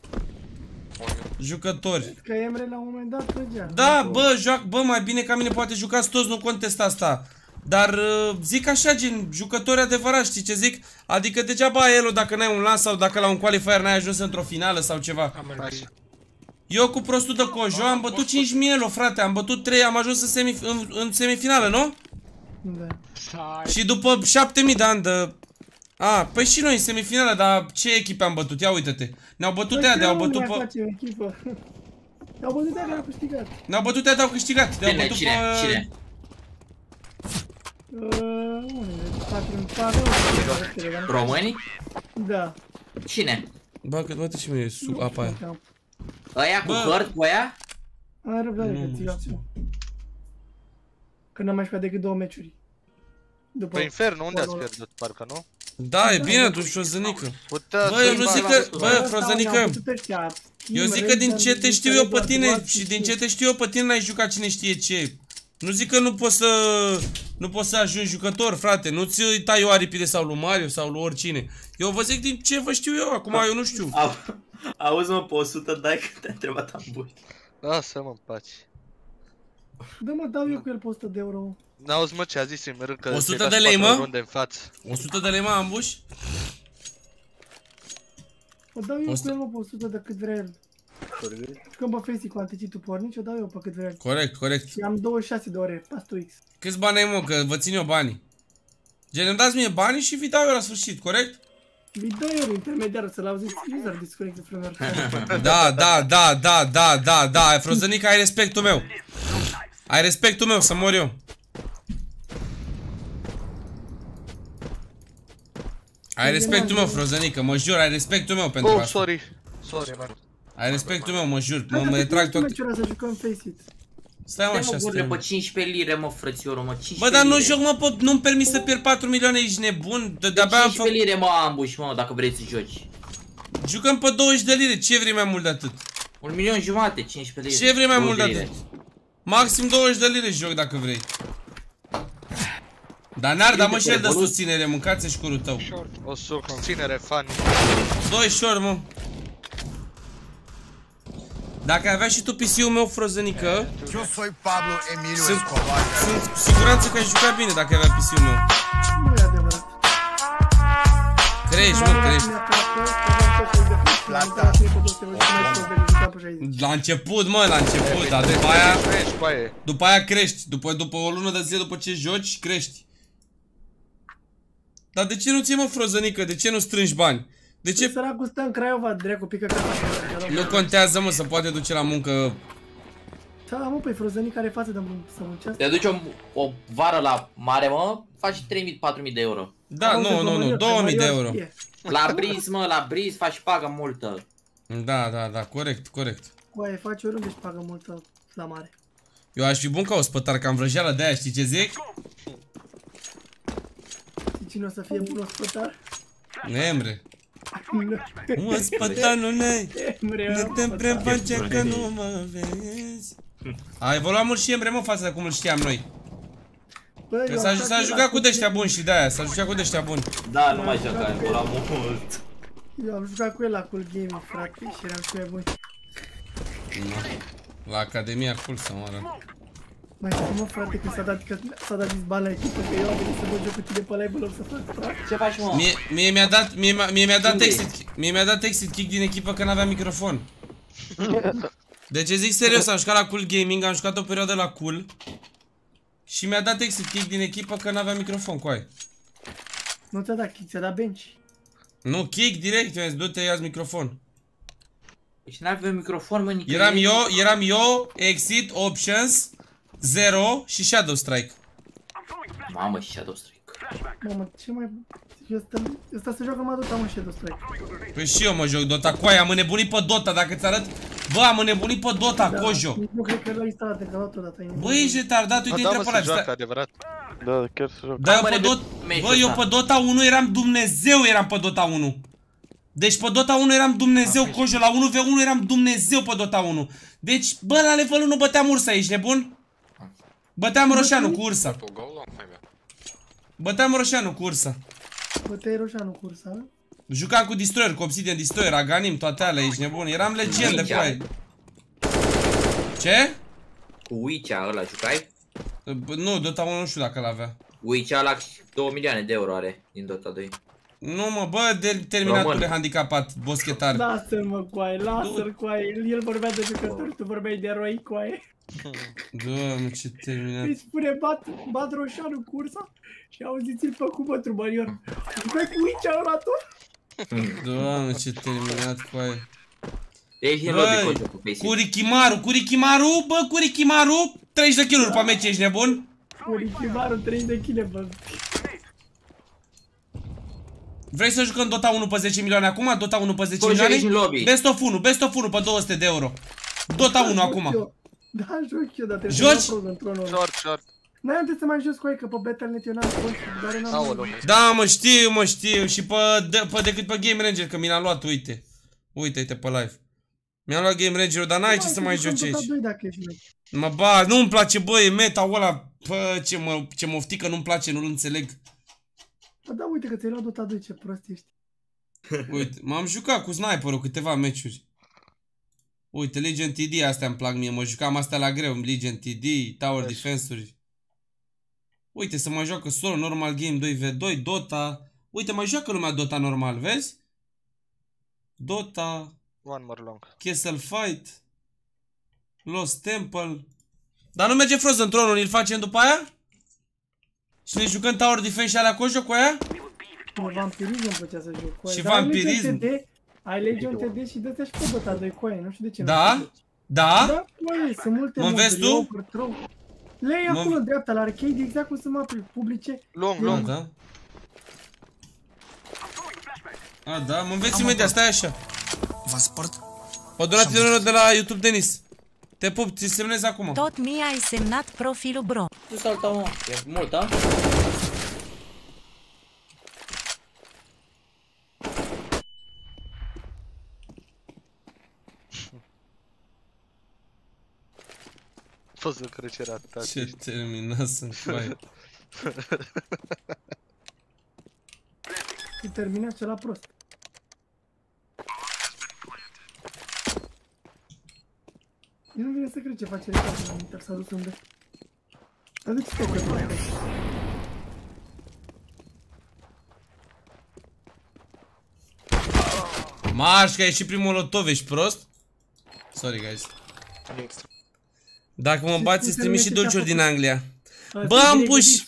jucători. Că Emre la un moment dat trăgea. Da, bă, mai bine ca mine poate jucați toți, nu contest asta. Dar zic așa, gen, jucători adevărați, știi ce zic? Adică degeaba ai Elo dacă n-ai un lans sau dacă la un qualifier n-ai ajuns într-o finală sau ceva. Eu cu prostul de Cojo am bătut 5000 Elo, frate, am bătut 3, am ajuns în semifinală, nu? Da. Și după 7000 de ani de... A, păi și noi în semifinală, dar ce echipe am bătut? Ia uite-te. Ne-au bătut de-aia, de-au bătut pe... Ne-au bătut de-aia, de-au câștigat. Ne-au bătut de-aia, de-au câștigat. Ne-au bătut pe... Români? Da. Cine? Bă, că bătă și mie sub apa aia. Aia cu hurt, cu aia? Ai răbdare că ți-l acum. Că n-am mai jucat decât 2 meciuri. Pe Inferno, unde ați pierdut, parcă, nu? Da, e bine, tu frozănică. Bă, eu nu zic că, bă, frozănică. Eu zic că din ce te știu eu pe tine și din ce te știu eu pe tine n-ai jucat cine știe ce. Nu zic că nu poți să ajungi jucător, frate, nu-ți tai eu aripile sau lui Mario sau lui oricine. Eu vă zic din ce vă știu eu, acum eu nu știu. Auzi mă, pe 100 dai că te-a întrebat ambuit. Lasă mă în pace. Da, mă, dau eu cu el pe 100 de euro. N-auzi, mă, ce a zis, merg că 100 de lei, mă? 100 de lei, mă, ambuș? O dau eu cu el, mă, pe 100 de cât vrea el. Când bă, Facey, cu anticitul pornici, o dau eu pe cât vrea el. Corect, corect. I-am 26 de ore, pastu X. Câți bani ai, mă, că vă țin eu banii? Gen, îmi dați mie banii și vi dau eu la sfârșit, corect? Vi dau eu intermediar, să-l auziți user disconnected from your phone. Da, da, da, da, da, da, da, Frozănica, ai respectul meu. Ai respectul meu, să mor eu. Ai respectul meu, Frozănică, mă jur, ai respectul meu pentru asta. Oh, sorry, sorry, Marc. Ai respectul meu, mă jur, mă retrag tot. Stai, mă, așa, stai, mă, 15 lire, mă, frățioră, mă, 15 lire. Bă, dar nu joc, mă, nu-mi permis să pierd 4 milioane, ești nebun? De-abia am făcut... 15 lire, mă, ambuși, mă, dacă vrei să joci. Jucăm pe 20 de lire, ce vrei mai mult de atât? 1 milion jumate, 15 lire. Ce vrei mai mult de atât? Maxim 20 de lire joc, dacă vrei. Dar n-ar da, mă, și el de susținere, mâncați-e șcurul tău. O susținere, fani. 2 short, mă. Dacă avea și tu PC-ul meu, Frozănică, sunt cu siguranță că ai jucat bine dacă avea PC-ul meu. Nu e adevărat. Crești, mă, crești. La început, mă, la început, dar după aia... După aia crești, după o lună de zile, după ce joci, crești. Dar de ce nu ții, mă, Frozănică, de ce nu strângi bani? De ce? Săracul stă în Craiova, dracu, pică ca așa. Nu contează, mă, să poate duce la muncă. Da, mă, păi Frozănică are față de să muncească. Te duci o vară la mare, mă, faci 3.000-4.000 de euro. Da, nu, 2.000 de euro. La Briz, mă, la Briz faci pagă multă. Da, da, da, corect, corect. Coaie, faci oriunde și pagă multă la mare. Eu aș fi bun ca ospătar, că am vrăjeală de aia, știi ce zic? Și cine o să fie bun ospătar? Nemre. Mă, spătanule, nu te-mi preface că nu mă vezi. A evoluat mult și Emre, mă, față de cum îl știam noi. S-a jucat cu de-aștia buni și de-aia, s-a jucat cu de-aștia buni. Da, nu mai știu că a evoluat mult. Eu am jucat cu el la Cool Game, frate, și eram cu ei buni. La Academia Cool să moară. Mai știu, mă, frate, că s-a dat disbani la echipă, că eu am venit să văd eu cu tine pe ăla, e bălău să fac, frate. Ce faci, mă? Mie mi-a dat, exit kick din echipă că n-avea microfon. Deci, zic serios, am jucat la Cool Gaming, am jucat o perioadă la Cool. Și mi-a dat exit kick din echipă că n-avea microfon, coai. Nu ți-a dat kick, ți-a dat bench. Nu, kick direct, mi-a zis, du-te, ia-ți microfon. Deci n-aveam microfon, mă, nicăieri. Eram eu, exit, options. 0 și Shadow Strike. Mamă, și Shadow Strike. Mamă, ce mai... Ăsta se joacă numai Dota, mă, Shadow Strike. Păi și eu mă joc Dota, coaie, am înnebunit pe Dota, dacă ți arăt... Bă, am înnebunit pe Dota, da, cojo. Nu cred că l-ai instalat, că l-a luat odată. Bă, ești retardat, uite, intră pe live, stai. Da, mă, se joacă, adevărat. Da, chiar se joacă. Dar eu pe Dota... Bă, eu pe Dota 1 eram Dumnezeu, eram pe Dota 1. Deci pe Dota 1 eram Dumnezeu, cojo, la 1v1 eram Dumnezeu pe Dota 1. Deci, bă, la level 1 băteam ursa, ești nebun? Băteam Roșanu cu ursa. Băteai Roșanu cu ursa. Jucam cu Destroyer, cu Obsidian Destroyer, Aganim, toate alea, ești nebun. Eram legendă, foaie. Ce? Cu Witch-a ăla jucai? Nu, Dota 1 nu știu dacă l-avea. Witch-a ăla 2 milioane de euro are din Dota 2. Nu, mă, bă, terminatul de handicapat, boschetar. Lasă-l, mă, coaie, lasă-l, coaie. El vorbea de jucători, tu vorbeai de eroi, coaie. Doamne, ce terminat. Îi spune, bat Roșanu cu ursa și auziți-l pe cubă, trubărior. Jucai cu uicea ăla tot? Doamne, ce terminat, coaie. Bă, Curichimaru, bă, Curichimaru 30 de kill-uri pe meci, ești nebun? Curichimaru, 30 de kill-uri, bă. Vrei să jucăm Dota 1 pe 10 milioane acum? Dota 1 pe 10 milioane? Best of 1, best of 1 pe 200 de euro. Dota 1 acum. Da, joc eu, dar trebuie să mă proză într-o oră. Short, short. N-ai unde să mai jos cu ei, că pe Battle.net eu n-am spus. Da, mă, știu, și pe decât pe Game Ranger, că mi l-am luat, uite. Uite pe live. Mi-am luat Game Ranger-ul, dar n-ai ce să mai joci aici. Mă, ba, nu-mi place, bă, e meta-ul ăla, bă, ce moftică, nu-mi place, nu-l înțeleg. Bă, da, uite că ți-ai luat Dota 2, ce prost ești. Uite, m-am jucat cu sniper-ul câteva meciuri. Uite, Legion TD, astea îmi plac mie. Mă jucam astea la greu. Legion TD, Tower Defense-uri. Uite, să mai joacă solo, normal game, 2v2, Dota. Uite, mai joacă lumea Dota normal, vezi? Dota. One more long. Castle Fight. Lost Temple. Dar nu merge Frozen Throne-ul, îl facem după aia? Și ne jucăm Tower Defense și alea cu joc cu aia? Vampirism făcea să joc cu aia. Și vampirism? Ai Legion TD și dă-te-aș pe Dota 2 coaie, nu știu de ce. Da? Da? Da, coaie, sunt multe moduri. Le iei acolo dreapta, la arcade, exact cum sunt mapuri publice. Long, long, da? A, da, mă înveți imediat, stai așa. V-a spart? O donație de la YouTube, Denis. Te pup, ți semnezi acum. Tot mie ai semnat profilul, bro. Ce salta, mă? E mult, da? Poți să crece ratat. Ce terminat sunt, băi. Și termina cela prost. Nu vine să crede ce face recatul în s-a dus unde. Dar de ce te crede mai rău? Marș, că a ieșit primul Molotov, ești prost? Sorry, guys. Dacă mă bați, îți trimiți și dulciuri din Anglia. Bă, am puși!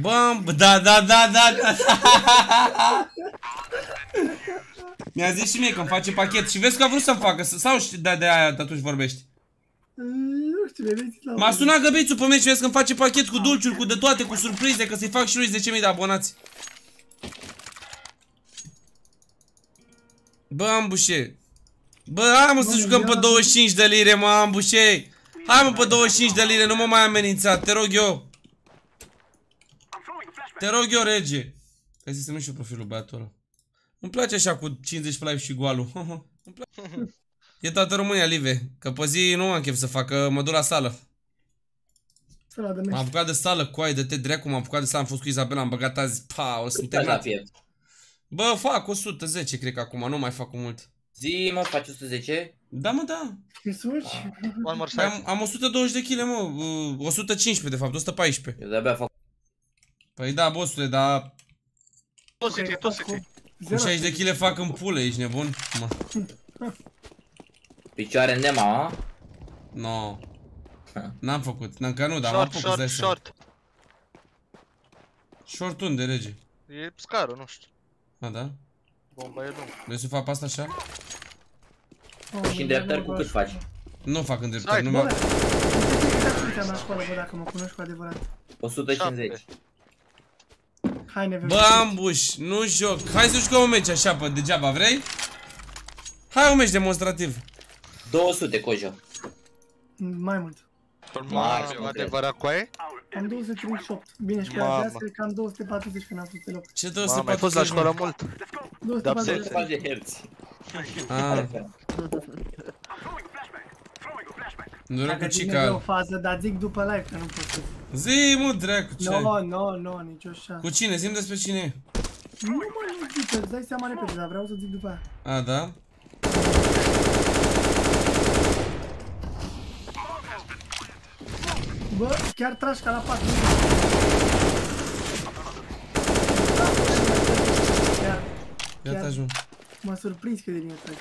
Bă, da, da, da, da, da, da. Mi-a zis și mie că îmi face pachet și vezi că a vrut să-mi facă, sau de aia atunci vorbești? Nu știu, m-a sunat Găbițul pe mine și vezi că îmi face pachet cu dulciuri, cu de toate, cu surprize, că să-i fac și lui 10.000 de abonați. Bă, Ambușe. Bă, hai mă să jucăm pe 25 de lire, mă, Ambușe. Hai mă pe 25 de lire, nu mă mai amenința, te rog eu. Te rog eu, rege. Hai să-mi și eu profilul băiatul ăla. Îmi place așa cu 50 live și goalul. E toată România, Live. Că pe zi nu am chef să fac, că mă duc la sală. M-am apucat de sală, coai, de te dreacu, m-am apucat de sală, am fost cu Izabela, am băgat azi, pa, o sunt terminat. Bă, fac 110, cred că acum, nu mai fac cu mult. Zi, mă, faci 110? Da, mă, da. Am 120 de kg, mă, 115 de fapt, 114. Eu de-abia fac. Păi da, bossule, dar... Cu 60 de kg fac în pulă, ești nebun? Mă. Picioare nema, a? No. N-am făcut, încă nu, dar am făcut. Short, short. Short unde, rege? E scarul, nu știu. A, da? Bomba e lungă. Vrei să fac asta așa? Și îndreptări cu cât faci? Nu fac îndreptări, nu mă... Dacă mă cunoști cu adevărat. 150. Hai, Neveu. Bă, Ambuș, nu joc. Hai să jucăm un meci așa, pe degeaba, vrei? Hai un meci demonstrativ. 200, Cojo. Mai mult. Mai adevărat, coaie? Am 238. Bine, școala de azi, cred că am 240 când am fost pe loc. Ce 240? Ai fost la școală mult. 240 de herți. Nu rău cu cica. Dacă o fază, dar zic după live că nu pot să... Zi, mă, dracu, ce ai? No, no, no, nicio șansă. Cu cine? Zi-mi despre cine e. Nu, mă, nu zic, îți dai seama repede, dar vreau să zic după aia. A, da? Bă, chiar tragi ca la 4. Iată ajung. M-a surprins că de mine tragi.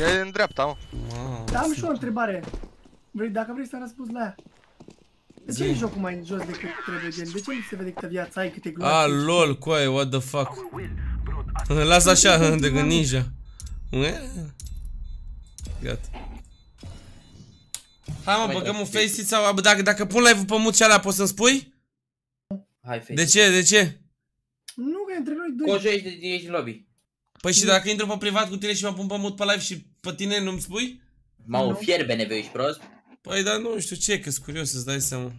E în dreapta, mă. Dar am și o întrebare. Dacă vrei să răspunzi la ea. De ce e jocul mai jos decât trebuie, gen? De ce nu se vede câtă viața ai, câte gloanțe? A, lol, coaie, what the fuck. Lasă așa, de gând ninja. Gata. Hai, mă, băgăm un face-it sau... Dacă pun live-ul pe mut și alea, poți să-mi spui? Hai, face-it. De ce, de ce? Nu, că între noi doi... Cojo, ești în lobby. Păi și dacă intru pe privat cu tine și mă pun pe mut pe live și pe tine nu-mi spui? M-au fierbe, Neveu, ești prost? Păi, dar nu știu ce, că-s curios să-ți dai seama.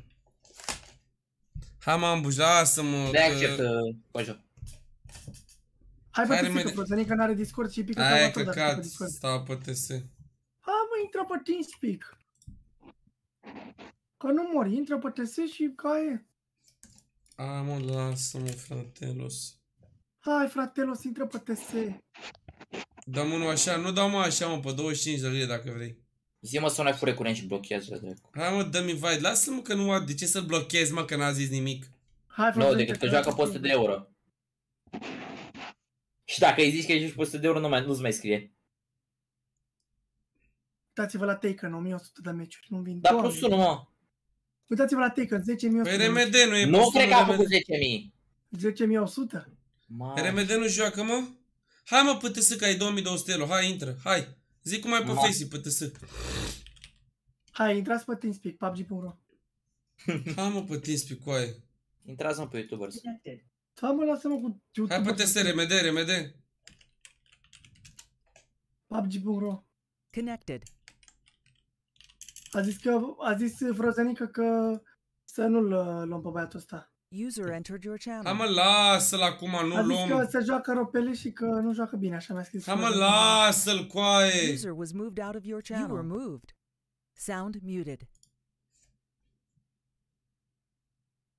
Hai, mă, Ambuș, lasă-mă... De-aia acceptă, Cojo. Hai, bă, TS, că Prozănică n-are Discord și pică cam atât, dar pică Discord. Stau pe TS. Hai, mă, intră pe TeamSpeak. Că nu mori, intră pe TS și caie. Hai, mă, lasă-mă, fratelos. Hai, fratelos, intră pe TS. Dăm unul așa, nu dau mă așa mă, pe 25 de lire dacă vrei. Zi mă să nu ai fure curent și blochează dracu. Hai mă, dă-mi invite, lasă-l mă că nu, de ce să-l blochezi mă că n-a zis nimic? Hai, nu, decât că joacă pe 100 de euro. Și dacă îi zici că ești pe 100 de euro nu-ți mai scrie. Uitați-vă la Taken, 1100 de meciuri, nu vin. Dar plus 1 mă. Uitați-vă la Taken, 10.000. Păi RMD nu e. Nu cred că a făcut 10.000. 10.100. RMD nu joacă mă? Hai mă PTS că ai 2200 euro, hai intră, hai. Zic cum ai pe Facey PTS. Hai, intrați pe TeamSpeak, PUBG.ro. Hai mă pe TeamSpeak, coaie. Intrați mă pe YouTubers. Hai mă, lasă-mă cu YouTubers. Hai pe TeamSpeak, RMD, RMD. PUBG.ro. Connected. A zis Frozenică că să nu-l luăm pe băiatul ăsta. User entered your channel. Hai mă, lasă-l acum, nu luăm. A zis că se joacă ropele și că nu joacă bine, așa mi-a scris. Hai mă, lasă-l, coaie. User was moved out of your channel. You were moved. Sound muted.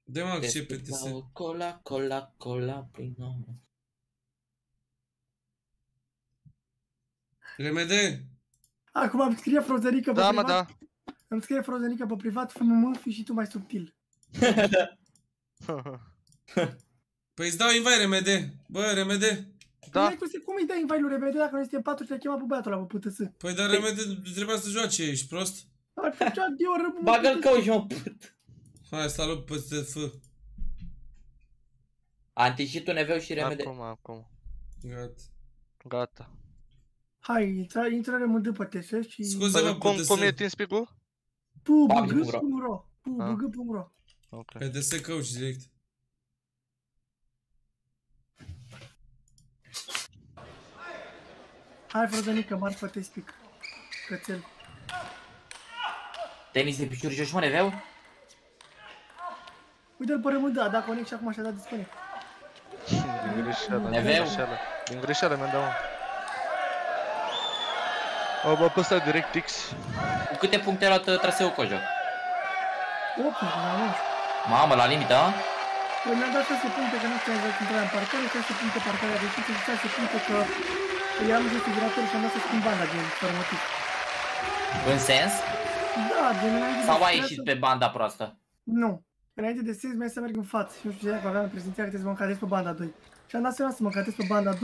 De mă, ce PTS. Cola, cola, cola, prin nou. RMD. Acum îmi scrie Frozenică pe privat. Da. Îmi scrie Frozenică pe privat, FMM, fi și tu mai subtil. Păi îți dau invite RMD. Bă, RMD. Da. Cum îi dai invite lui RMD dacă nu este 4 și te-a chemat pe băiatul ăla pe PTS? Păi dar RMD trebuia să joace, ești prost? Bagă-l cău și mă put. Hai, salut PTF. A înticit tu Neveu și RMD. Acum. Gata. Hai, intră rămândă pe TS și... Scuze-mă, cum e TeamSpeak-ul? PUBG.ro. Pe TS Coach direct. Hai, Frozenică, mari pe TeamSpeak. Cățel. Tenis de picior jos, mă, Neveu? Uite-l pe rămândă, da, conect și acum și-a dat disconnect. Din greșeală, mi-am dat, mă. Am apăsat direct X. Cu câte puncte ai luat traseul Cojoc? 8, mamă. Mamă, la limita? Păi mi-am dat 6 puncte că nu știam să intra în parcare, 6 puncte parcarea de și 6 puncte că i-am zis figuratorul și am dat să schimb banda din formativ. În sens? Da, din înainte de... Sau ai ieșit pe banda proastă? Nu. Înainte de sens mi-a să merg în față și nu știu dacă aveam prezenția că trebuie să mă încadrez pe banda 2. Și am dat seama să mă încadrez pe banda 2.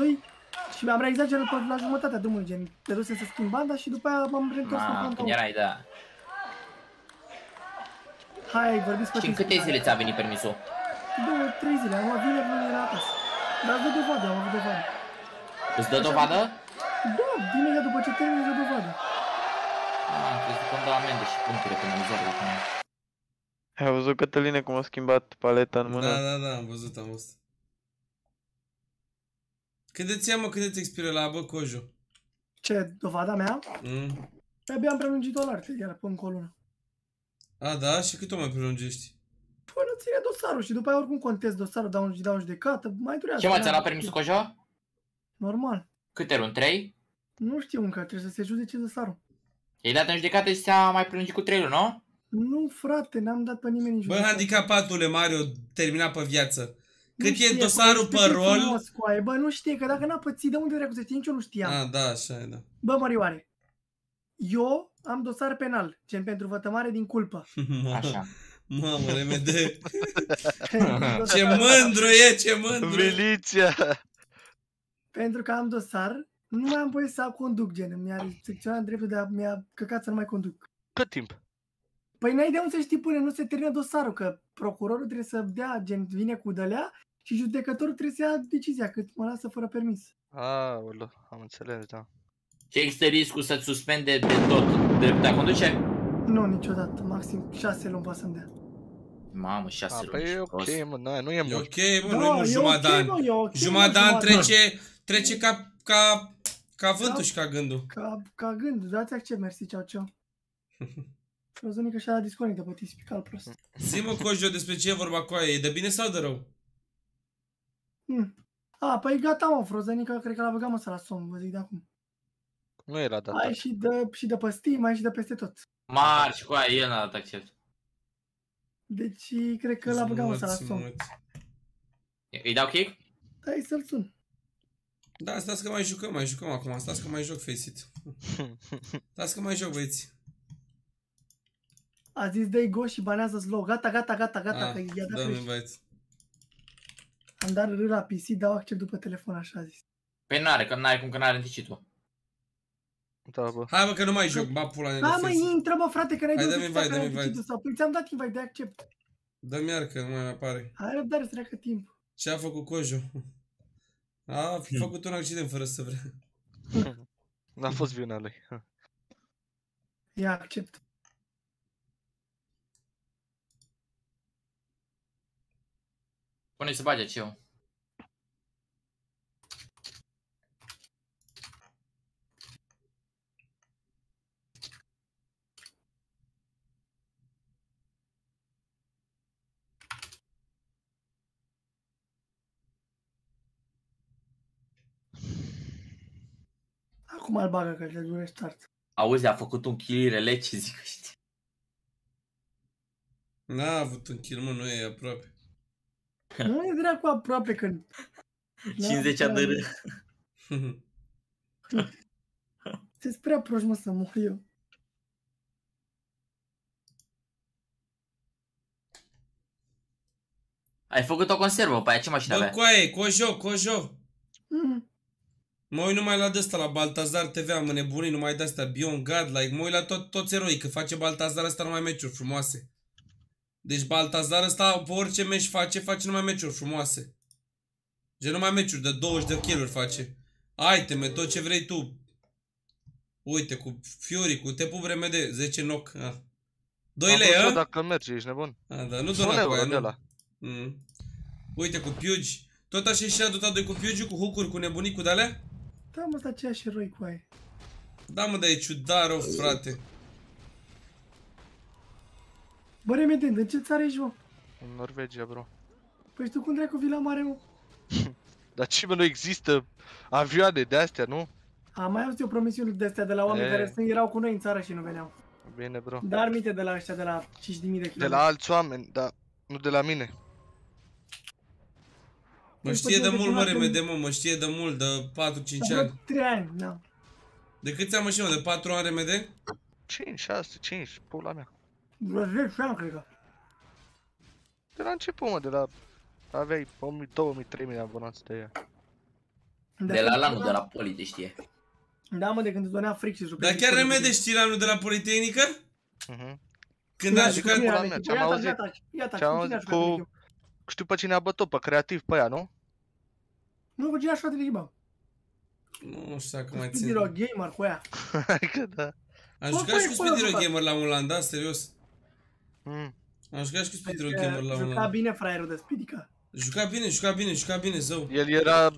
Și mi-am realizat genul la jumătatea drumului, gen, te ducem să schimb banda și după aia m-am reîntors pe banda. Erai, da. Hai, vorbiți pe... Și în câte zile ți-a venit permisul? 2-3 zile, am avut vineri, nu era acasă. Dar îți dă dovadă, am avut dovadă. Îți dă dovadă? Da, imediat după ce termin îți dă dovadă. Am crezut că îmi dau amende și punctele când am zărit la până. Ai văzut, Cătăline, cum a schimbat paleta în mână? Da, am văzut, am văzut. Cât de-ți ia, mă, cât de-ți expiră la, bă, Cojo? Ce, dovada mea? Păi abia am prelungit dolari, iar până cu o lună. A, da? Și cât o mai prelungești? Păi nu ține dosarul și după aia oricum contest dosarul, dau un judecată, mai durează. Ce, mă, ți-a luat permisul Cojo? Normal. Câte luni, 3? Nu știu încă, trebuie să se judece dosarul. I-ai dat în judecată și s-a mai prelungit cu 3 luni, nu? Nu, frate, n-am dat pe nimeni în judecată. Bă, handicapatule, Mario, termina pe viață. Cât e dosarul pe rol? Bă, nu știe, că dacă n-a pățit, de unde dracu să știe? Nici eu nu știam. A, da, așa e, da. Bă, Mărioare, eu am dosar penal, gen pentru vătămare din culpă. Așa. Mamă, RMD. Ce mândru e, ce mândru. Miliția. Pentru că am dosar, nu mai am voie să conduc, gen. Mi-a restricționat dreptul de a... Mi-a căcat să nu mai conduc. Cât timp? Păi n-ai de unde să știi până nu se termină dosarul, că procurorul trebuie să dea, gen, vine cu dălea și judecătorul trebuie să ia decizia, că mă lasă fără permis. Aoleu, am înțeles, da. Și există riscul să-ți suspende de tot dreptul de a conduce? Nu, niciodată, maxim 6 luni va să-mi dea. Mamă, 6 luni. Păi e ok, mă, nu e mult. E ok, mă, nu e mult jumadan. Jumadan trece ca vântul și ca gândul. Ca gândul, dați accept, mersi, ceau, ceau. Frozenică și-a dat disconectă pe TeamSpeak-al prost. Zi-mă, Cojo, despre ce e vorba cu aia? E de bine sau de rău? A, păi gata, mă, Frozenică, cred că l-a băgat, mă, să la somn, vă zic de acum. Nu era dat. Ai și de pe Steam, ai și de peste tot. Marci, cu aia, el n-a dat accept. Deci, cred că l-a băgat, mă, să la somn. Îi dau kick? Hai să-l sun. Da, stați că mai jucăm acum, stați că mai joc Faceit. Stați că mai joc, băieți. A zis dă-i go și banează slow. Gata, gata, gata, gata. A, că i-a dat da, băieți. Am dat râ la PC, dau accept după telefon, așa a zis. Păi n-are, că n-ai cum, că n-are anticipul. Da, bă. Hai mă, că nu mai joc, ba pula ne. Da, mă, intră, bă, frate, că n-ai dus să anticipul sau... Păi ți-am dat invite de accept. Dă-mi iar, că nu mai apare. Hai răbdare, să treacă timp. Ce a făcut Cojo? A făcut un accident fără să vrea. N-a fost vina lui. Ia, accept. Pune-i să bage ce-o. Acum îl bagă că le dure start. Auzi, a făcut un kill rele, ce zic ăștia. N-a avut un kill, mă, nu e aproape. Nu e dracu aproape când... 50 adără. Sunt prea proști, mă, să mor eu. Ai făcut o conservă, pe aia ce mașină avea? Bă, coaie, Cojo, Cojo. Mă uit numai la de-asta, la Baltazar TV, am înnebunit numai de-asta, Beyond God, like, mă uit la toți eroi, că face Baltazar ăsta numai meciuri frumoase. Deci Baltazar ăsta, pe orice meci face, face numai meciuri frumoase. Gen numai meciuri, de 20 de kill-uri face. Iteme, tot ce vrei tu. Uite, cu Fury, cu Tepu BRMD, 10 knock. 2 lei, a? Dacă merge, ești nebun. A, da, nu dona cu aia, nu. Uite, cu Puge. Tot așa și-a dotat doi cu Puge, cu hook-uri, cu nebunii, cu de-alea? Da, mă, dar aceeași eroi cu aia. Da, mă, dar e ciudară, frate. Bă, Remedent, în ce țară ești, bă? În Norvegia, bro. Păi tu cum dracu vii la mare, mă? Dar ce, mă, nu există avioane de-astea, nu? Am mai avut eu promisiuni de-astea de la oameni care erau cu noi în țară și nu veneau. Bine, bro. Dar minte de la ăștia, de la 5.000 de kilometri. De la alți oameni, dar nu de la mine. Mă știe de mult, mă, Remedent, mă, știe de mult, de 4-5 ani. 3 ani, da. De câți am, mă, și eu, de 4 ani, Remedent? 5, 6, 5, pula mea. Vreo 10 ani, cred că. De la început, mă, de la... Aveai 2000-3000 abonați de ea. De la lanul de la Polite, știe. Da, mă, de când îți donea fric și jucă. Dar chiar Remede știi lanul de la Politehnică? Când a jucat... Ce-am auzit? Ce-am auzit cu... Știu pe cine a bătut, pe creativ, pe aia, nu? Nu, cu cine a jucat de echipă. Nu știu dacă mai țin. Speediro Gamer cu aia. Hai că da. Am jucat și cu Speediro Gamer la un lan, da? Serios. Am jucat și cu Speediro Gamer la un lan. Juca bine fraierul de Speedica. Juca bine, zău. El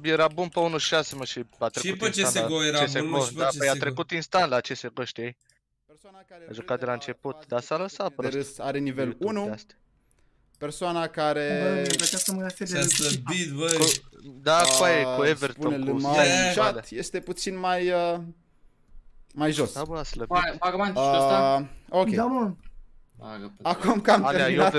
era bun pe 1.6, mă, și a trecut instant la CSGO. Da, păi a trecut instant la CSGO, știi? A jucat de la început, dar s-a lăsat prost. Are nivel 1. Persoana care... S-a slăbit, băi. Da, cu Everton, cu Slade. Este puțin mai... Mai jos. Da, bă, a slăbit. Ok. Acum că am terminat...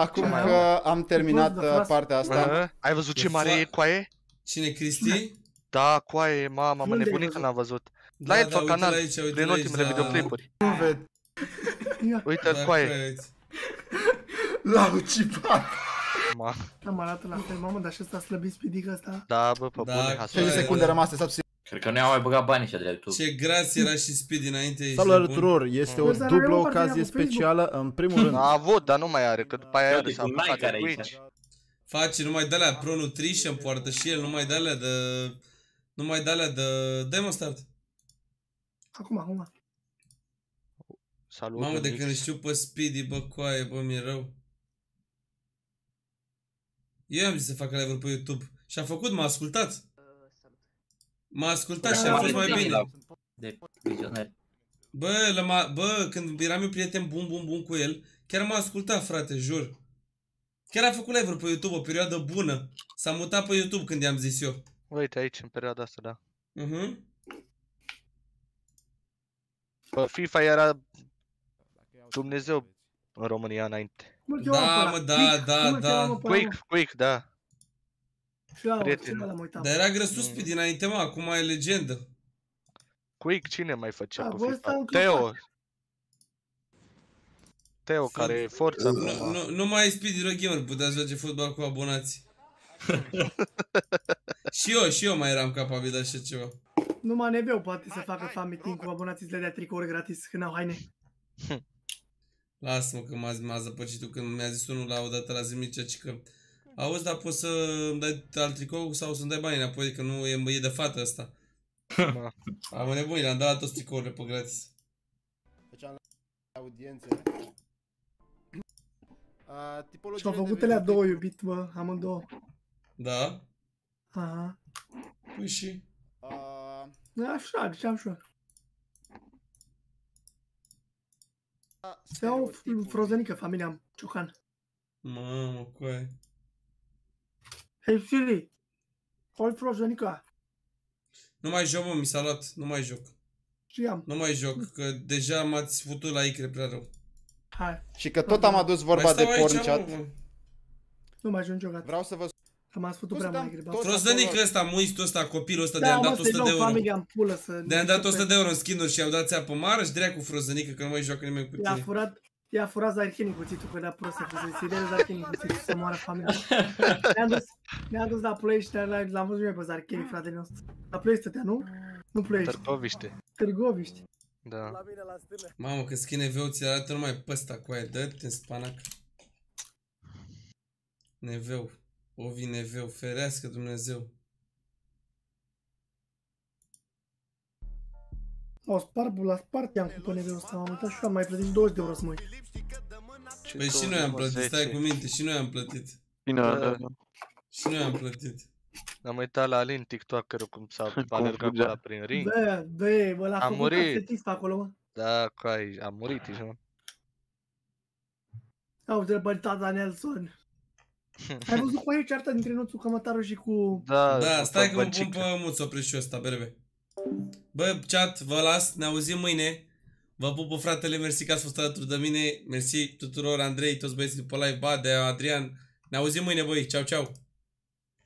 Acum că am terminat partea asta... Ai văzut ce mare e coaie? Cine, Cristi? Da, coaie, mama, mă nebunit că n-am văzut. La el pe canal, din ultimele videoclipuri. Uite-l coaie. L-au cipat! Am arată la fel, mamă, dar și ăsta a slăbit spidica ăsta? Da, bă, pe bune, asta. 3 secunde rămase, s-a psit. Cred că nu i-au mai băgat banii ăștia de la YouTube. Ce grație era și Speed dinainte. Salut tuturor, este o dublă ocazie specială, în primul rând. A avut, dar nu mai are, că după aia are s-a apucat de Twitch. Face numai de-alea Pro Nutrition, poartă și el, numai de-alea de... Numai de-alea de... Dă-i mă start. Acum. Salut, mamă, de când știu pe Speedy, bă, coaie, bă, mi-e rău. Eu am zis să fac live-uri pe YouTube. Și a făcut, m-a ascultat. M-a ascultat și a fost mai bine. Bă, când eram eu prieten bun cu el, chiar m-a ascultat, frate, jur. Chiar a făcut live-uri pe YouTube, o perioadă bună. S-a mutat pe YouTube când i-am zis eu. Uite, aici, în perioada asta, da. Bă, FIFA era... Dumnezeu în România înainte. Da, mă, da. Quick, da. Și eu am uitat. Dar era grăsus pe dinainte, mă, acum e legendă. Quick, cine mai făcea cu FIFA? Teo. Teo, care e forța. Nu mai e Speedy Gamer, puteați face fotbal cu abonați. Și eu mai eram capabil de așa ceva. Numai Neveu poate să facă fan meeting cu abonații, să le dea tricouri gratis, când au haine. Lasă-mă că m-a zăpăcit tu când mi-a zis unul la o dată la Zimnicea, că auzi, dar poți să-mi dai alt tricou sau să-mi dai bani înapoi, că nu e de fată asta. Am nebunit, le-am dat la toți tricourile pe gratis. Făceam la audiențe. Și-au făcut alea două, iubit, bă, amândouă. Da? Aha. Păi și? Așa, deci am șoc. Se iau frozănică, familia Ciocan. Mamă, coi. Hei, Siri, ori frozănică. Nu mai joc, mă, mi s-a luat, nu mai joc. Știam. Nu mai joc, că deja m-ați futut la icre prea rău. Hai. Și că tot am adus vorba de porn chat. Nu mai ajungi jocat. Vreau să vă... Că m-ați făcut prea mai greu. Trozănică ăsta, muistul ăsta, copilul ăsta, de-am dat 100 de euro. De-am dat 100 de euro în skin-uri și i-au dat țeapă mară și dreacu frozănică, că nu mai joacă nimeni cu tine. I-a furat Zarchinii cuțitul, că de-a prost să fuzezi. I-a dat Zarchinii cuțitul să moară familia. Ne-am dus la Ploiești, l-am văzut eu pe Zarchinii, fratele nostru. La Ploiești stătea, nu? Nu Ploiești. Târgoviște. Târgoviște. Da. Mamă, că schine Neveu ți-l arată numai pe ăsta cu aia. Dă-te în spanac. Neveu. Ovi Neveu, ferească Dumnezeu. O sparbul la spart, i-am cumpărat Neveu ăsta, m-am uitat și eu am mai plătit 20 de euro să mă uit. Păi și noi am plătit, stai cu minte, și noi am plătit. Și noi am plătit. Am uitat la Alin, tiktoker-ul, cum s-a alergat ăla prin ring. Bă, l-a făcut astetist acolo, mă. Da, coai, a murit, ești, mă. Au trebărit tata Nelson. Ai văzut cu aici cearta dintre noi cu Cămătarul și cu... Da, stai că mă pun pe muță opreșiu ăsta, berbe. Bă, chat, vă las, ne auzim mâine. Vă pupă fratele, mersi că ați fost alături de mine. Mersi tuturor, Andrei, toți băieții după live, Badea, Adrian. Ne auzim mâine, băi, ceau, ceau.